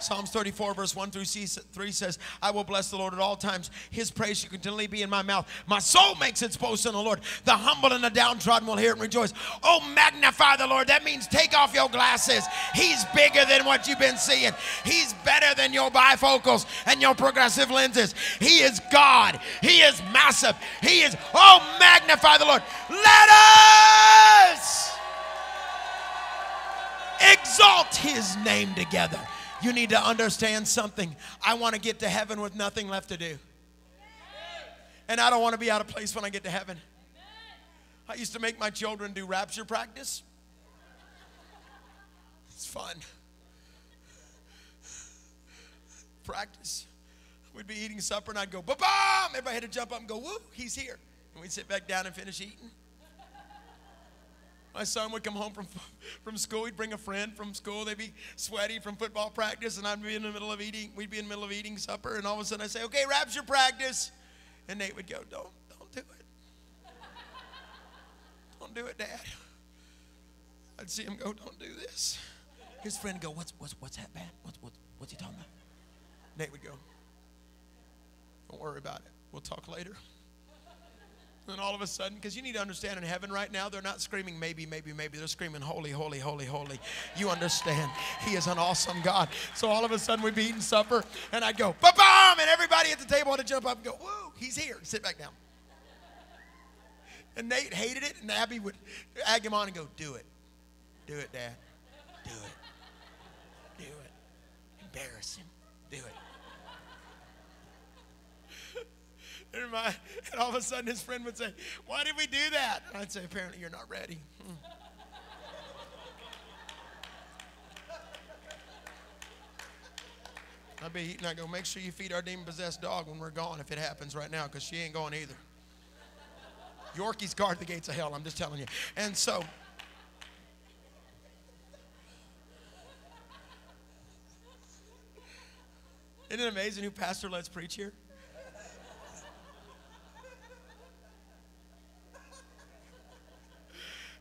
Psalms thirty-four, verse one through three says, I will bless the Lord at all times. His praise shall continually be in my mouth. My soul makes its boast in the Lord. The humble and the downtrodden will hear it and rejoice. Oh, magnify the Lord. That means take off your glasses. He's bigger than what you've been seeing. He's better than your bifocals and your progressive lenses. He is God. He is massive. He is, oh, magnify the Lord. Let us exalt his name together. You need to understand something. I want to get to heaven with nothing left to do. And I don't want to be out of place when I get to heaven. I used to make my children do rapture practice. It's fun. Practice. We'd be eating supper and I'd go, ba-bam! Everybody had to jump up and go, woo, he's here. And we'd sit back down and finish eating. My son would come home from, from school. He'd bring a friend from school. They'd be sweaty from football practice, and I'd be in the middle of eating. We'd be in the middle of eating supper, and all of a sudden I'd say, okay, rapture practice. And Nate would go, don't, don't do it. Don't do it, Dad. I'd see him go, don't do this. His friend would go, what's, what's, what's that, man? What's, what's, what's he talking about? Nate would go, don't worry about it. We'll talk later. And all of a sudden, because you need to understand in heaven right now, they're not screaming maybe, maybe, maybe. They're screaming holy, holy, holy, holy. You understand. He is an awesome God. So all of a sudden, we'd be eating supper, and I'd go, ba-bam, and everybody at the table had to jump up and go, woo, he's here. Sit back down. And Nate hated it, and Abby would egg him on and go, do it. Do it, Dad. Do it. Do it. Embarrass him. Do it. And, my, and all of a sudden, his friend would say, why did we do that? And I'd say, apparently you're not ready. Hmm. I'd be eating. I go, make sure you feed our demon-possessed dog when we're gone, if it happens right now, because she ain't going either. Yorkies guard the gates of hell, I'm just telling you. And so, isn't it amazing who pastor lets preach here?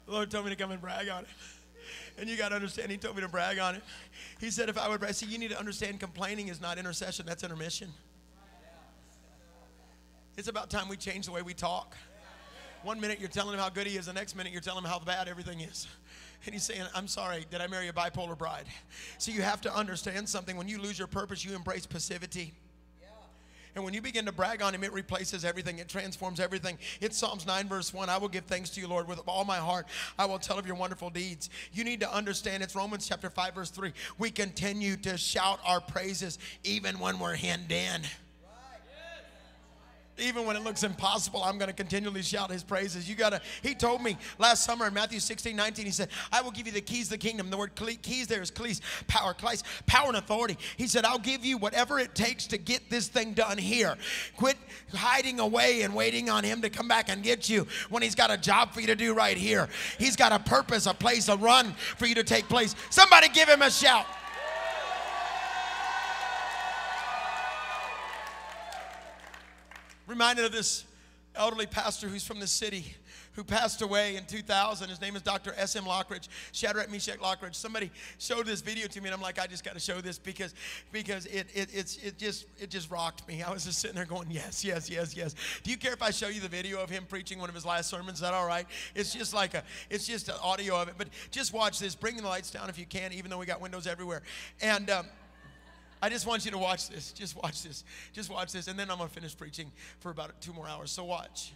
The Lord told me to come and brag on it. And you got to understand, he told me to brag on it. He said if I would brag. See, you need to understand complaining is not intercession. That's intermission. It's about time we change the way we talk. One minute you're telling him how good he is. The next minute you're telling him how bad everything is. And he's saying, I'm sorry, did I marry a bipolar bride? See, you have to understand something. When you lose your purpose, you embrace passivity. And when you begin to brag on him, it replaces everything. It transforms everything. It's Psalms nine, verse one. I will give thanks to you, Lord, with all my heart. I will tell of your wonderful deeds. You need to understand it's Romans chapter five, verse three. We continue to shout our praises even when we're hemmed in. Even when it looks impossible, I'm going to continually shout his praises. You got to, he told me last summer in Matthew sixteen nineteen, he said, I will give you the keys of the kingdom. The word keys there is kleis, power, kleis, power and authority. He said, I'll give you whatever it takes to get this thing done here. Quit hiding away and waiting on him to come back and get you when he's got a job for you to do right here. He's got a purpose, a place, a run for you to take place. Somebody give him a shout. Reminded of this elderly pastor who's from the city who passed away in two thousand. His name is Doctor S M Lockridge, Shadrach Meshach Lockridge. Somebody showed this video to me, and I'm like, I just got to show this because, because it, it, it's, it, just, it just rocked me. I was just sitting there going, yes, yes, yes, yes. Do you care if I show you the video of him preaching one of his last sermons? Is that all right? It's just like a, it's just an audio of it. But just watch this. Bring the lights down if you can, even though we got windows everywhere. And um, I just want you to watch this. Just watch this. Just watch this. And then I'm going to finish preaching for about two more hours. So watch.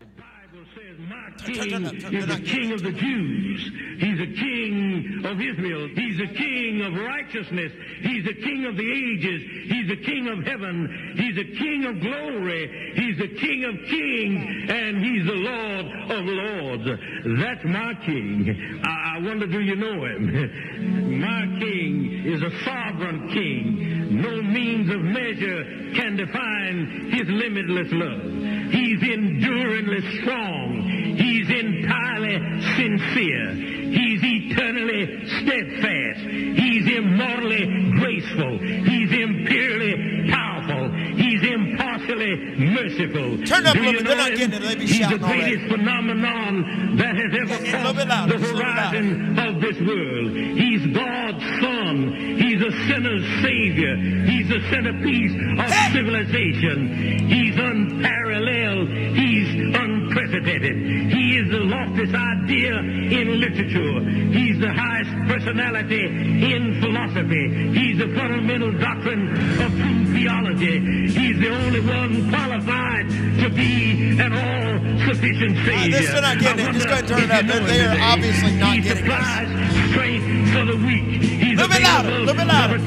The Bible says my king is the king of the Jews. He's a king of Israel. He's a king of righteousness. He's a king of the ages. He's a king of heaven. He's a king of glory. He's the king of kings. And he's the Lord of lords. That's my king. I, I wonder, do you know him? My king is a sovereign king. no means of measure can define his limitless love. He's enduringly strong. He's entirely sincere. He's eternally steadfast. He's immortally graceful. He's imperially powerful. He's impartially merciful. Turn up a little bit. They're not getting it. They be shouting. He's the greatest phenomenon that has ever crossed the horizon of this world. He's God's son. He's a sinner's savior. He's the centerpiece of hey. civilization. He's unparalleled. He's unprecedented. He is the loftiest idea in literature. He's the highest personality in philosophy. He's the fundamental doctrine of true theology. He's the only one qualified to be an all-sufficient savior. Uh, this they're not getting it. Just go ahead and turn it up. They're, they are obviously not he getting it. He supplies strength for the weak. He's a little bit louder. A little bit louder.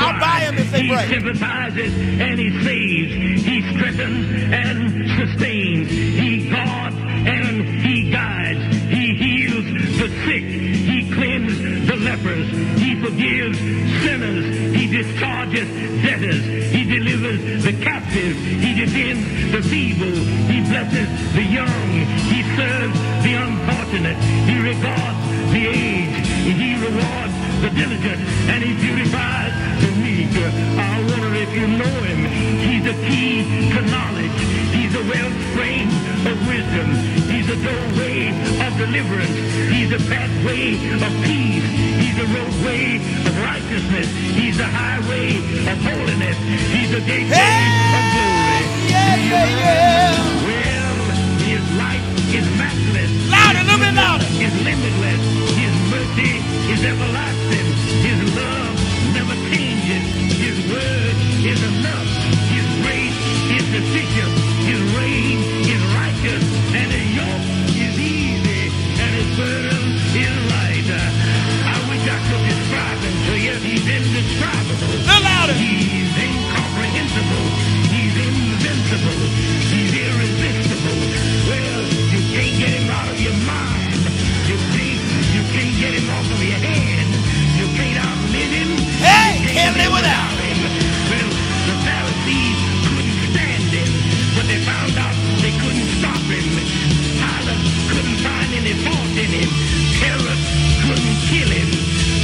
I'll buy him if they break. He sympathizes and he saves. He strengthens and sustains. He guards and he guides. He heals the sick. He cleanses the lepers. He forgives sinners. He discharges debtors. He delivers the captives. He defends the feeble. He blesses the young. He serves the unfortunate. He regards the aged. He rewards the diligent, and he beautifies the meek. I wonder if you know him. He's a key to knowledge. He's a wellspring of wisdom. He's a doorway of deliverance. He's a pathway of peace. He's a roadway of righteousness. He's a highway of holiness. He's a gateway hey! of glory. Yeah, yeah, yeah. Well, his life is matchless. Louder, a little bit louder. His limitless. Mercy is everlasting. His love never changes. His word is enough. His grace is sufficient. His reign is righteous. And his yoke is easy. And his burden is light. I wish I could describe him to you. He's indescribable. The louder. He's incomprehensible. He's invincible. He's irresistible. Well, you can't get him out of your mind. Get him off of your hand. You can't outlive him. Hey, can't live without him. Well, the Pharisees couldn't stand him, but they found out they couldn't stop him. Pilate couldn't find any fault in him. Herod couldn't kill him.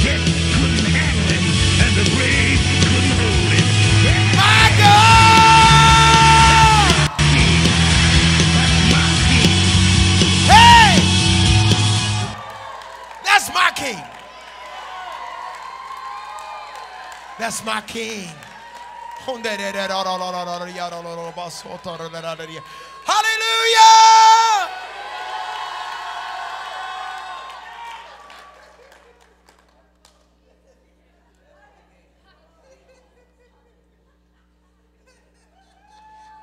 Death couldn't handle him, and the grave couldn't hold him. My God! That's my king. Hey! That's my king. That's my king. Hallelujah.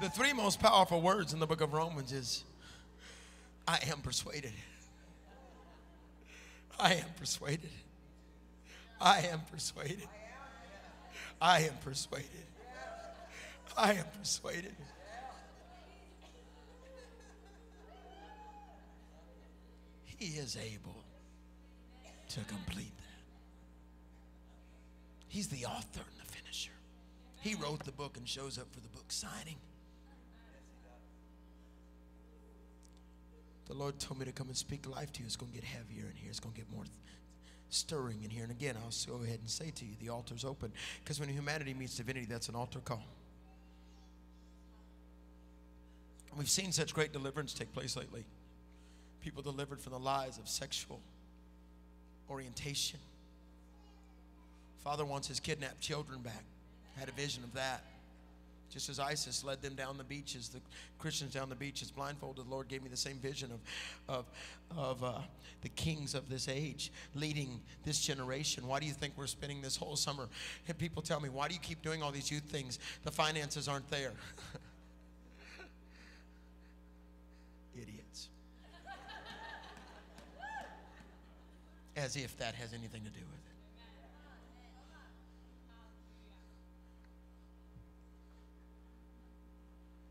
The three most powerful words in the book of Romans is, I am persuaded. I am persuaded. I am persuaded. I am persuaded. I am persuaded. He is able to complete that. He's the author and the finisher. He wrote the book and shows up for the book signing. The Lord told me to come and speak life to you. It's going to get heavier in here. It's going to get more stirring in here. And again, I'll go ahead and say to you, the altar's open. Because when humanity meets divinity, that's an altar call. We've seen such great deliverance take place lately. People delivered from the lies of sexual orientation. Father wants his kidnapped children back. Had a vision of that. Just as ISIS led them down the beaches, the Christians down the beaches, blindfolded, the Lord gave me the same vision of, of, of uh, the kings of this age leading this generation. Why do you think we're spending this whole summer? And people tell me, why do you keep doing all these youth things? The finances aren't there. Idiots. As if that has anything to do with it.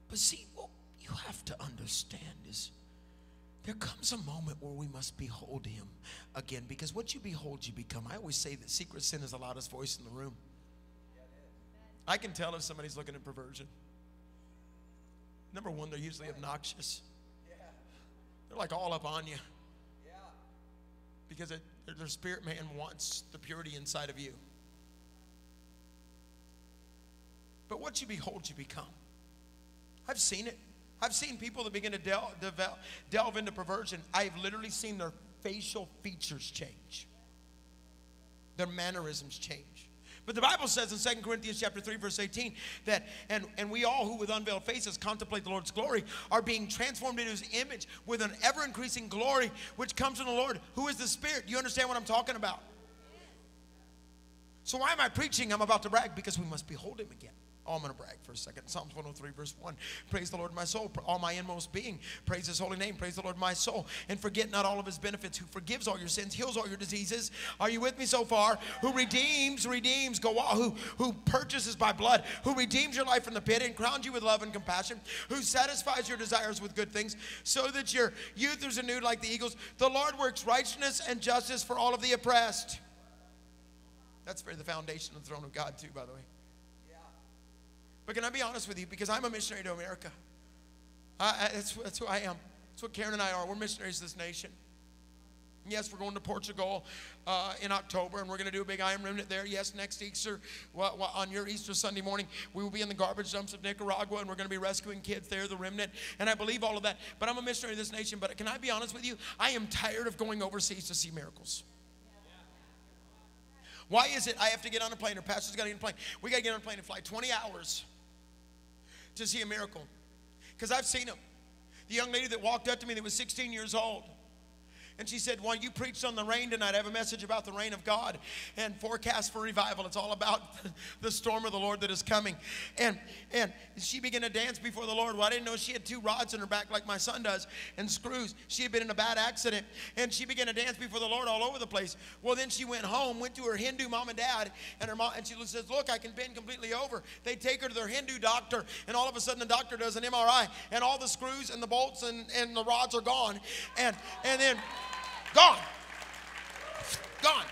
But see, what you have to understand is there comes a moment where we must behold him again, because what you behold, you become. I always say that secret sin is the loudest voice in the room. Yeah, I can tell if somebody's looking at perversion. Number one, they're usually obnoxious. They're like all up on you. Because it, their spirit man wants the purity inside of you. But what you behold, you become. I've seen it. I've seen people that begin to del devel delve into perversion. I've literally seen their facial features change. Their mannerisms change. But the Bible says in Second Corinthians chapter three, verse eighteen, that and, and we all who with unveiled faces contemplate the Lord's glory are being transformed into his image with an ever-increasing glory which comes from the Lord, who is the Spirit. You understand what I'm talking about? So why am I preaching? I'm about to brag because we must behold him again. Oh, I'm going to brag for a second. Psalms one oh three, verse one. Praise the Lord, my soul, all my inmost being. Praise his holy name. Praise the Lord, my soul. And forget not all of his benefits, who forgives all your sins, heals all your diseases. Are you with me so far? Who redeems, redeems, go who, who purchases by blood, who redeems your life from the pit and crowns you with love and compassion, who satisfies your desires with good things so that your youth is renewed like the eagles. The Lord works righteousness and justice for all of the oppressed. That's for the foundation of the throne of God too, by the way. But can I be honest with you? Because I'm a missionary to America. I, I, that's, that's who I am. That's what Karen and I are. We're missionaries to this nation. And yes, we're going to Portugal uh, in October, and we're going to do a big I Am Remnant there. Yes, next Easter, well, well, on your Easter Sunday morning, we will be in the garbage dumps of Nicaragua, and we're going to be rescuing kids there, the remnant. And I believe all of that. But I'm a missionary to this nation. But can I be honest with you? I am tired of going overseas to see miracles. Why is it I have to get on a plane, or pastor's got to get on a plane? We got to get on a plane and fly twenty hours to see a miracle. Because I've seen them. The young lady that walked up to me that was sixteen years old, and she said, well, you preached on the rain tonight. I have a message about the rain of God and forecast for revival. It's all about the storm of the Lord that is coming. And, and she began to dance before the Lord. Well, I didn't know she had two rods in her back like my son does and screws. She had been in a bad accident, and she began to dance before the Lord all over the place. Well, then she went home, went to her Hindu mom and dad, and her mom, and she says, look, I can bend completely over. They take her to their Hindu doctor, and all of a sudden the doctor does an M R I, and all the screws and the bolts and, and the rods are gone. And, and then... Gone. Gone.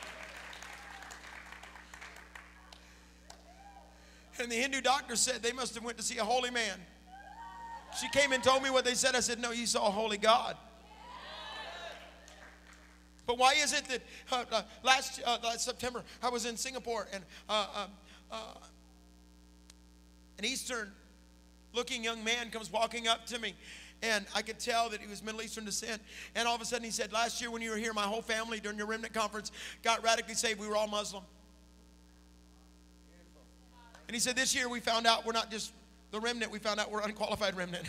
And the Hindu doctor said they must have went to see a holy man. She came and told me what they said. I said, no, you saw a holy God. But why is it that uh, uh, last, uh, last September I was in Singapore, and uh, uh, uh, an Eastern-looking young man comes walking up to me. And I could tell that he was Middle Eastern descent. And all of a sudden he said, last year when you were here, my whole family during your remnant conference got radically saved. We were all Muslim. And he said, this year we found out we're not just the remnant. We found out we're unqualified remnant.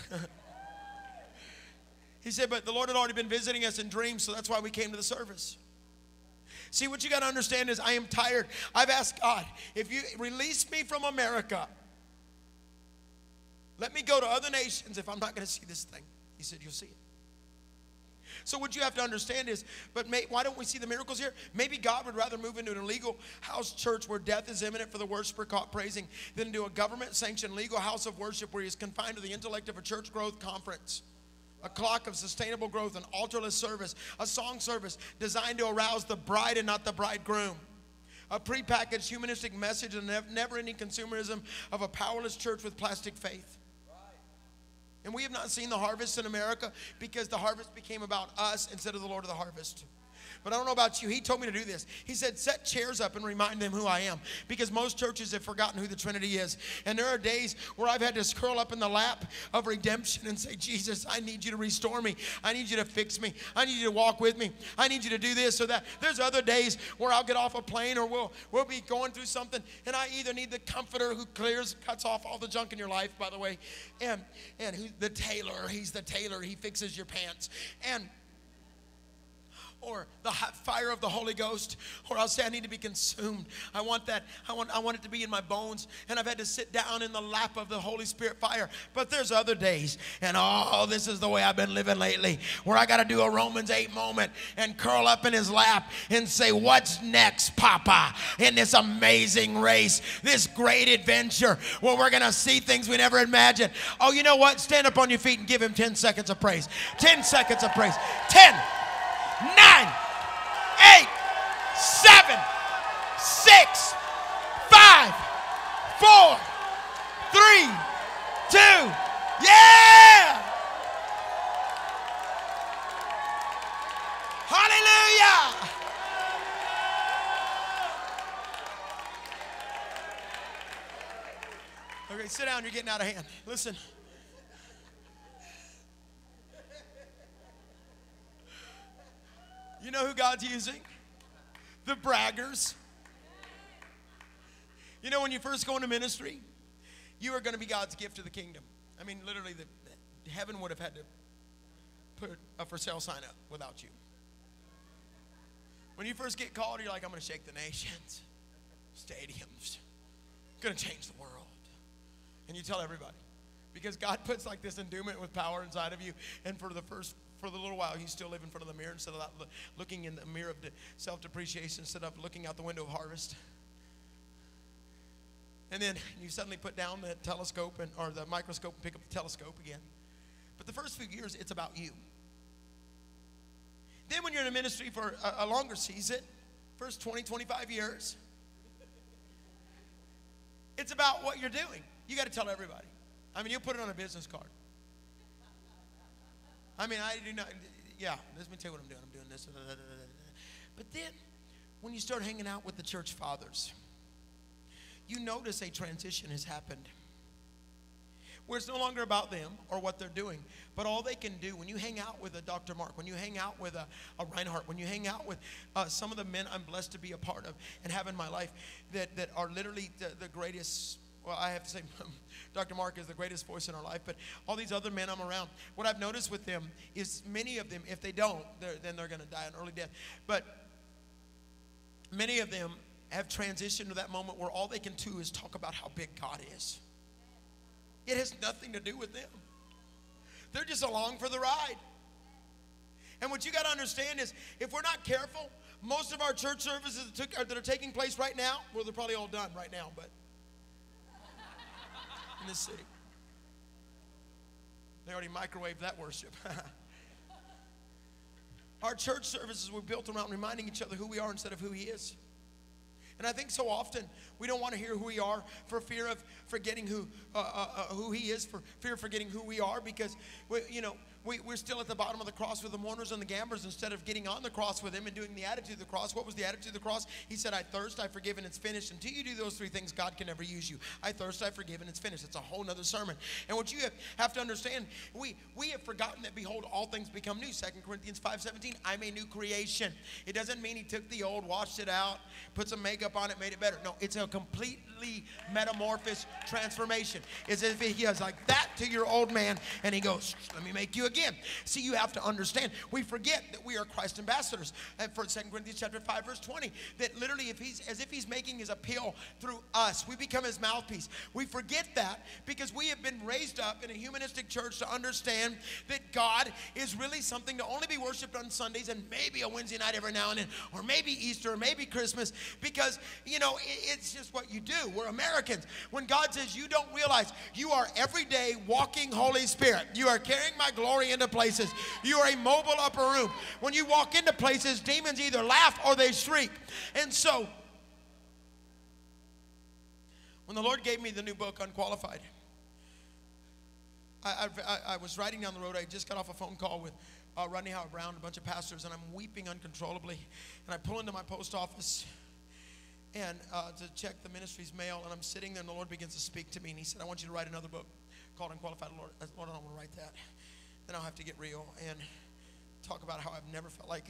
He said, but the Lord had already been visiting us in dreams, so that's why we came to the service. See, what you got to understand is I am tired. I've asked God, if you release me from America, let me go to other nations if I'm not going to see this thing. He said, you'll see it. So what you have to understand is, but mate, why don't we see the miracles here? Maybe God would rather move into an illegal house church where death is imminent for the worshiper caught praising than into a government-sanctioned legal house of worship where he is confined to the intellect of a church growth conference. A clock of sustainable growth, an altarless service, a song service designed to arouse the bride and not the bridegroom. A prepackaged humanistic message and never-ending consumerism of a powerless church with plastic faith. And we have not seen the harvest in America because the harvest became about us instead of the Lord of the harvest. But I don't know about you. He told me to do this. He said, set chairs up and remind them who I am. Because most churches have forgotten who the Trinity is. And there are days where I've had to curl up in the lap of redemption and say, Jesus, I need you to restore me. I need you to fix me. I need you to walk with me. I need you to do this or that. There's other days where I'll get off a plane or we'll, we'll be going through something. And I either need the comforter who clears, cuts off all the junk in your life, by the way. And, and who, the tailor. He's the tailor. He fixes your pants. And... or the hot fire of the Holy Ghost, or I'll say I need to be consumed. I want that. I want, I want it to be in my bones, and I've had to sit down in the lap of the Holy Spirit fire. But there's other days, and oh, this is the way I've been living lately, where I got to do a Romans eight moment and curl up in his lap and say, what's next, Papa, in this amazing race, this great adventure where we're going to see things we never imagined. Oh, you know what? Stand up on your feet and give him ten seconds of praise. ten seconds of praise. ten. Nine, eight, seven, six, five, four, Three, two, yeah! Hallelujah! Okay, sit down. You're getting out of hand. Listen. You know who God's using? The braggers. You know, when you first go into ministry, you are going to be God's gift to the kingdom. I mean, literally, the, the heaven would have had to put a for sale sign up without you. When you first get called, you're like, I'm going to shake the nations, stadiums, going to change the world. And you tell everybody. Because God puts like this endowment with power inside of you. And for the first, for the little while, you still live in front of the mirror instead of looking in the mirror of self-depreciation, instead of looking out the window of harvest. And then you suddenly put down the telescope and or the microscope and pick up the telescope again. But the first few years, it's about you. Then when you're in a ministry for a, a longer season, first twenty, twenty-five years, it's about what you're doing. You got to tell everybody. I mean, you'll put it on a business card. I mean, I do not, yeah, let me tell you what I'm doing. I'm doing this. Blah, blah, blah, blah. But then, when you start hanging out with the church fathers, you notice a transition has happened. Where it's no longer about them or what they're doing, but all they can do, when you hang out with a Doctor Mark, when you hang out with a, a Reinhardt, when you hang out with uh, some of the men I'm blessed to be a part of and have in my life that, that are literally the, the greatest. Well, I have to say, Doctor Mark is the greatest voice in our life, but all these other men I'm around, what I've noticed with them is many of them, if they don't, they're, then they're going to die an early death. But many of them have transitioned to that moment where all they can do is talk about how big God is. It has nothing to do with them. They're just along for the ride. And what you got to understand is, if we're not careful, most of our church services that, took, that are taking place right now, well, they're probably all done right now, but in this city, they already microwaved that worship. Our church services were built around reminding each other who we are instead of who He is. And I think so often we don't want to hear who we are for fear of forgetting who uh, uh, uh, who He is, for fear of forgetting who we are, because we, you know we, we're still at the bottom of the cross with the mourners and the gamblers instead of getting on the cross with Him and doing the attitude of the cross. What was the attitude of the cross? He said, I thirst, I forgive, and it's finished. Until you do those three things, God can never use you. I thirst, I forgive, and it's finished. It's a whole nother sermon. And what you have, have to understand, we, we have forgotten that, behold, all things become new. Second Corinthians five seventeen, I'm a new creation. It doesn't mean He took the old, washed it out, put some makeup on it, made it better. No, it's a completely metamorphosis transformation. It's as if He is like that to your old man, and He goes, let me make you again. See, you have to understand, we forget that we are Christ ambassadors. And for Second Corinthians chapter five verse twenty, that literally if he's as if He's making His appeal through us, we become His mouthpiece. We forget that because we have been raised up in a humanistic church to understand that God is really something to only be worshiped on Sundays and maybe a Wednesday night every now and then, or maybe Easter, or maybe Christmas, because you know it's just what you do. We're Americans. When God says, you don't realize you are every day walking Holy Spirit. You are carrying my glory into places. You are a mobile upper room. When you walk into places, demons either laugh or they shriek. And so, when the Lord gave me the new book, Unqualified, I, I, I was riding down the road. I just got off a phone call with uh, Rodney Howard Brown, a bunch of pastors, and I'm weeping uncontrollably. And I pull into my post office and uh, to check the ministry's mail, and I'm sitting there, and the Lord begins to speak to me, and He said, I want you to write another book called Unqualified. Lord, Lord, I don't want to write that. Then I'll have to get real and talk about how I've never felt like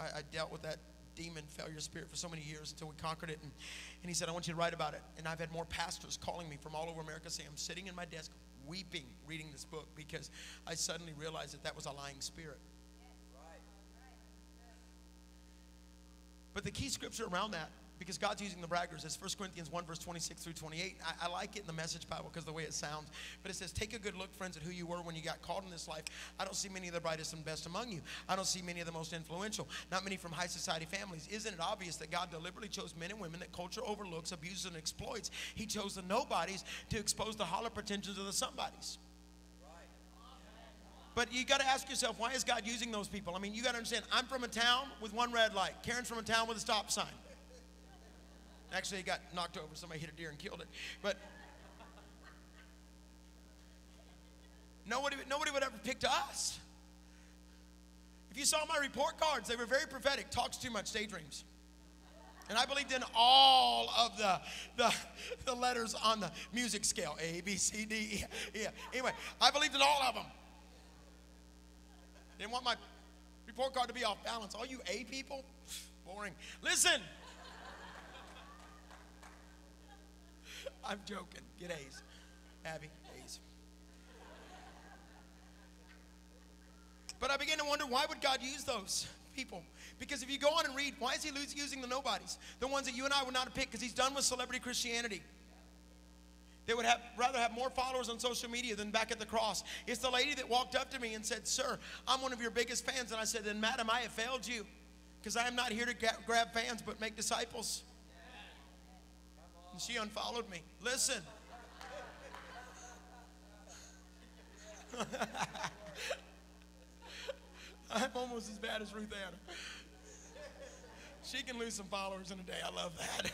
I, I dealt with that demon failure spirit for so many years until we conquered it. And, and He said, I want you to write about it. And I've had more pastors calling me from all over America saying, I'm sitting in my desk weeping, reading this book, because I suddenly realized that that was a lying spirit. But the key scripture around that, because God's using the braggers, is First Corinthians one, verse twenty-six through twenty-eight. I, I like it in the Message Bible because of the way it sounds. But it says, take a good look, friends, at who you were when you got called in this life. I don't see many of the brightest and best among you. I don't see many of the most influential. Not many from high society families. Isn't it obvious that God deliberately chose men and women that culture overlooks, abuses, and exploits? He chose the nobodies to expose the hollow pretensions of the somebodies. But you got to ask yourself, why is God using those people? I mean, you got to understand, I'm from a town with one red light. Karen's from a town with a stop sign. Actually, it got knocked over. Somebody hit a deer and killed it. But nobody, nobody would ever pick us. If you saw my report cards, they were very prophetic. Talks too much, daydreams. And I believed in all of the, the, the letters on the music scale. A, B, C, D, E. Yeah. Anyway, I believed in all of them. Didn't want my report card to be off balance. All you A people? Boring. Listen. I'm joking. Get A's. Abby, A's. But I began to wonder, why would God use those people? Because if you go on and read, why is he using the nobodies? The ones that you and I would not have picked, because he's done with celebrity Christianity. They would have rather have more followers on social media than back at the cross. It's the lady that walked up to me and said, "Sir, I'm one of your biggest fans." And I said, "Then, madam, I have failed you, because I am not here to grab fans but make disciples." And she unfollowed me. Listen. I'm almost as bad as Ruth Anna. She can lose some followers in a day. I love that.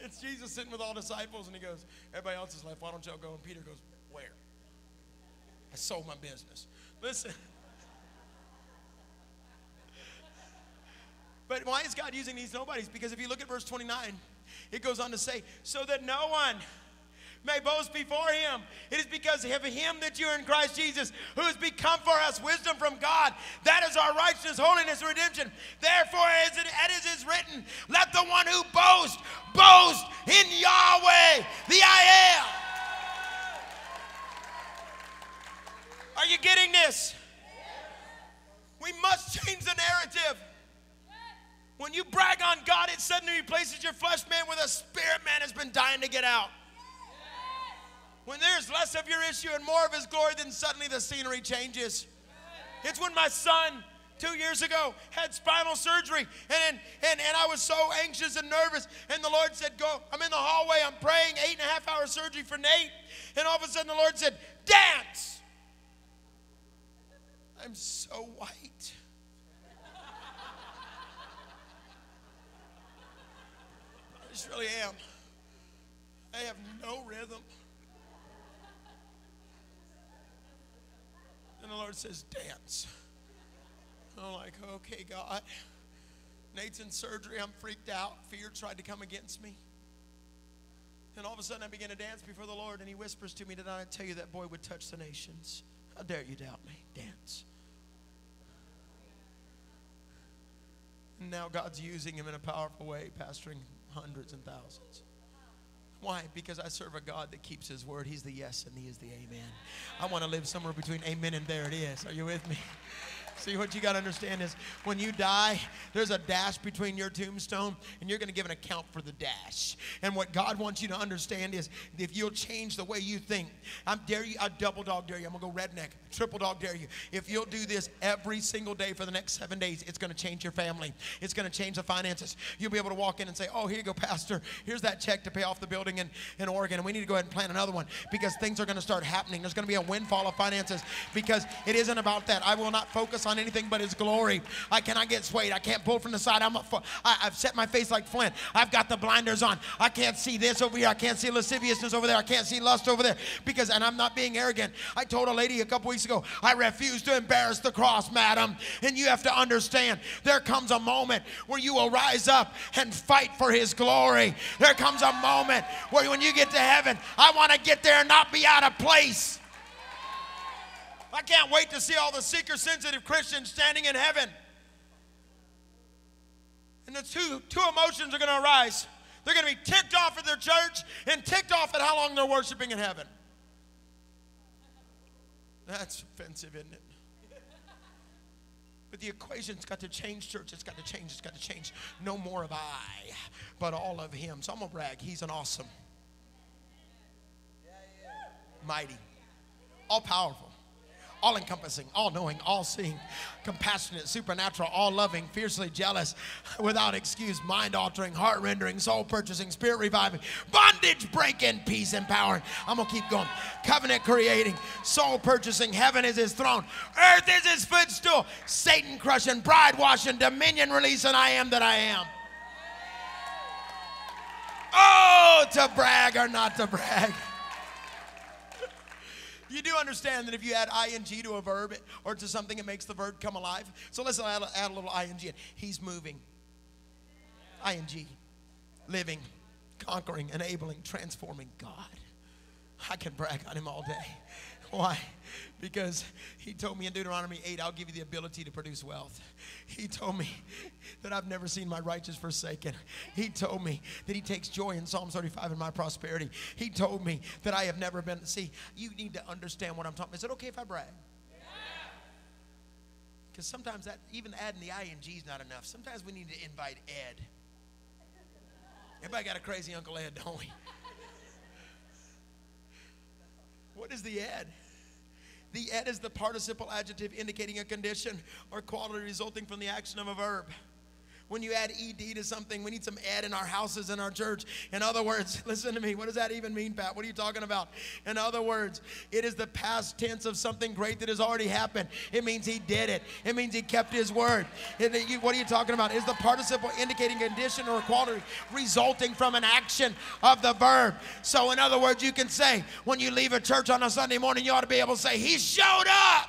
It's Jesus sitting with all disciples, and he goes, "Everybody else is left. Why don't y'all go?" And Peter goes, "Where? I sold my business." Listen. But why is God using these nobodies? Because if you look at verse twenty-nine, it goes on to say, "So that no one may boast before him. It is because of him that you are in Christ Jesus, who has become for us wisdom from God. That is our righteousness, holiness, redemption. Therefore, as it, as it is written, let the one who boasts, boast in Yahweh, the I Am." Are you getting this? We must change the narrative. When you brag on God, it suddenly replaces your flesh man with a spirit man has been dying to get out. When there's less of your issue and more of his glory, then suddenly the scenery changes. It's when my son, two years ago, had spinal surgery. And, and, and I was so anxious and nervous. And the Lord said, "Go." I'm in the hallway. I'm praying. Eight and a half hour surgery for Nate. And all of a sudden the Lord said, "Dance." I'm so white. I just really am. I have no rhythm. And the Lord says, "Dance." And I'm like, "Okay, God." Nate's in surgery. I'm freaked out. Fear tried to come against me. And all of a sudden, I began to dance before the Lord. And he whispers to me, "Did I tell you that boy would touch the nations? How dare you doubt me? Dance." And now God's using him in a powerful way, pastoring hundreds and thousands. Why? Because I serve a God that keeps his word. He's the yes and he is the amen. I want to live somewhere between amen and there it is. Are you with me? See, what you got to understand is when you die, there's a dash between your tombstone, and you're going to give an account for the dash. And what God wants you to understand is if you'll change the way you think, I dare you, I double dog dare you, I'm going to go redneck, triple dog dare you. If you'll do this every single day for the next seven days, it's going to change your family. It's going to change the finances. You'll be able to walk in and say, "Oh, here you go, Pastor. Here's that check to pay off the building in, in Oregon, and we need to go ahead and plan another one," because things are going to start happening. There's going to be a windfall of finances because it isn't about that. I will not focus on anything but his glory. I cannot get swayed. I can't pull from the side. I'm a, I, I've set my face like Flint. I've got the blinders on. I can't see this over here. I can't see lasciviousness over there. I can't see lust over there. Because, and I'm not being arrogant. I told a lady a couple weeks ago, "I refuse to embarrass the cross, madam." And you have to understand, there comes a moment where you will rise up and fight for his glory. There comes a moment where when you get to heaven, I want to get there and not be out of place. I can't wait to see all the seeker-sensitive Christians standing in heaven. And the two, two emotions are going to arise. They're going to be ticked off at their church and ticked off at how long they're worshiping in heaven. That's offensive, isn't it? But the equation's got to change, church. It's got to change. It's got to change. No more of I, but all of him. So I'm going to brag. He's an awesome, mighty, all-powerful, all-encompassing, all-knowing, all-seeing, compassionate, supernatural, all-loving, fiercely jealous, without excuse, mind-altering, heart-rendering, soul-purchasing, spirit-reviving, bondage-breaking, peace-empowering. I'm going to keep going. Covenant-creating, soul-purchasing, heaven is his throne, earth is his footstool, Satan-crushing, bride-washing, dominion-releasing, I am that I am. Oh, to brag or not to brag. You do understand that if you add ing to a verb or to something, it makes the verb come alive. So let's add a, add a little ing in. He's moving. Ing. Living. Conquering. Enabling. Transforming God. I can brag on him all day. Why? Because he told me in Deuteronomy eight, I'll give you the ability to produce wealth. He told me that I've never seen my righteous forsaken. He told me that he takes joy in Psalm thirty-five in my prosperity. He told me that I have never been. See, you need to understand what I'm talking about. Is it okay if I brag? Because sometimes that, even adding the ing is not enough. Sometimes we need to invite Ed. Everybody got a crazy Uncle Ed, don't we? What is the ed? The ed is the participle adjective indicating a condition or quality resulting from the action of a verb. When you add ed to something, we need some ed in our houses, in our church. In other words, listen to me. What does that even mean, Pat? What are you talking about? In other words, it is the past tense of something great that has already happened. It means he did it. It means he kept his word. You, what are you talking about? It's the participle indicating condition or quality resulting from an action of the verb. So in other words, you can say, when you leave a church on a Sunday morning, you ought to be able to say, he showed up.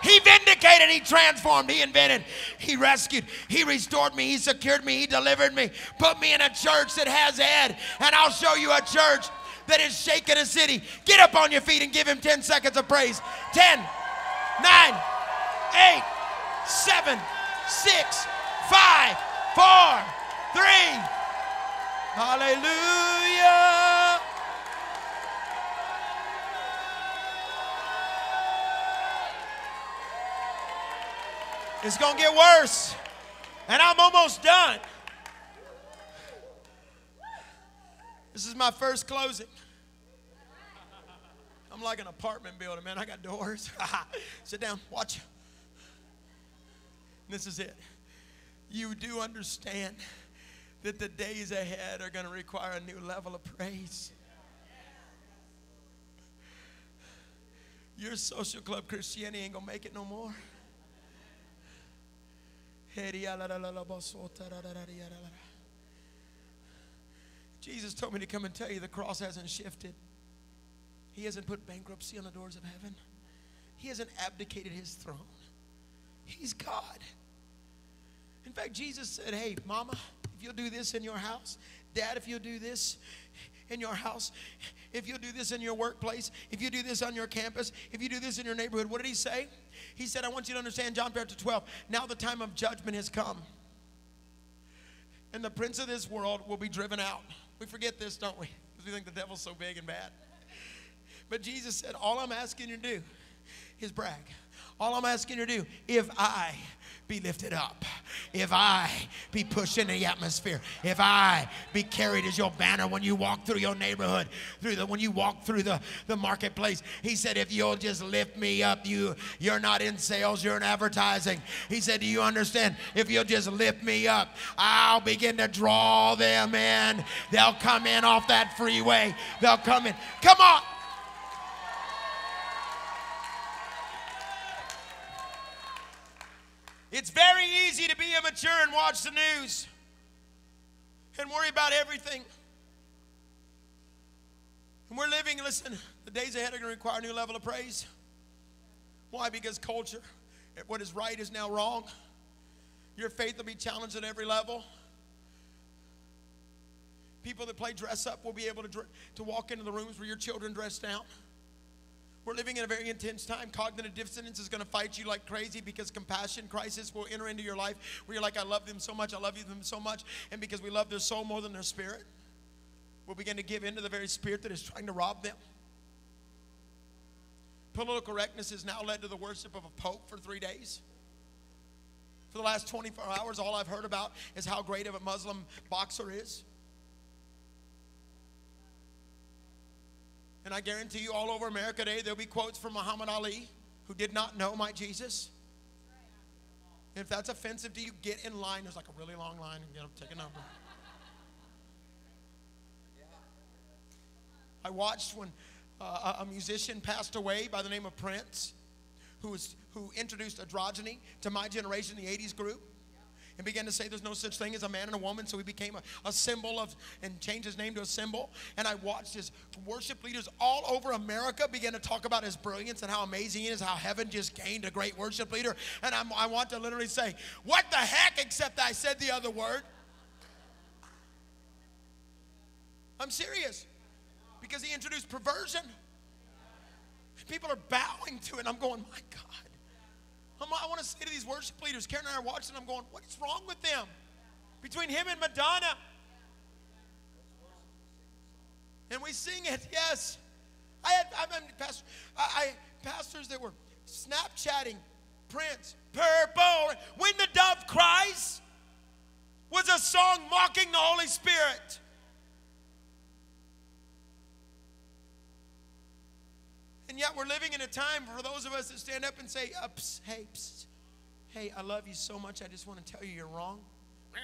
He vindicated, he transformed, he invented, he rescued, he restored me, he secured me, he delivered me. Put me in a church that has Ed, and I'll show you a church that is shaking a city. Get up on your feet and give him ten seconds of praise. ten, nine, eight, seven, six, five, four, three. Hallelujah. It's going to get worse, and I'm almost done. This is my first closing. I'm like an apartment building, man. I got doors. Sit down. Watch. This is it. You do understand that the days ahead are going to require a new level of praise. Your social club Christianity ain't going to make it no more. Jesus told me to come and tell you the cross hasn't shifted. He hasn't put bankruptcy on the doors of heaven. He hasn't abdicated his throne. He's God. In fact, Jesus said, hey, mama, if you'll do this in your house, dad, if you'll do this in your house, if you do this in your workplace, if you do this on your campus, if you do this in your neighborhood, what did he say? He said, I want you to understand John chapter twelve, now the time of judgment has come. And the prince of this world will be driven out. We forget this, don't we? Because we think the devil's so big and bad. But Jesus said, all I'm asking you to do is brag. All I'm asking you to do, if I be lifted up, if I be pushed into the atmosphere, if I be carried as your banner when you walk through your neighborhood, through the when you walk through the, the marketplace. He said, if you'll just lift me up, you, you're not in sales, you're in advertising. He said, do you understand? If you'll just lift me up, I'll begin to draw them in. They'll come in off that freeway. They'll come in. Come on. It's very easy to be immature and watch the news and worry about everything. And we're living, listen, the days ahead are going to require a new level of praise. Why? Because culture, what is right is now wrong. Your faith will be challenged at every level. People that play dress up will be able to, to walk into the rooms where your children dress down. We're living in a very intense time. Cognitive dissonance is going to fight you like crazy because compassion crisis will enter into your life where you're like, I love them so much, I love them so much. And because we love their soul more than their spirit, we'll begin to give in to the very spirit that is trying to rob them. Political correctness has now led to the worship of a pope for three days. For the last twenty-four hours, all I've heard about is how great of a Muslim boxer is. And I guarantee you all over America today, there'll be quotes from Muhammad Ali, who did not know my Jesus. And if that's offensive to you, get in line. There's like a really long line, and you know, take a number. I watched when uh, a musician passed away by the name of Prince, who, was, who introduced androgyny to my generation, the eighties group. and began to say there's no such thing as a man and a woman. So he became a, a symbol of, and changed his name to a symbol. And I watched his worship leaders all over America begin to talk about his brilliance and how amazing he is, how heaven just gained a great worship leader. And I'm, I want to literally say, what the heck, except I said the other word. I'm serious. Because he introduced perversion. People are bowing to it. And I'm going, my God. I'm, I want to say to these worship leaders, Karen and I are watching, I'm going, what is wrong with them? Between him and Madonna. And we sing it, yes. I had I mean, pastor, I, I, pastors that were Snapchatting Prince, purple, when the dove cries, was a song mocking the Holy Spirit. And yet we're living in a time for those of us that stand up and say, ups, hey, psst, hey, I love you so much, I just want to tell you you're wrong. You're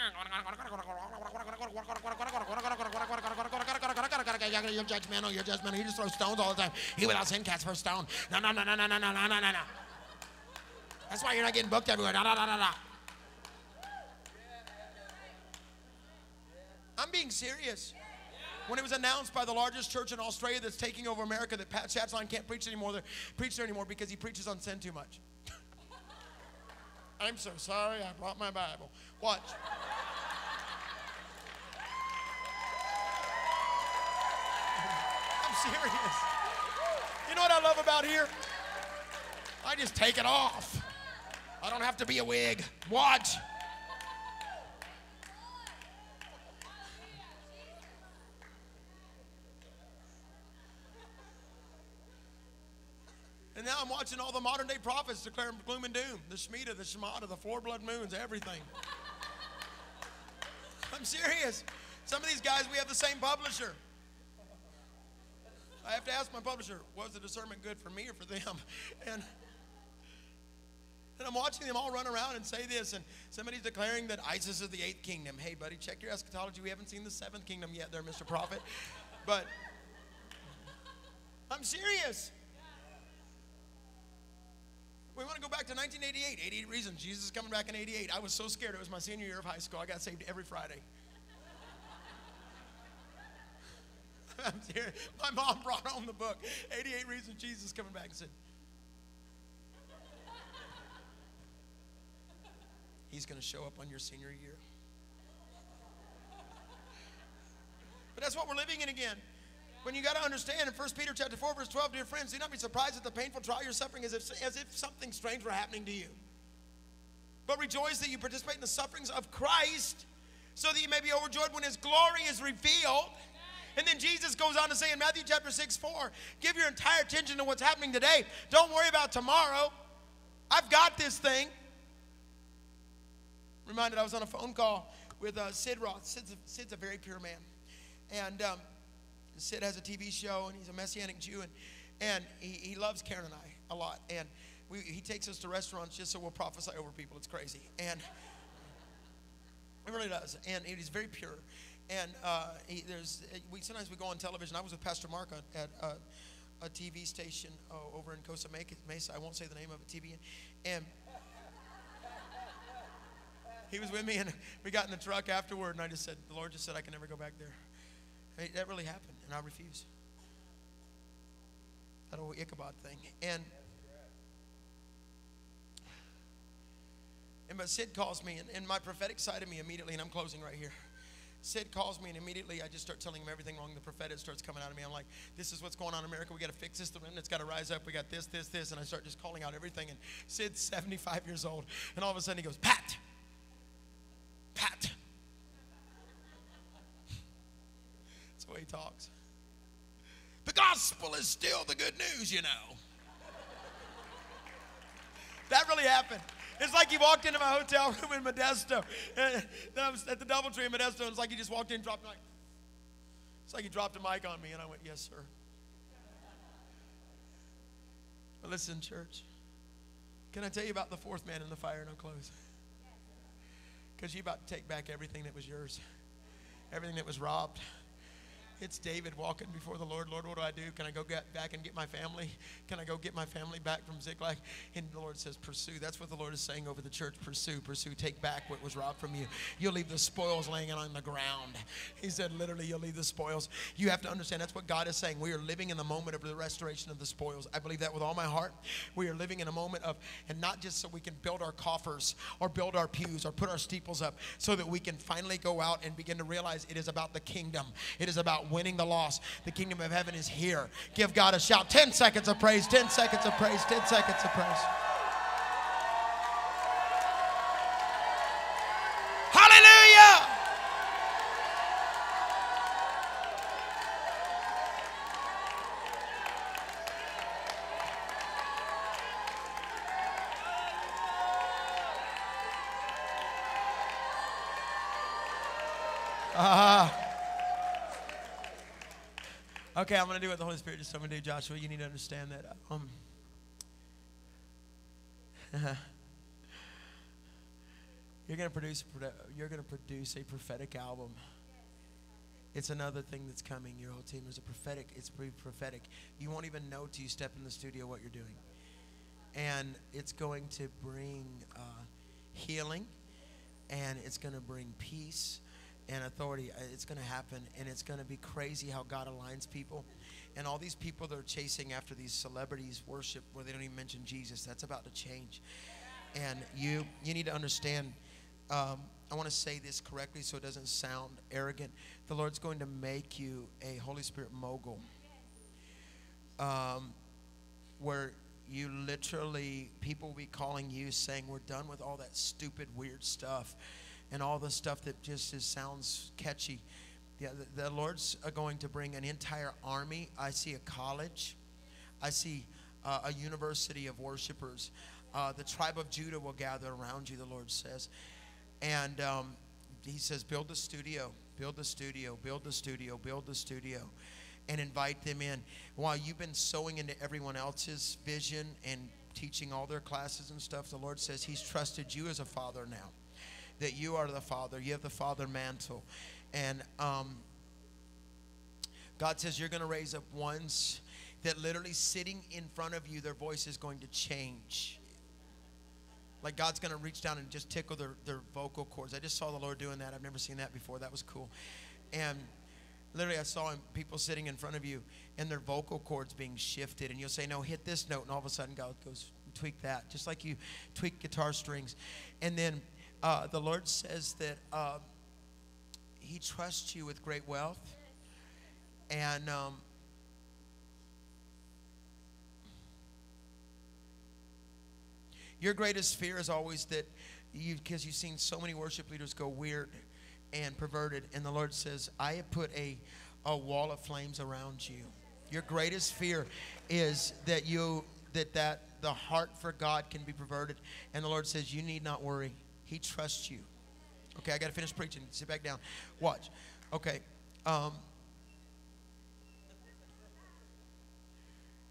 judgmental, you're judgmental. He just throws stones all the time. He would out send cats for a stone. No, no, no, no, no, no, no, no, no, no. That's why you're not getting booked everywhere. No, no, no, no, no. I'm being serious. When it was announced by the largest church in Australia that's taking over America that Pat Schatzline can't preach anymore, they preach there anymore because he preaches on sin too much. I'm so sorry, I brought my Bible. Watch. I'm serious. You know what I love about here? I just take it off. I don't have to be a wig. Watch. And now I'm watching all the modern day prophets declaring gloom and doom. The Shemitah, the Shemata, the four blood moons, everything. I'm serious. Some of these guys, we have the same publisher. I have to ask my publisher, was the discernment good for me or for them? And, and I'm watching them all run around and say this, and somebody's declaring that ISIS is the eighth kingdom. Hey, buddy, check your eschatology. We haven't seen the seventh kingdom yet there, Mister Prophet. But I'm serious. We want to go back to nineteen eighty-eight, eighty-eight Reasons. Jesus is coming back in eighty-eight. I was so scared. It was my senior year of high school. I got saved every Friday. I'm serious. My mom brought home the book, eighty-eight Reasons Jesus is coming back, and said, he's going to show up on your senior year. But that's what we're living in again. When you got to understand, in First Peter chapter four, verse twelve, dear friends, do not be surprised at the painful trial you're suffering as if, as if something strange were happening to you. But rejoice that you participate in the sufferings of Christ, so that you may be overjoyed when his glory is revealed. And then Jesus goes on to say in Matthew chapter six, four, give your entire attention to what's happening today. Don't worry about tomorrow. I've got this thing. Reminded, I was on a phone call with uh, Sid Roth. Sid's a, Sid's a very pure man. And... Um, Sid has a T V show, and he's a Messianic Jew, and, and he, he loves Karen and I a lot. And we, he takes us to restaurants just so we'll prophesy over people. It's crazy. And it really does. And he's very pure. And uh, he, there's, we, sometimes we go on television. I was with Pastor Mark on, at uh, a T V station uh, over in Costa Mesa. I won't say the name of it, T V N. And he was with me, and we got in the truck afterward, and I just said, the Lord just said I can never go back there. Hey, that really happened, and I refuse. That old Ichabod thing. And, and but Sid calls me, and, and my prophetic side of me immediately, and I'm closing right here. Sid calls me, and immediately I just start telling him everything wrong. The prophetic starts coming out of me. I'm like, this is what's going on in America. We got to fix this. The remnant's got to rise up. We got this, this, this. And I start just calling out everything. And Sid's seventy-five years old, and all of a sudden he goes, Pat, Pat. That's the way he talks. The gospel is still the good news, you know. That really happened. It's like he walked into my hotel room in Modesto. And I was at the Doubletree in Modesto, and it's like he just walked in and dropped a mic. It's like he dropped a mic on me, and I went, yes, sir. But listen, church, can I tell you about the fourth man in the fire, and I'll close? Because you're about to take back everything that was yours, everything that was robbed. It's David walking before the Lord. Lord, what do I do? Can I go get back and get my family? Can I go get my family back from Ziklag? And the Lord says, pursue. That's what the Lord is saying over the church. Pursue, pursue. Take back what was robbed from you. You'll leave the spoils laying on the ground. He said, literally, you'll leave the spoils. You have to understand that's what God is saying. We are living in the moment of the restoration of the spoils. I believe that with all my heart. We are living in a moment of, and not just so we can build our coffers or build our pews or put our steeples up, so that we can finally go out and begin to realize it is about the kingdom. It is about winning the lost. The kingdom of heaven is here. Give God a shout. Ten seconds of praise. Ten seconds of praise. Ten seconds of praise. Hallelujah! Ah. Okay, I'm going to do what the Holy Spirit just told me to do, Joshua. You need to understand that. Um, you're going to produce. You're going to produce a prophetic album. It's another thing that's coming. Your whole team is a prophetic. It's pretty prophetic. You won't even know till you step in the studio what you're doing, and it's going to bring uh, healing, and it's going to bring peace and authority. It's going to happen, and it's going to be crazy how God aligns people. And all these people that are chasing after these celebrities worship where they don't even mention Jesus, that's about to change. And you you need to understand, um, I want to say this correctly so it doesn't sound arrogant. The Lord's going to make you a Holy Spirit mogul, um, where you literally, people will be calling you saying, we're done with all that stupid weird stuff and all the stuff that just is, sounds catchy. Yeah, the, the Lord's going to bring an entire army. I see a college. I see uh, a university of worshipers. Uh, the tribe of Judah will gather around you, the Lord says. And um, he says, build the studio, build the studio, build the studio, build the studio, and invite them in. While you've been sowing into everyone else's vision and teaching all their classes and stuff, the Lord says he's trusted you as a father now. That you are the father. You have the father mantle. And um, God says you're going to raise up ones that literally sitting in front of you, their voice is going to change. Like God's going to reach down and just tickle their, their vocal cords. I just saw the Lord doing that. I've never seen that before. That was cool. And literally I saw him, people sitting in front of you and their vocal cords being shifted. And you'll say, no, hit this note. And all of a sudden God goes, tweak that. Just like you tweak guitar strings. And then Uh, the Lord says that uh, he trusts you with great wealth, and um, your greatest fear is always that you, because you've seen so many worship leaders go weird and perverted, and the Lord says, I have put a, a wall of flames around you. Your greatest fear is that you, that, that the heart for God can be perverted, and the Lord says, you need not worry. He trusts you. Okay, I got to finish preaching. Sit back down. Watch. Okay. Um,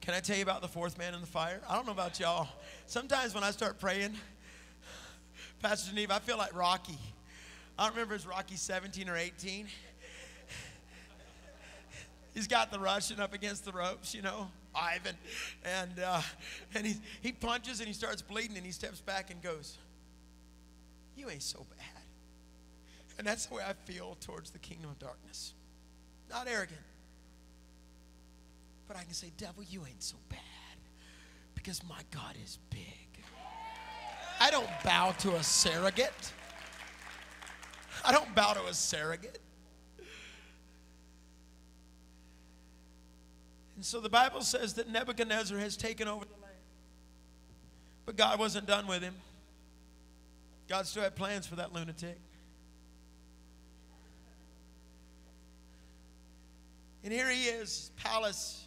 can I tell you about the fourth man in the fire? I don't know about y'all. Sometimes when I start praying, Pastor Geneve, I feel like Rocky. I don't remember if it's Rocky seventeen or eighteen. He's got the Russian up against the ropes, you know. Ivan. And, uh, and he, he punches and he starts bleeding and he steps back and goes, you ain't so bad. And that's the way I feel towards the kingdom of darkness. Not arrogant. But I can say, devil, you ain't so bad. Because my God is big. I don't bow to a surrogate. I don't bow to a surrogate. And so the Bible says that Nebuchadnezzar has taken over the land. But God wasn't done with him. God still had plans for that lunatic. And here he is, palace,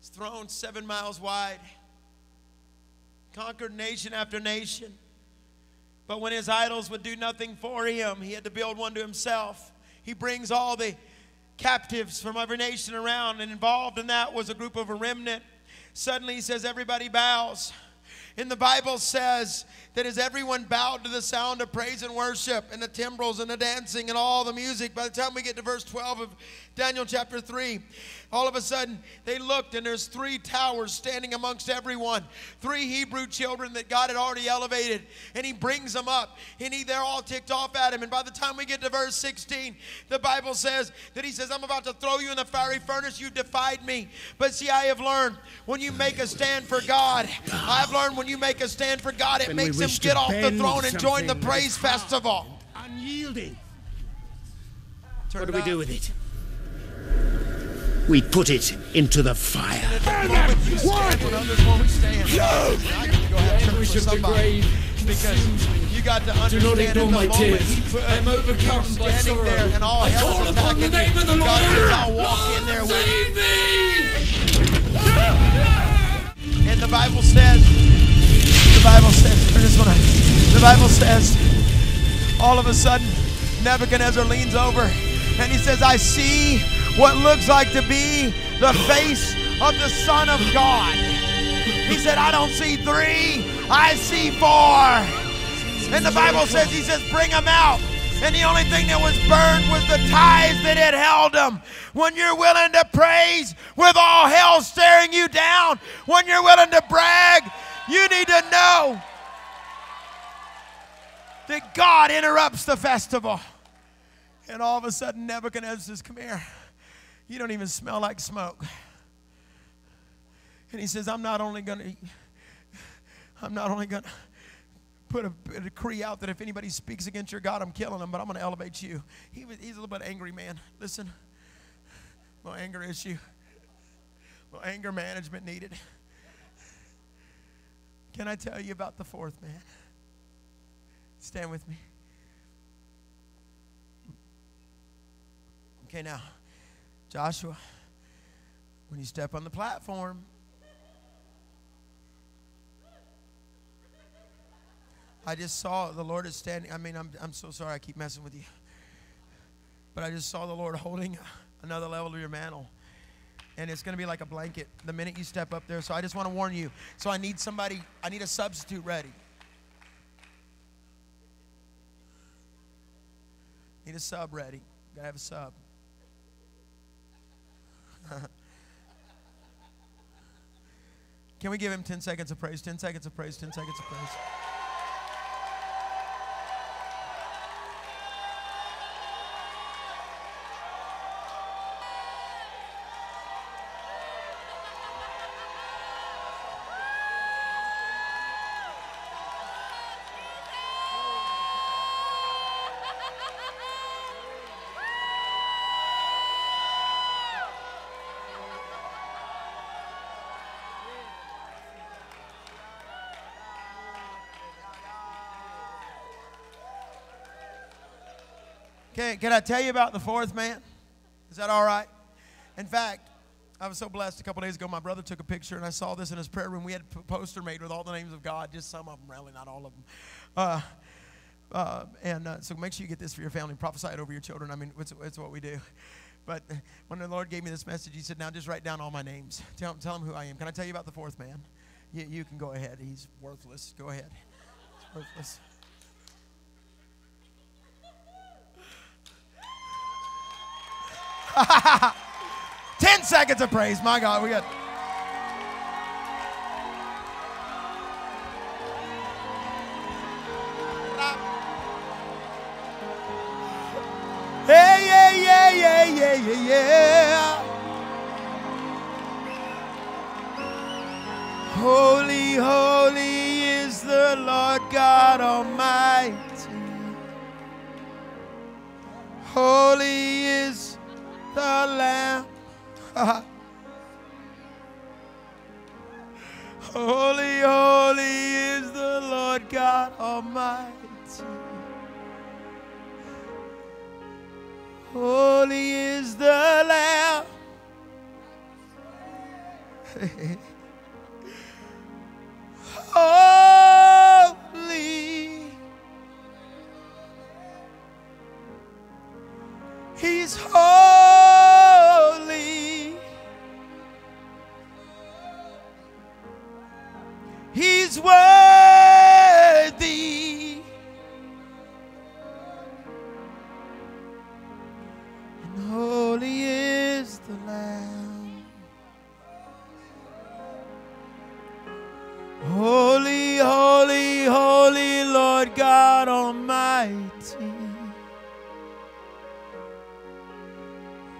his throne seven miles wide, conquered nation after nation. But when his idols would do nothing for him, he had to build one to himself. He brings all the captives from every nation around, and involved in that was a group of a remnant. Suddenly he says, everybody bows. And the Bible says that as everyone bowed to the sound of praise and worship and the timbrels and the dancing and all the music, by the time we get to verse twelve of Daniel chapter three, all of a sudden they looked and there's three towers standing amongst everyone, three Hebrew children that God had already elevated, and he brings them up, and he, they're all ticked off at him. And by the time we get to verse sixteen, the Bible says that he says, I'm about to throw you in the fiery furnace. You defied me. But see, I have learned when you make a stand for God, I have learned when you make a stand for God, it when makes him get off the throne and join the praise festival. Unyielding. Turn what do we do with it? We put it into the fire. Burn it! What? No! We should be brave, because you got to understand. Do not ignore my tears. I am overcome by sorrow. I call upon the name of the Lord. Lord, save me! And the Bible says, the Bible says, turn this one on. The Bible says, all of a sudden, Nebuchadnezzar leans over and he says, I see what looks like to be the face of the Son of God. He said, I don't see three, I see four. And the Bible says, he says, bring them out. And the only thing that was burned was the ties that had held them. When you're willing to praise with all hell staring you down, when you're willing to brag, you need to know that God interrupts the festival. And all of a sudden, Nebuchadnezzar says, come here. You don't even smell like smoke. And he says, I'm not only going to, I'm not only going to put a, a decree out that if anybody speaks against your God, I'm killing them, but I'm going to elevate you. He was, he's a little bit angry, man. Listen, a little anger issue, a little anger management needed. Can I tell you about the fourth man? Stand with me. Okay, now. Joshua, when you step on the platform, I just saw the Lord is standing. I mean, I'm, I'm so sorry I keep messing with you. But I just saw the Lord holding another level of your mantle. And it's going to be like a blanket the minute you step up there. So I just want to warn you. So I need somebody, I need a substitute ready. Need a sub ready. Got to have a sub. Can we give him ten seconds of praise? ten seconds of praise, ten seconds of praise. Can, can I tell you about the fourth man? Is that all right? In fact, I was so blessed a couple days ago. My brother took a picture, and I saw this in his prayer room. We had a poster made with all the names of God, just some of them, really, not all of them. Uh, uh, and uh, so make sure you get this for your family. Prophesy it over your children. I mean, it's, it's what we do. But when the Lord gave me this message, he said, now just write down all my names. Tell, tell him who I am. Can I tell you about the fourth man? You, you can go ahead. He's worthless. Go ahead. He's worthless. ten seconds of praise. My God, we got. Hey, yeah, yeah, yeah, yeah, yeah, yeah. Holy, holy is the Lord God Almighty. Holy is the Lamb. Holy, holy is the Lord God Almighty. Holy is the Lamb. Holy. He's holy. He's worthy.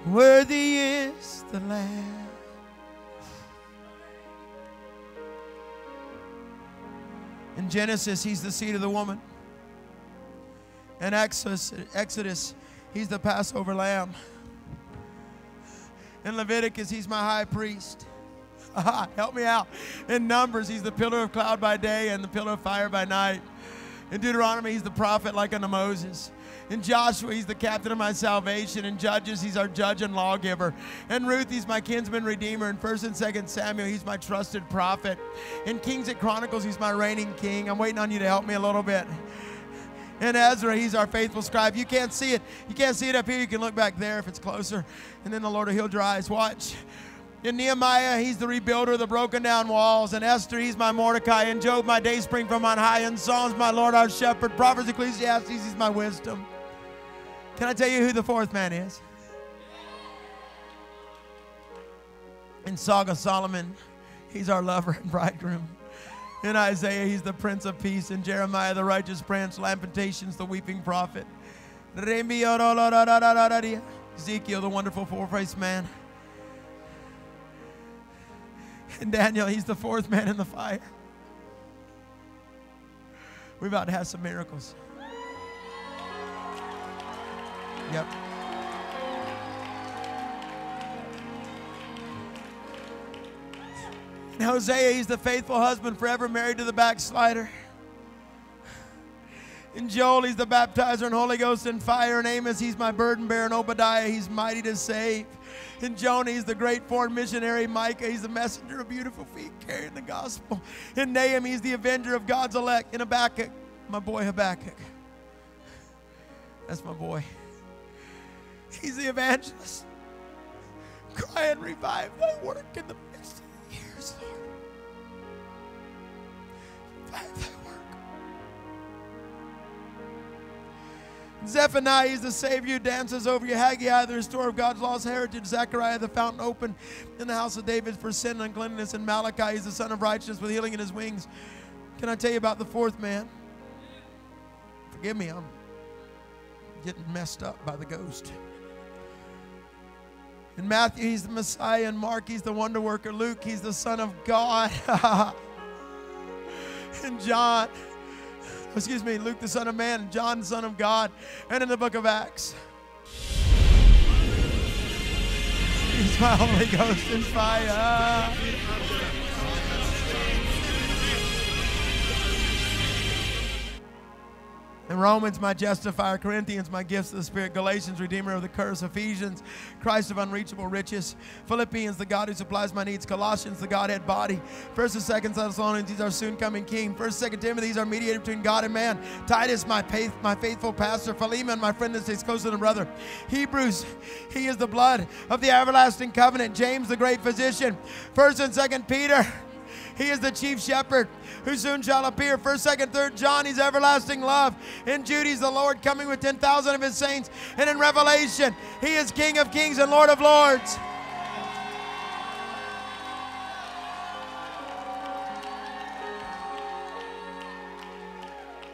Worthy is the Lamb. In Genesis, he's the seed of the woman. In Exodus, he's the Passover lamb. In Leviticus, he's my high priest. Aha, help me out. In Numbers, he's the pillar of cloud by day and the pillar of fire by night. In Deuteronomy, he's the prophet like unto Moses. In Joshua, he's the captain of my salvation. In Judges, he's our judge and lawgiver. In Ruth, he's my kinsman redeemer. In First and Second Samuel, he's my trusted prophet. In Kings and Chronicles, he's my reigning king. I'm waiting on you to help me a little bit. In Ezra, he's our faithful scribe. You can't see it. You can't see it up here. You can look back there if it's closer. And then the Lord will heal your eyes. Watch. In Nehemiah, he's the rebuilder of the broken down walls. In Esther, he's my Mordecai. In Job, my day spring from on high. In Psalms, my Lord, our shepherd. Proverbs, Ecclesiastes, he's my wisdom. Can I tell you who the fourth man is? In Song of Solomon, he's our lover and bridegroom. In Isaiah, he's the Prince of Peace. In Jeremiah, the righteous branch. Lamentations, the weeping prophet. Ezekiel, the wonderful four-faced man. And Daniel, he's the fourth man in the fire. We're about to have some miracles. Yep. And Hosea, he's the faithful husband forever married to the backslider. And Joel, he's the baptizer in Holy Ghost and fire. And Amos, he's my burden bearer. And Obadiah, he's mighty to save. And Jonah, he's the great foreign missionary. Micah, he's the messenger of beautiful feet carrying the gospel. And Nahum, he's the avenger of God's elect. And Habakkuk, my boy Habakkuk. That's my boy. He's the evangelist. Cry and revive thy work in the midst of the years, Lord. Revive thy work. Zephaniah is the Savior who dances over you. Haggai, the restorer of God's lost heritage. Zechariah, the fountain open in the house of David for sin and uncleanness. And Malachi, he's the son of righteousness with healing in his wings. Can I tell you about the fourth man? Forgive me, I'm getting messed up by the ghost. In Matthew, he's the Messiah. In Mark, he's the wonder worker. Luke, he's the Son of God. And John... Excuse me, Luke, the Son of Man, John, the Son of God, and in the book of Acts. He's my Holy Ghost and fire. In Romans, my justifier. Corinthians, my gifts of the Spirit. Galatians, redeemer of the curse. Ephesians, Christ of unreachable riches. Philippians, the God who supplies my needs. Colossians, the Godhead body. First and Second Thessalonians, he's our soon coming King. First and Second Timothy, he's our mediator between God and man. Titus, my faith, my faithful pastor. Philemon, my friend that stays closer than a brother. Hebrews, he is the blood of the everlasting covenant. James, the great physician. First and Second Peter, he is the chief shepherd who soon shall appear. First, second, third John, he's everlasting love. In Jude, he's the Lord coming with ten thousand of his saints. And in Revelation, he is King of kings and Lord of lords.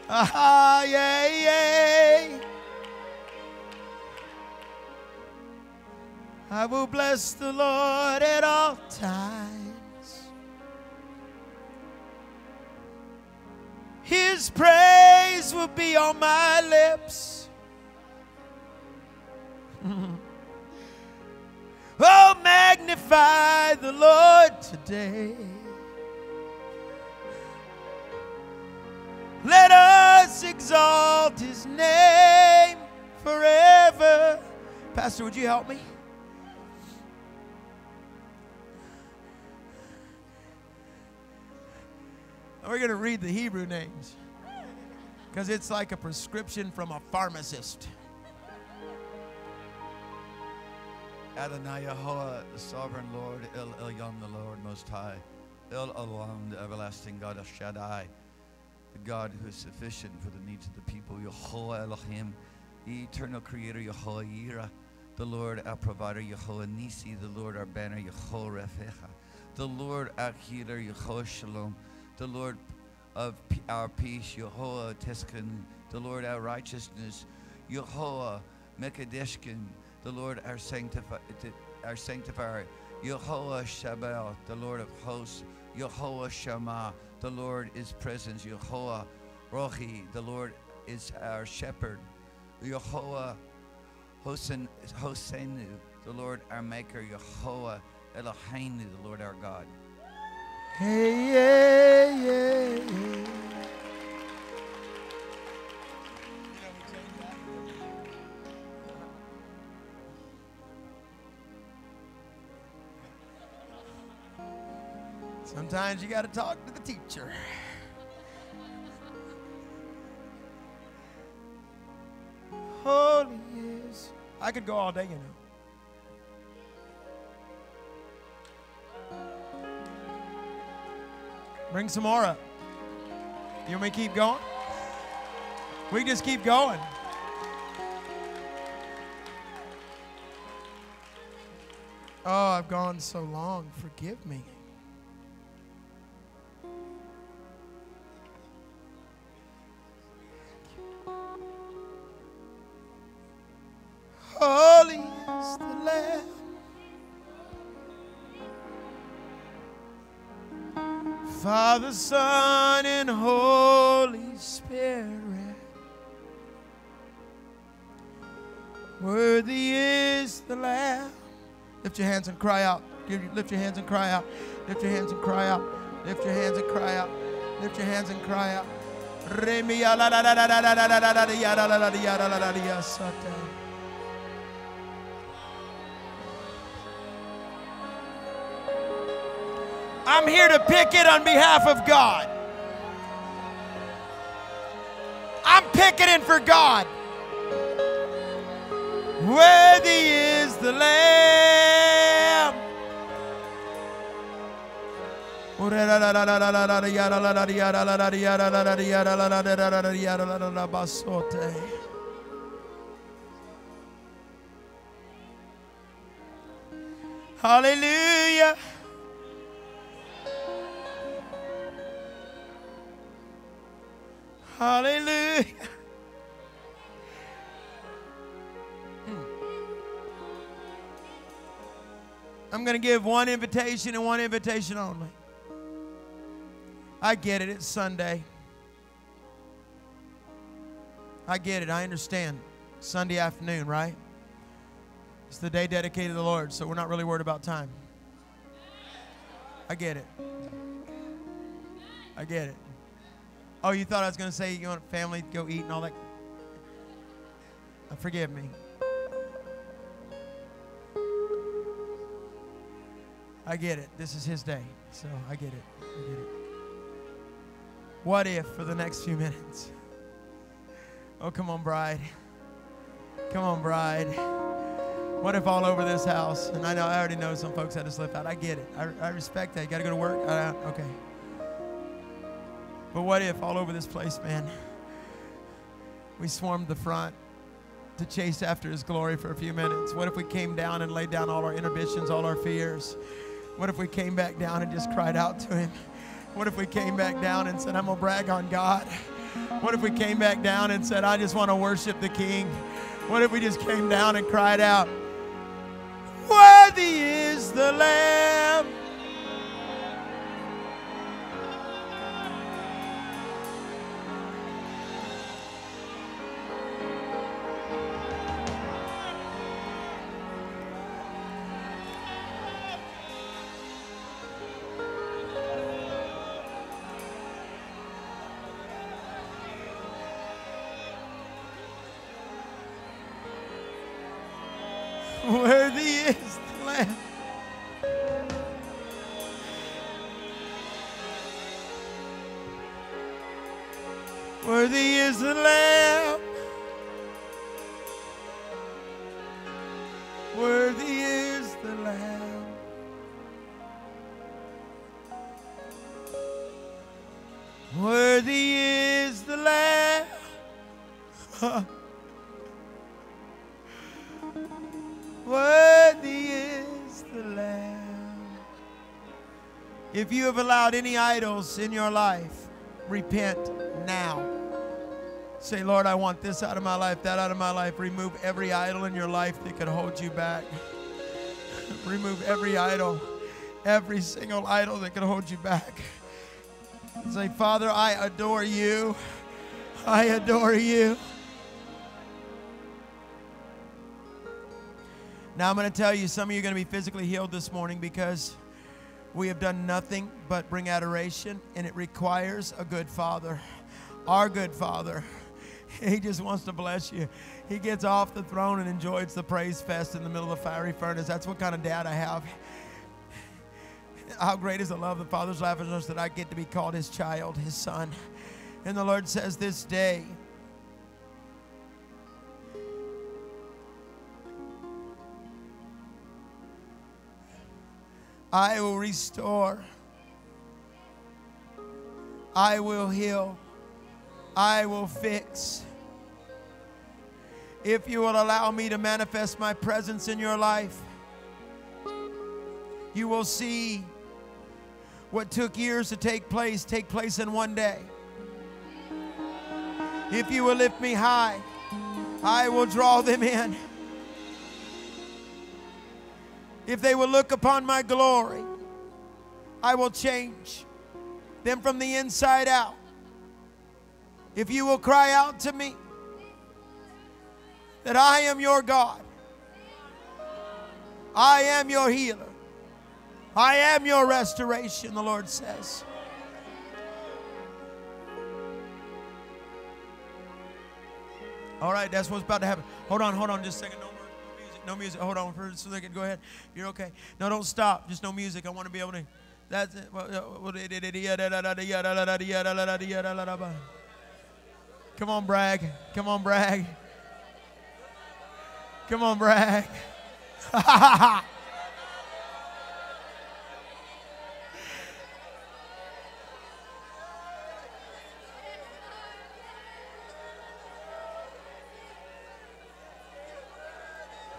Ah, yeah, yeah. I will bless the Lord at all times. His praise will be on my lips. Oh, magnify the Lord today. Let us exalt his name forever. Pastor, would you help me? We're going to read the Hebrew names because it's like a prescription from a pharmacist. Adonai Yahoah, the sovereign Lord, El Elyon, the Lord Most High, El Olam, the everlasting God of Shaddai, the God who is sufficient for the needs of the people, Yahoah Elohim, the eternal creator, Yahoah Yireh, the Lord our provider, Yahoah Nisi, the Lord our banner, Yahoah Raphael, the Lord our healer, Yahoah Shalom, the Lord of our peace, Yehovah Tesken, the Lord our righteousness, Yehovah Mekadeshkin, the Lord our sanctifier, our sanctifier, Yehovah Shabbat, the Lord of hosts, Yehovah Shammah, the Lord is presence, Yehovah Rohi, the Lord is our shepherd, Yehovah Hosen, Hosenu, the Lord our maker, Yehovah Eloheinu, the Lord our God. Hey, yeah, yeah, yeah. Sometimes you got to talk to the teacher. Holy is. I could go all day, you know. Bring some more up. You want me to keep going? We can just keep going. Oh, I've gone so long. Forgive me. Holy is the Lamb, Father, Son, and Holy Spirit. Worthy is the Lamb. Lift your hands and cry out. Lift your hands and cry out. Lift your hands and cry out. Lift your hands and cry out. Lift your hands and cry out. Remia la la la la la la la la la la la la la la la. I'm here to pick it on behalf of God. I'm picketing for God. Worthy is the Lamb. Hallelujah. Hallelujah. Mm. I'm going to give one invitation and one invitation only. I get it. It's Sunday. I get it. I understand. Sunday afternoon, right? It's the day dedicated to the Lord, so we're not really worried about time. I get it. I get it. Oh, you thought I was going to say, you want family to go eat and all that? Oh, forgive me. I get it. This is his day, so I get it. I get it. What if for the next few minutes? Oh, come on, bride. Come on, bride. What if all over this house? And I know I already know some folks had to slip out. I get it. I, I respect that. You got to go to work? I, okay. But what if all over this place, man, we swarmed the front to chase after his glory for a few minutes? What if we came down and laid down all our inhibitions, all our fears? What if we came back down and just cried out to him? What if we came back down and said, I'm going to brag on God? What if we came back down and said, I just want to worship the King? What if we just came down and cried out, worthy is the Lamb. If you have allowed any idols in your life, repent now. Say, Lord, I want this out of my life, that out of my life. Remove every idol in your life that could hold you back. Remove every idol, every single idol that could hold you back. Say, Father, I adore you. I adore you. Now I'm going to tell you, some of you are going to be physically healed this morning because we have done nothing but bring adoration, and it requires a good Father. Our good Father. He just wants to bless you. He gets off the throne and enjoys the praise fest in the middle of the fiery furnace. That's what kind of dad I have. How great is the love the Father's lavished on us that I get to be called his child, his son. And the Lord says this day, I will restore. I will heal. I will fix. If you will allow me to manifest my presence in your life, you will see what took years to take place, take place in one day. If you will lift me high, I will draw them in. If they will look upon my glory, I will change them from the inside out. If you will cry out to me that I am your God, I am your healer, I am your restoration, the Lord says. All right, that's what's about to happen. Hold on, hold on just a second. No music, no music. Hold on for a second. Go ahead. You're okay. No, don't stop. Just no music. I want to be able to. That's it. Come on, brag. Come on, brag. Come on, brag.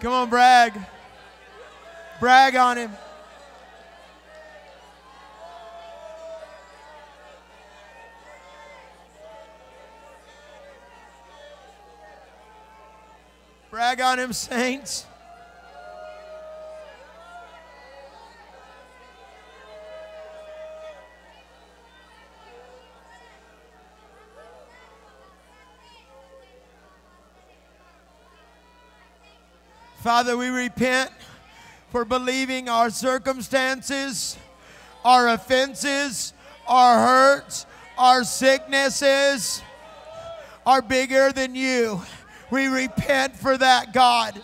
Come on, brag. Brag on him. Brag on him, saints. Father, we repent for believing our circumstances, our offenses, our hurts, our sicknesses are bigger than you. We repent for that, God.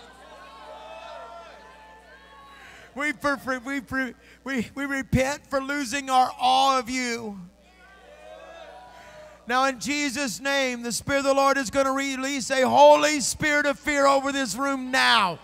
We, for, for, we, for, we, we repent for losing our awe of you. Now in Jesus' name, the Spirit of the Lord is going to release a Holy Spirit of fear over this room now.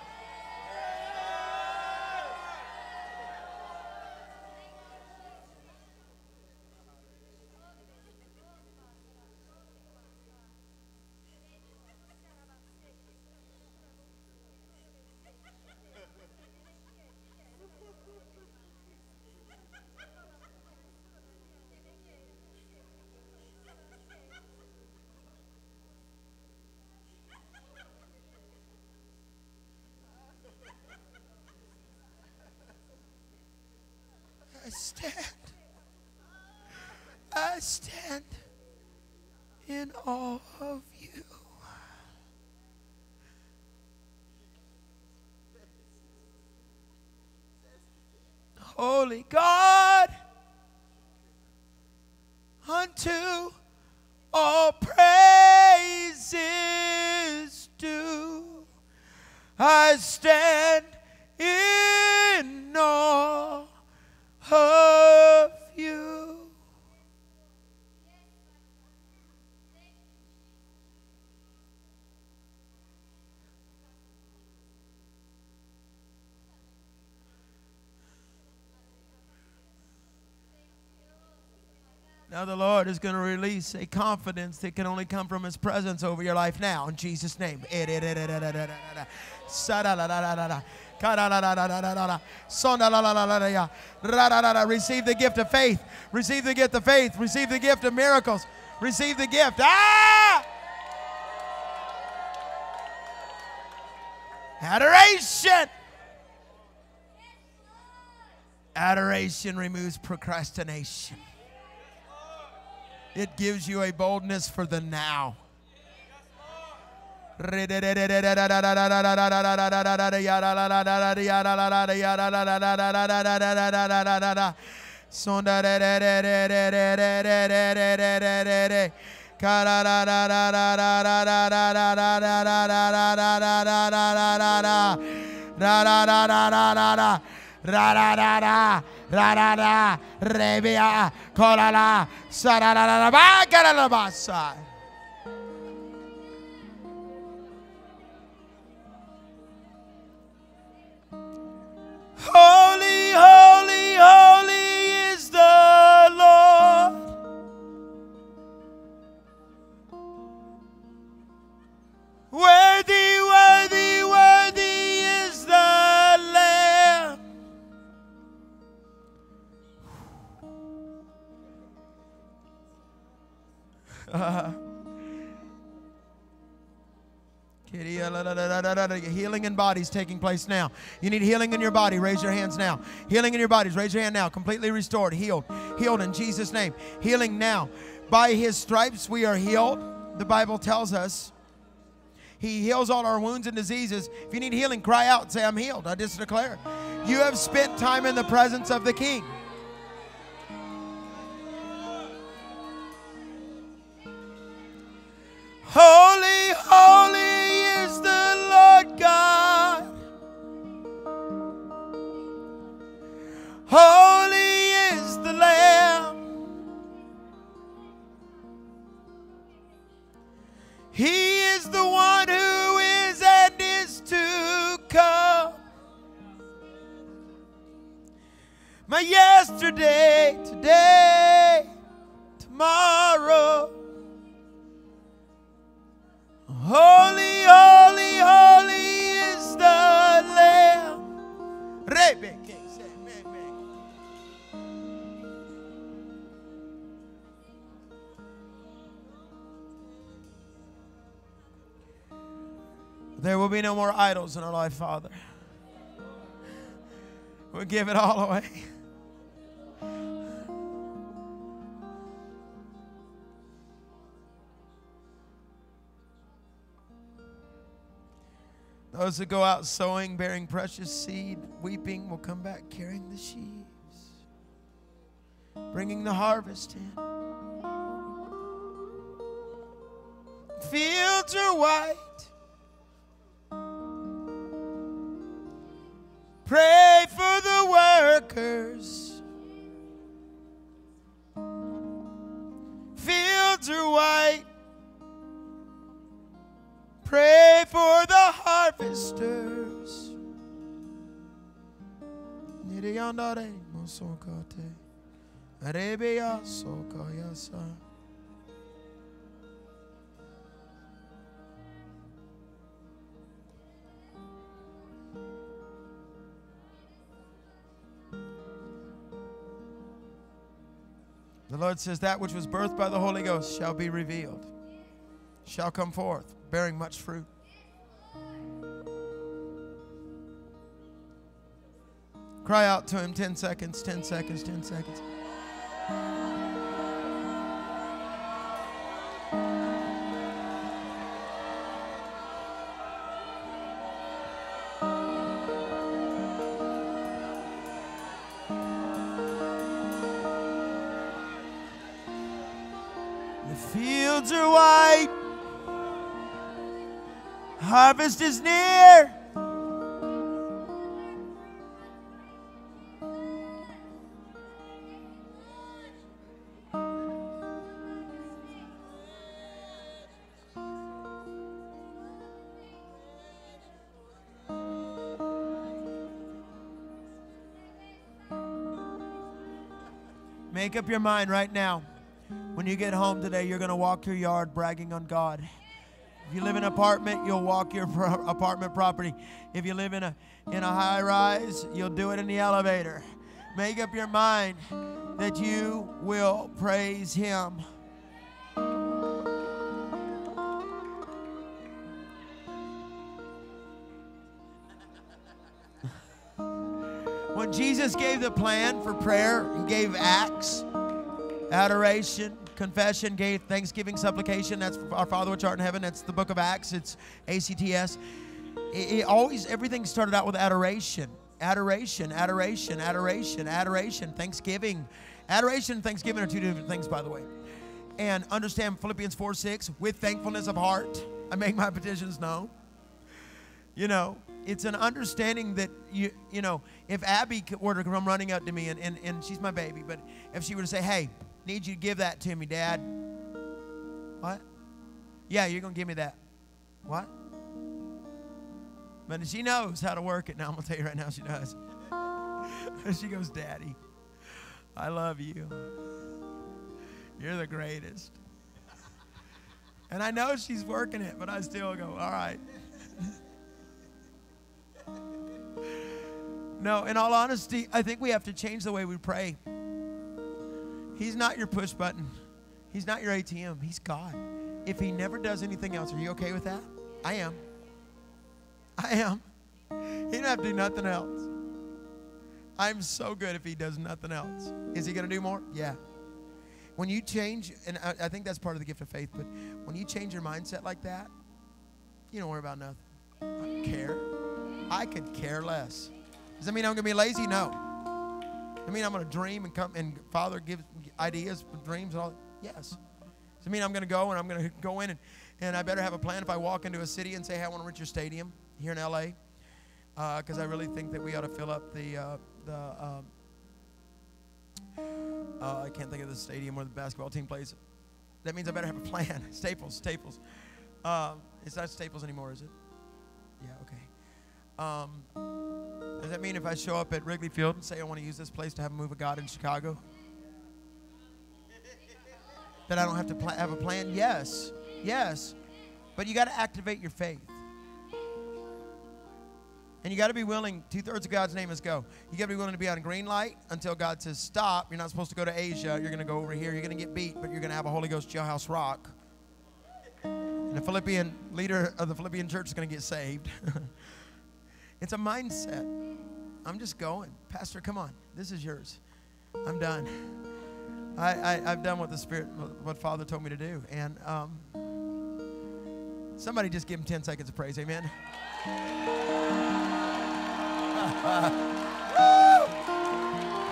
Now the Lord is going to release a confidence that can only come from his presence over your life now in Jesus' name. Receive the gift of faith. Receive the gift of faith. Receive the gift of miracles. Receive the gift. Ah! Adoration. Adoration removes procrastination. It gives you a boldness for the now. Ra ra ra ra ra ra ra rebia kolala sa ra ra ra ba kala la basa. Holy, holy, holy is the Lord. Worthy, worthy, worthy is the Lamb. Uh, healing in bodies taking place now. You need healing in your body. Raise your hands now. Healing in your bodies. Raise your hand now. Completely restored. Healed. Healed in Jesus' name. Healing now. By His stripes we are healed. The Bible tells us He heals all our wounds and diseases. If you need healing, cry out and say, I'm healed. I just declare. You have spent time in the presence of the King. Holy, holy is the Lord God. Holy is the Lamb. He is the one who is and is to come. My yesterday, today, tomorrow. Holy, holy, holy is the Lamb. Rebecca. There will be no more idols in our life, Father. We'll give it all away. Those that go out sowing, bearing precious seed, weeping, will come back carrying the sheaves, bringing the harvest in. Fields are white. Pray for the workers. Fields are white. Pray for the harvesters. The Lord says, that which was birthed by the Holy Ghost shall be revealed, shall come forth, bearing much fruit. Cry out to Him. Ten seconds, ten seconds, ten seconds. The fields are white. Harvest is near. Make up your mind right now. When you get home today, you're going to walk your yard bragging on God. If you live in an apartment, you'll walk your pro- apartment property. If you live in a, in a high rise, you'll do it in the elevator. Make up your mind that you will praise Him. when Jesus gave the plan for prayer, he gave acts, adoration, confession, gave thanksgiving, supplication. That's our Father which art in heaven. That's the book of Acts. It's A C T S. It, it always, everything started out with adoration. Adoration, adoration, adoration, adoration, thanksgiving. Adoration and thanksgiving are two different things, by the way. And understand Philippians four six, with thankfulness of heart, I make my petitions known. You know, it's an understanding that, you you know, if Abby were to come running up to me, and, and, and she's my baby, but if she were to say, hey, need you to give that to me, Dad. What? Yeah, you're going to give me that. What? But she knows how to work it. Now, I'm going to tell you right now, she does. She goes, Daddy, I love you. You're the greatest. And I know she's working it, but I still go, all right. No, in all honesty, I think we have to change the way we pray. He's not your push button. He's not your A T M. He's God. If he never does anything else, are you okay with that? I am. I am. He doesn't have to do nothing else. I'm so good if he does nothing else. Is he going to do more? Yeah. When you change, and I, I think that's part of the gift of faith, but when you change your mindset like that, you don't worry about nothing. I don't care. I could care less. Does that mean I'm going to be lazy? No. I mean I'm going to dream and come and Father gives ideas for dreams and all? Yes. Does it mean I'm going to go and I'm going to go in and, and I better have a plan if I walk into a city and say, hey, I want to rent your stadium here in L A because uh, I really think that we ought to fill up the, uh, the um, uh, I can't think of the stadium where the basketball team plays. That means I better have a plan. Staples, Staples. Uh, it's not Staples anymore, is it? Yeah, okay. Um, does that mean if I show up at Wrigley Field and say I want to use this place to have a move of God in Chicago, that I don't have to pl- have a plan? Yes, yes. But you got to activate your faith. And you got to be willing, two-thirds of God's name is go. You got to be willing to be on green light until God says stop. You're not supposed to go to Asia. You're going to go over here. You're going to get beat, but you're going to have a Holy Ghost jailhouse rock. And the Philippian leader of the Philippian church is going to get saved. It's a mindset. I'm just going. Pastor, come on. This is yours. I'm done. I, I, I've done what the Spirit, what Father told me to do. And um, somebody just give him ten seconds of praise. Amen. Woo!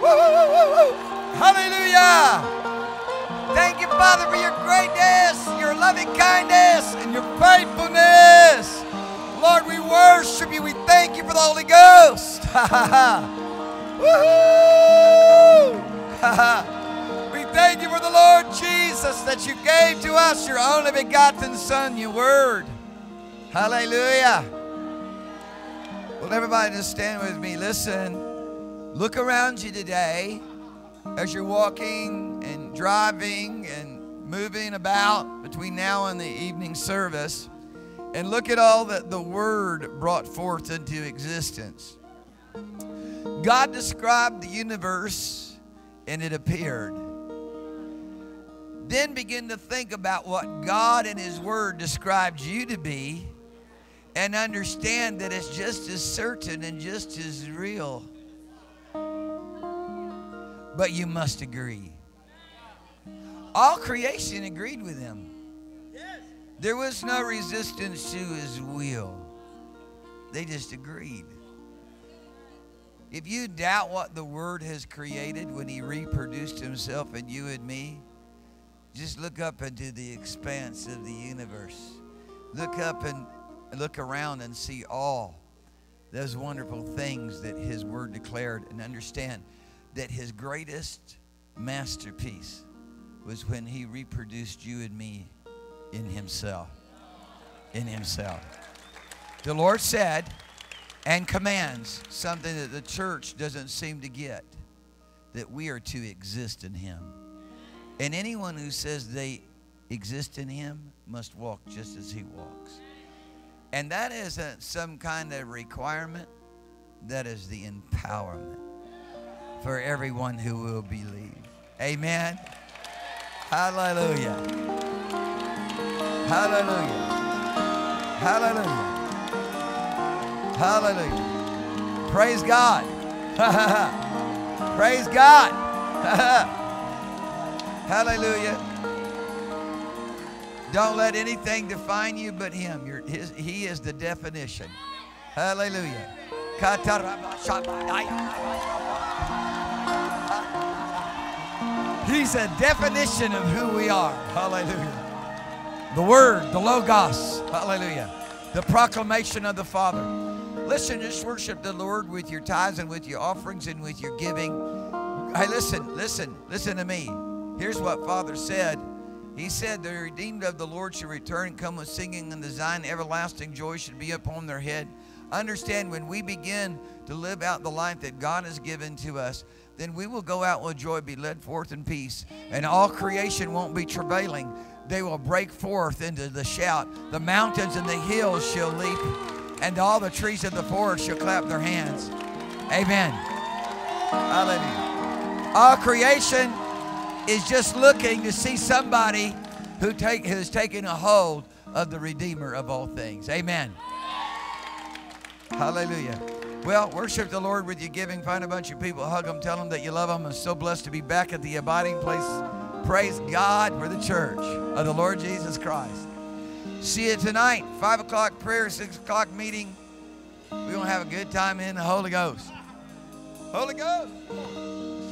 Woo, woo, woo, woo, woo. Hallelujah. Thank you, Father, for your greatness, your loving kindness, and your faithfulness. Lord, we worship you. We thank you for the Holy Ghost. Ha ha ha. Woo-hoo. Ha ha. We thank you for the Lord Jesus that you gave to us your only begotten Son, your Word. Hallelujah. Well, everybody just stand with me. Listen, look around you today as you're walking and driving and moving about between now and the evening service. And look at all that the Word brought forth into existence. God described the universe, and it appeared. Then begin to think about what God and His Word described you to be, and understand that it's just as certain and just as real. But you must agree. All creation agreed with Him. There was no resistance to His will. They just agreed. If you doubt what the Word has created when He reproduced Himself in you and me, just look up into the expanse of the universe. Look up and look around and see all those wonderful things that His Word declared, and understand that His greatest masterpiece was when He reproduced you and me in Himself, in Himself. The Lord said and commands something that the church doesn't seem to get, that we are to exist in Him. And anyone who says they exist in Him must walk just as He walks. And that isn't some kind of requirement. That is the empowerment for everyone who will believe. Amen. Hallelujah. Hallelujah. Hallelujah. Hallelujah. Praise God. Praise God. Hallelujah. Don't let anything define you but Him. You're, his, he is the definition. Hallelujah. He's a definition of who we are. Hallelujah. The Word, the Logos. Hallelujah. The proclamation of the Father. Listen, just worship the Lord with your tithes and with your offerings and with your giving. Hey, listen, listen, listen to me. Here's what Father said. He said, the redeemed of the Lord should return and come with singing and design. Everlasting joy should be upon their head. Understand, when we begin to live out the life that God has given to us, then we will go out with joy, be led forth in peace. And all creation won't be travailing. They will break forth into the shout. The mountains and the hills shall leap, and all the trees of the forest shall clap their hands. Amen. Hallelujah. All creation is just looking to see somebody who take, who's taken a hold of the Redeemer of all things. Amen. Hallelujah. Well, worship the Lord with your giving. Find a bunch of people, hug them, tell them that you love them. I'm so blessed to be back at the abiding place. Praise God for the church of the Lord Jesus Christ. See you tonight, five o'clock prayer, six o'clock meeting. We're going to have a good time in the Holy Ghost. Holy Ghost.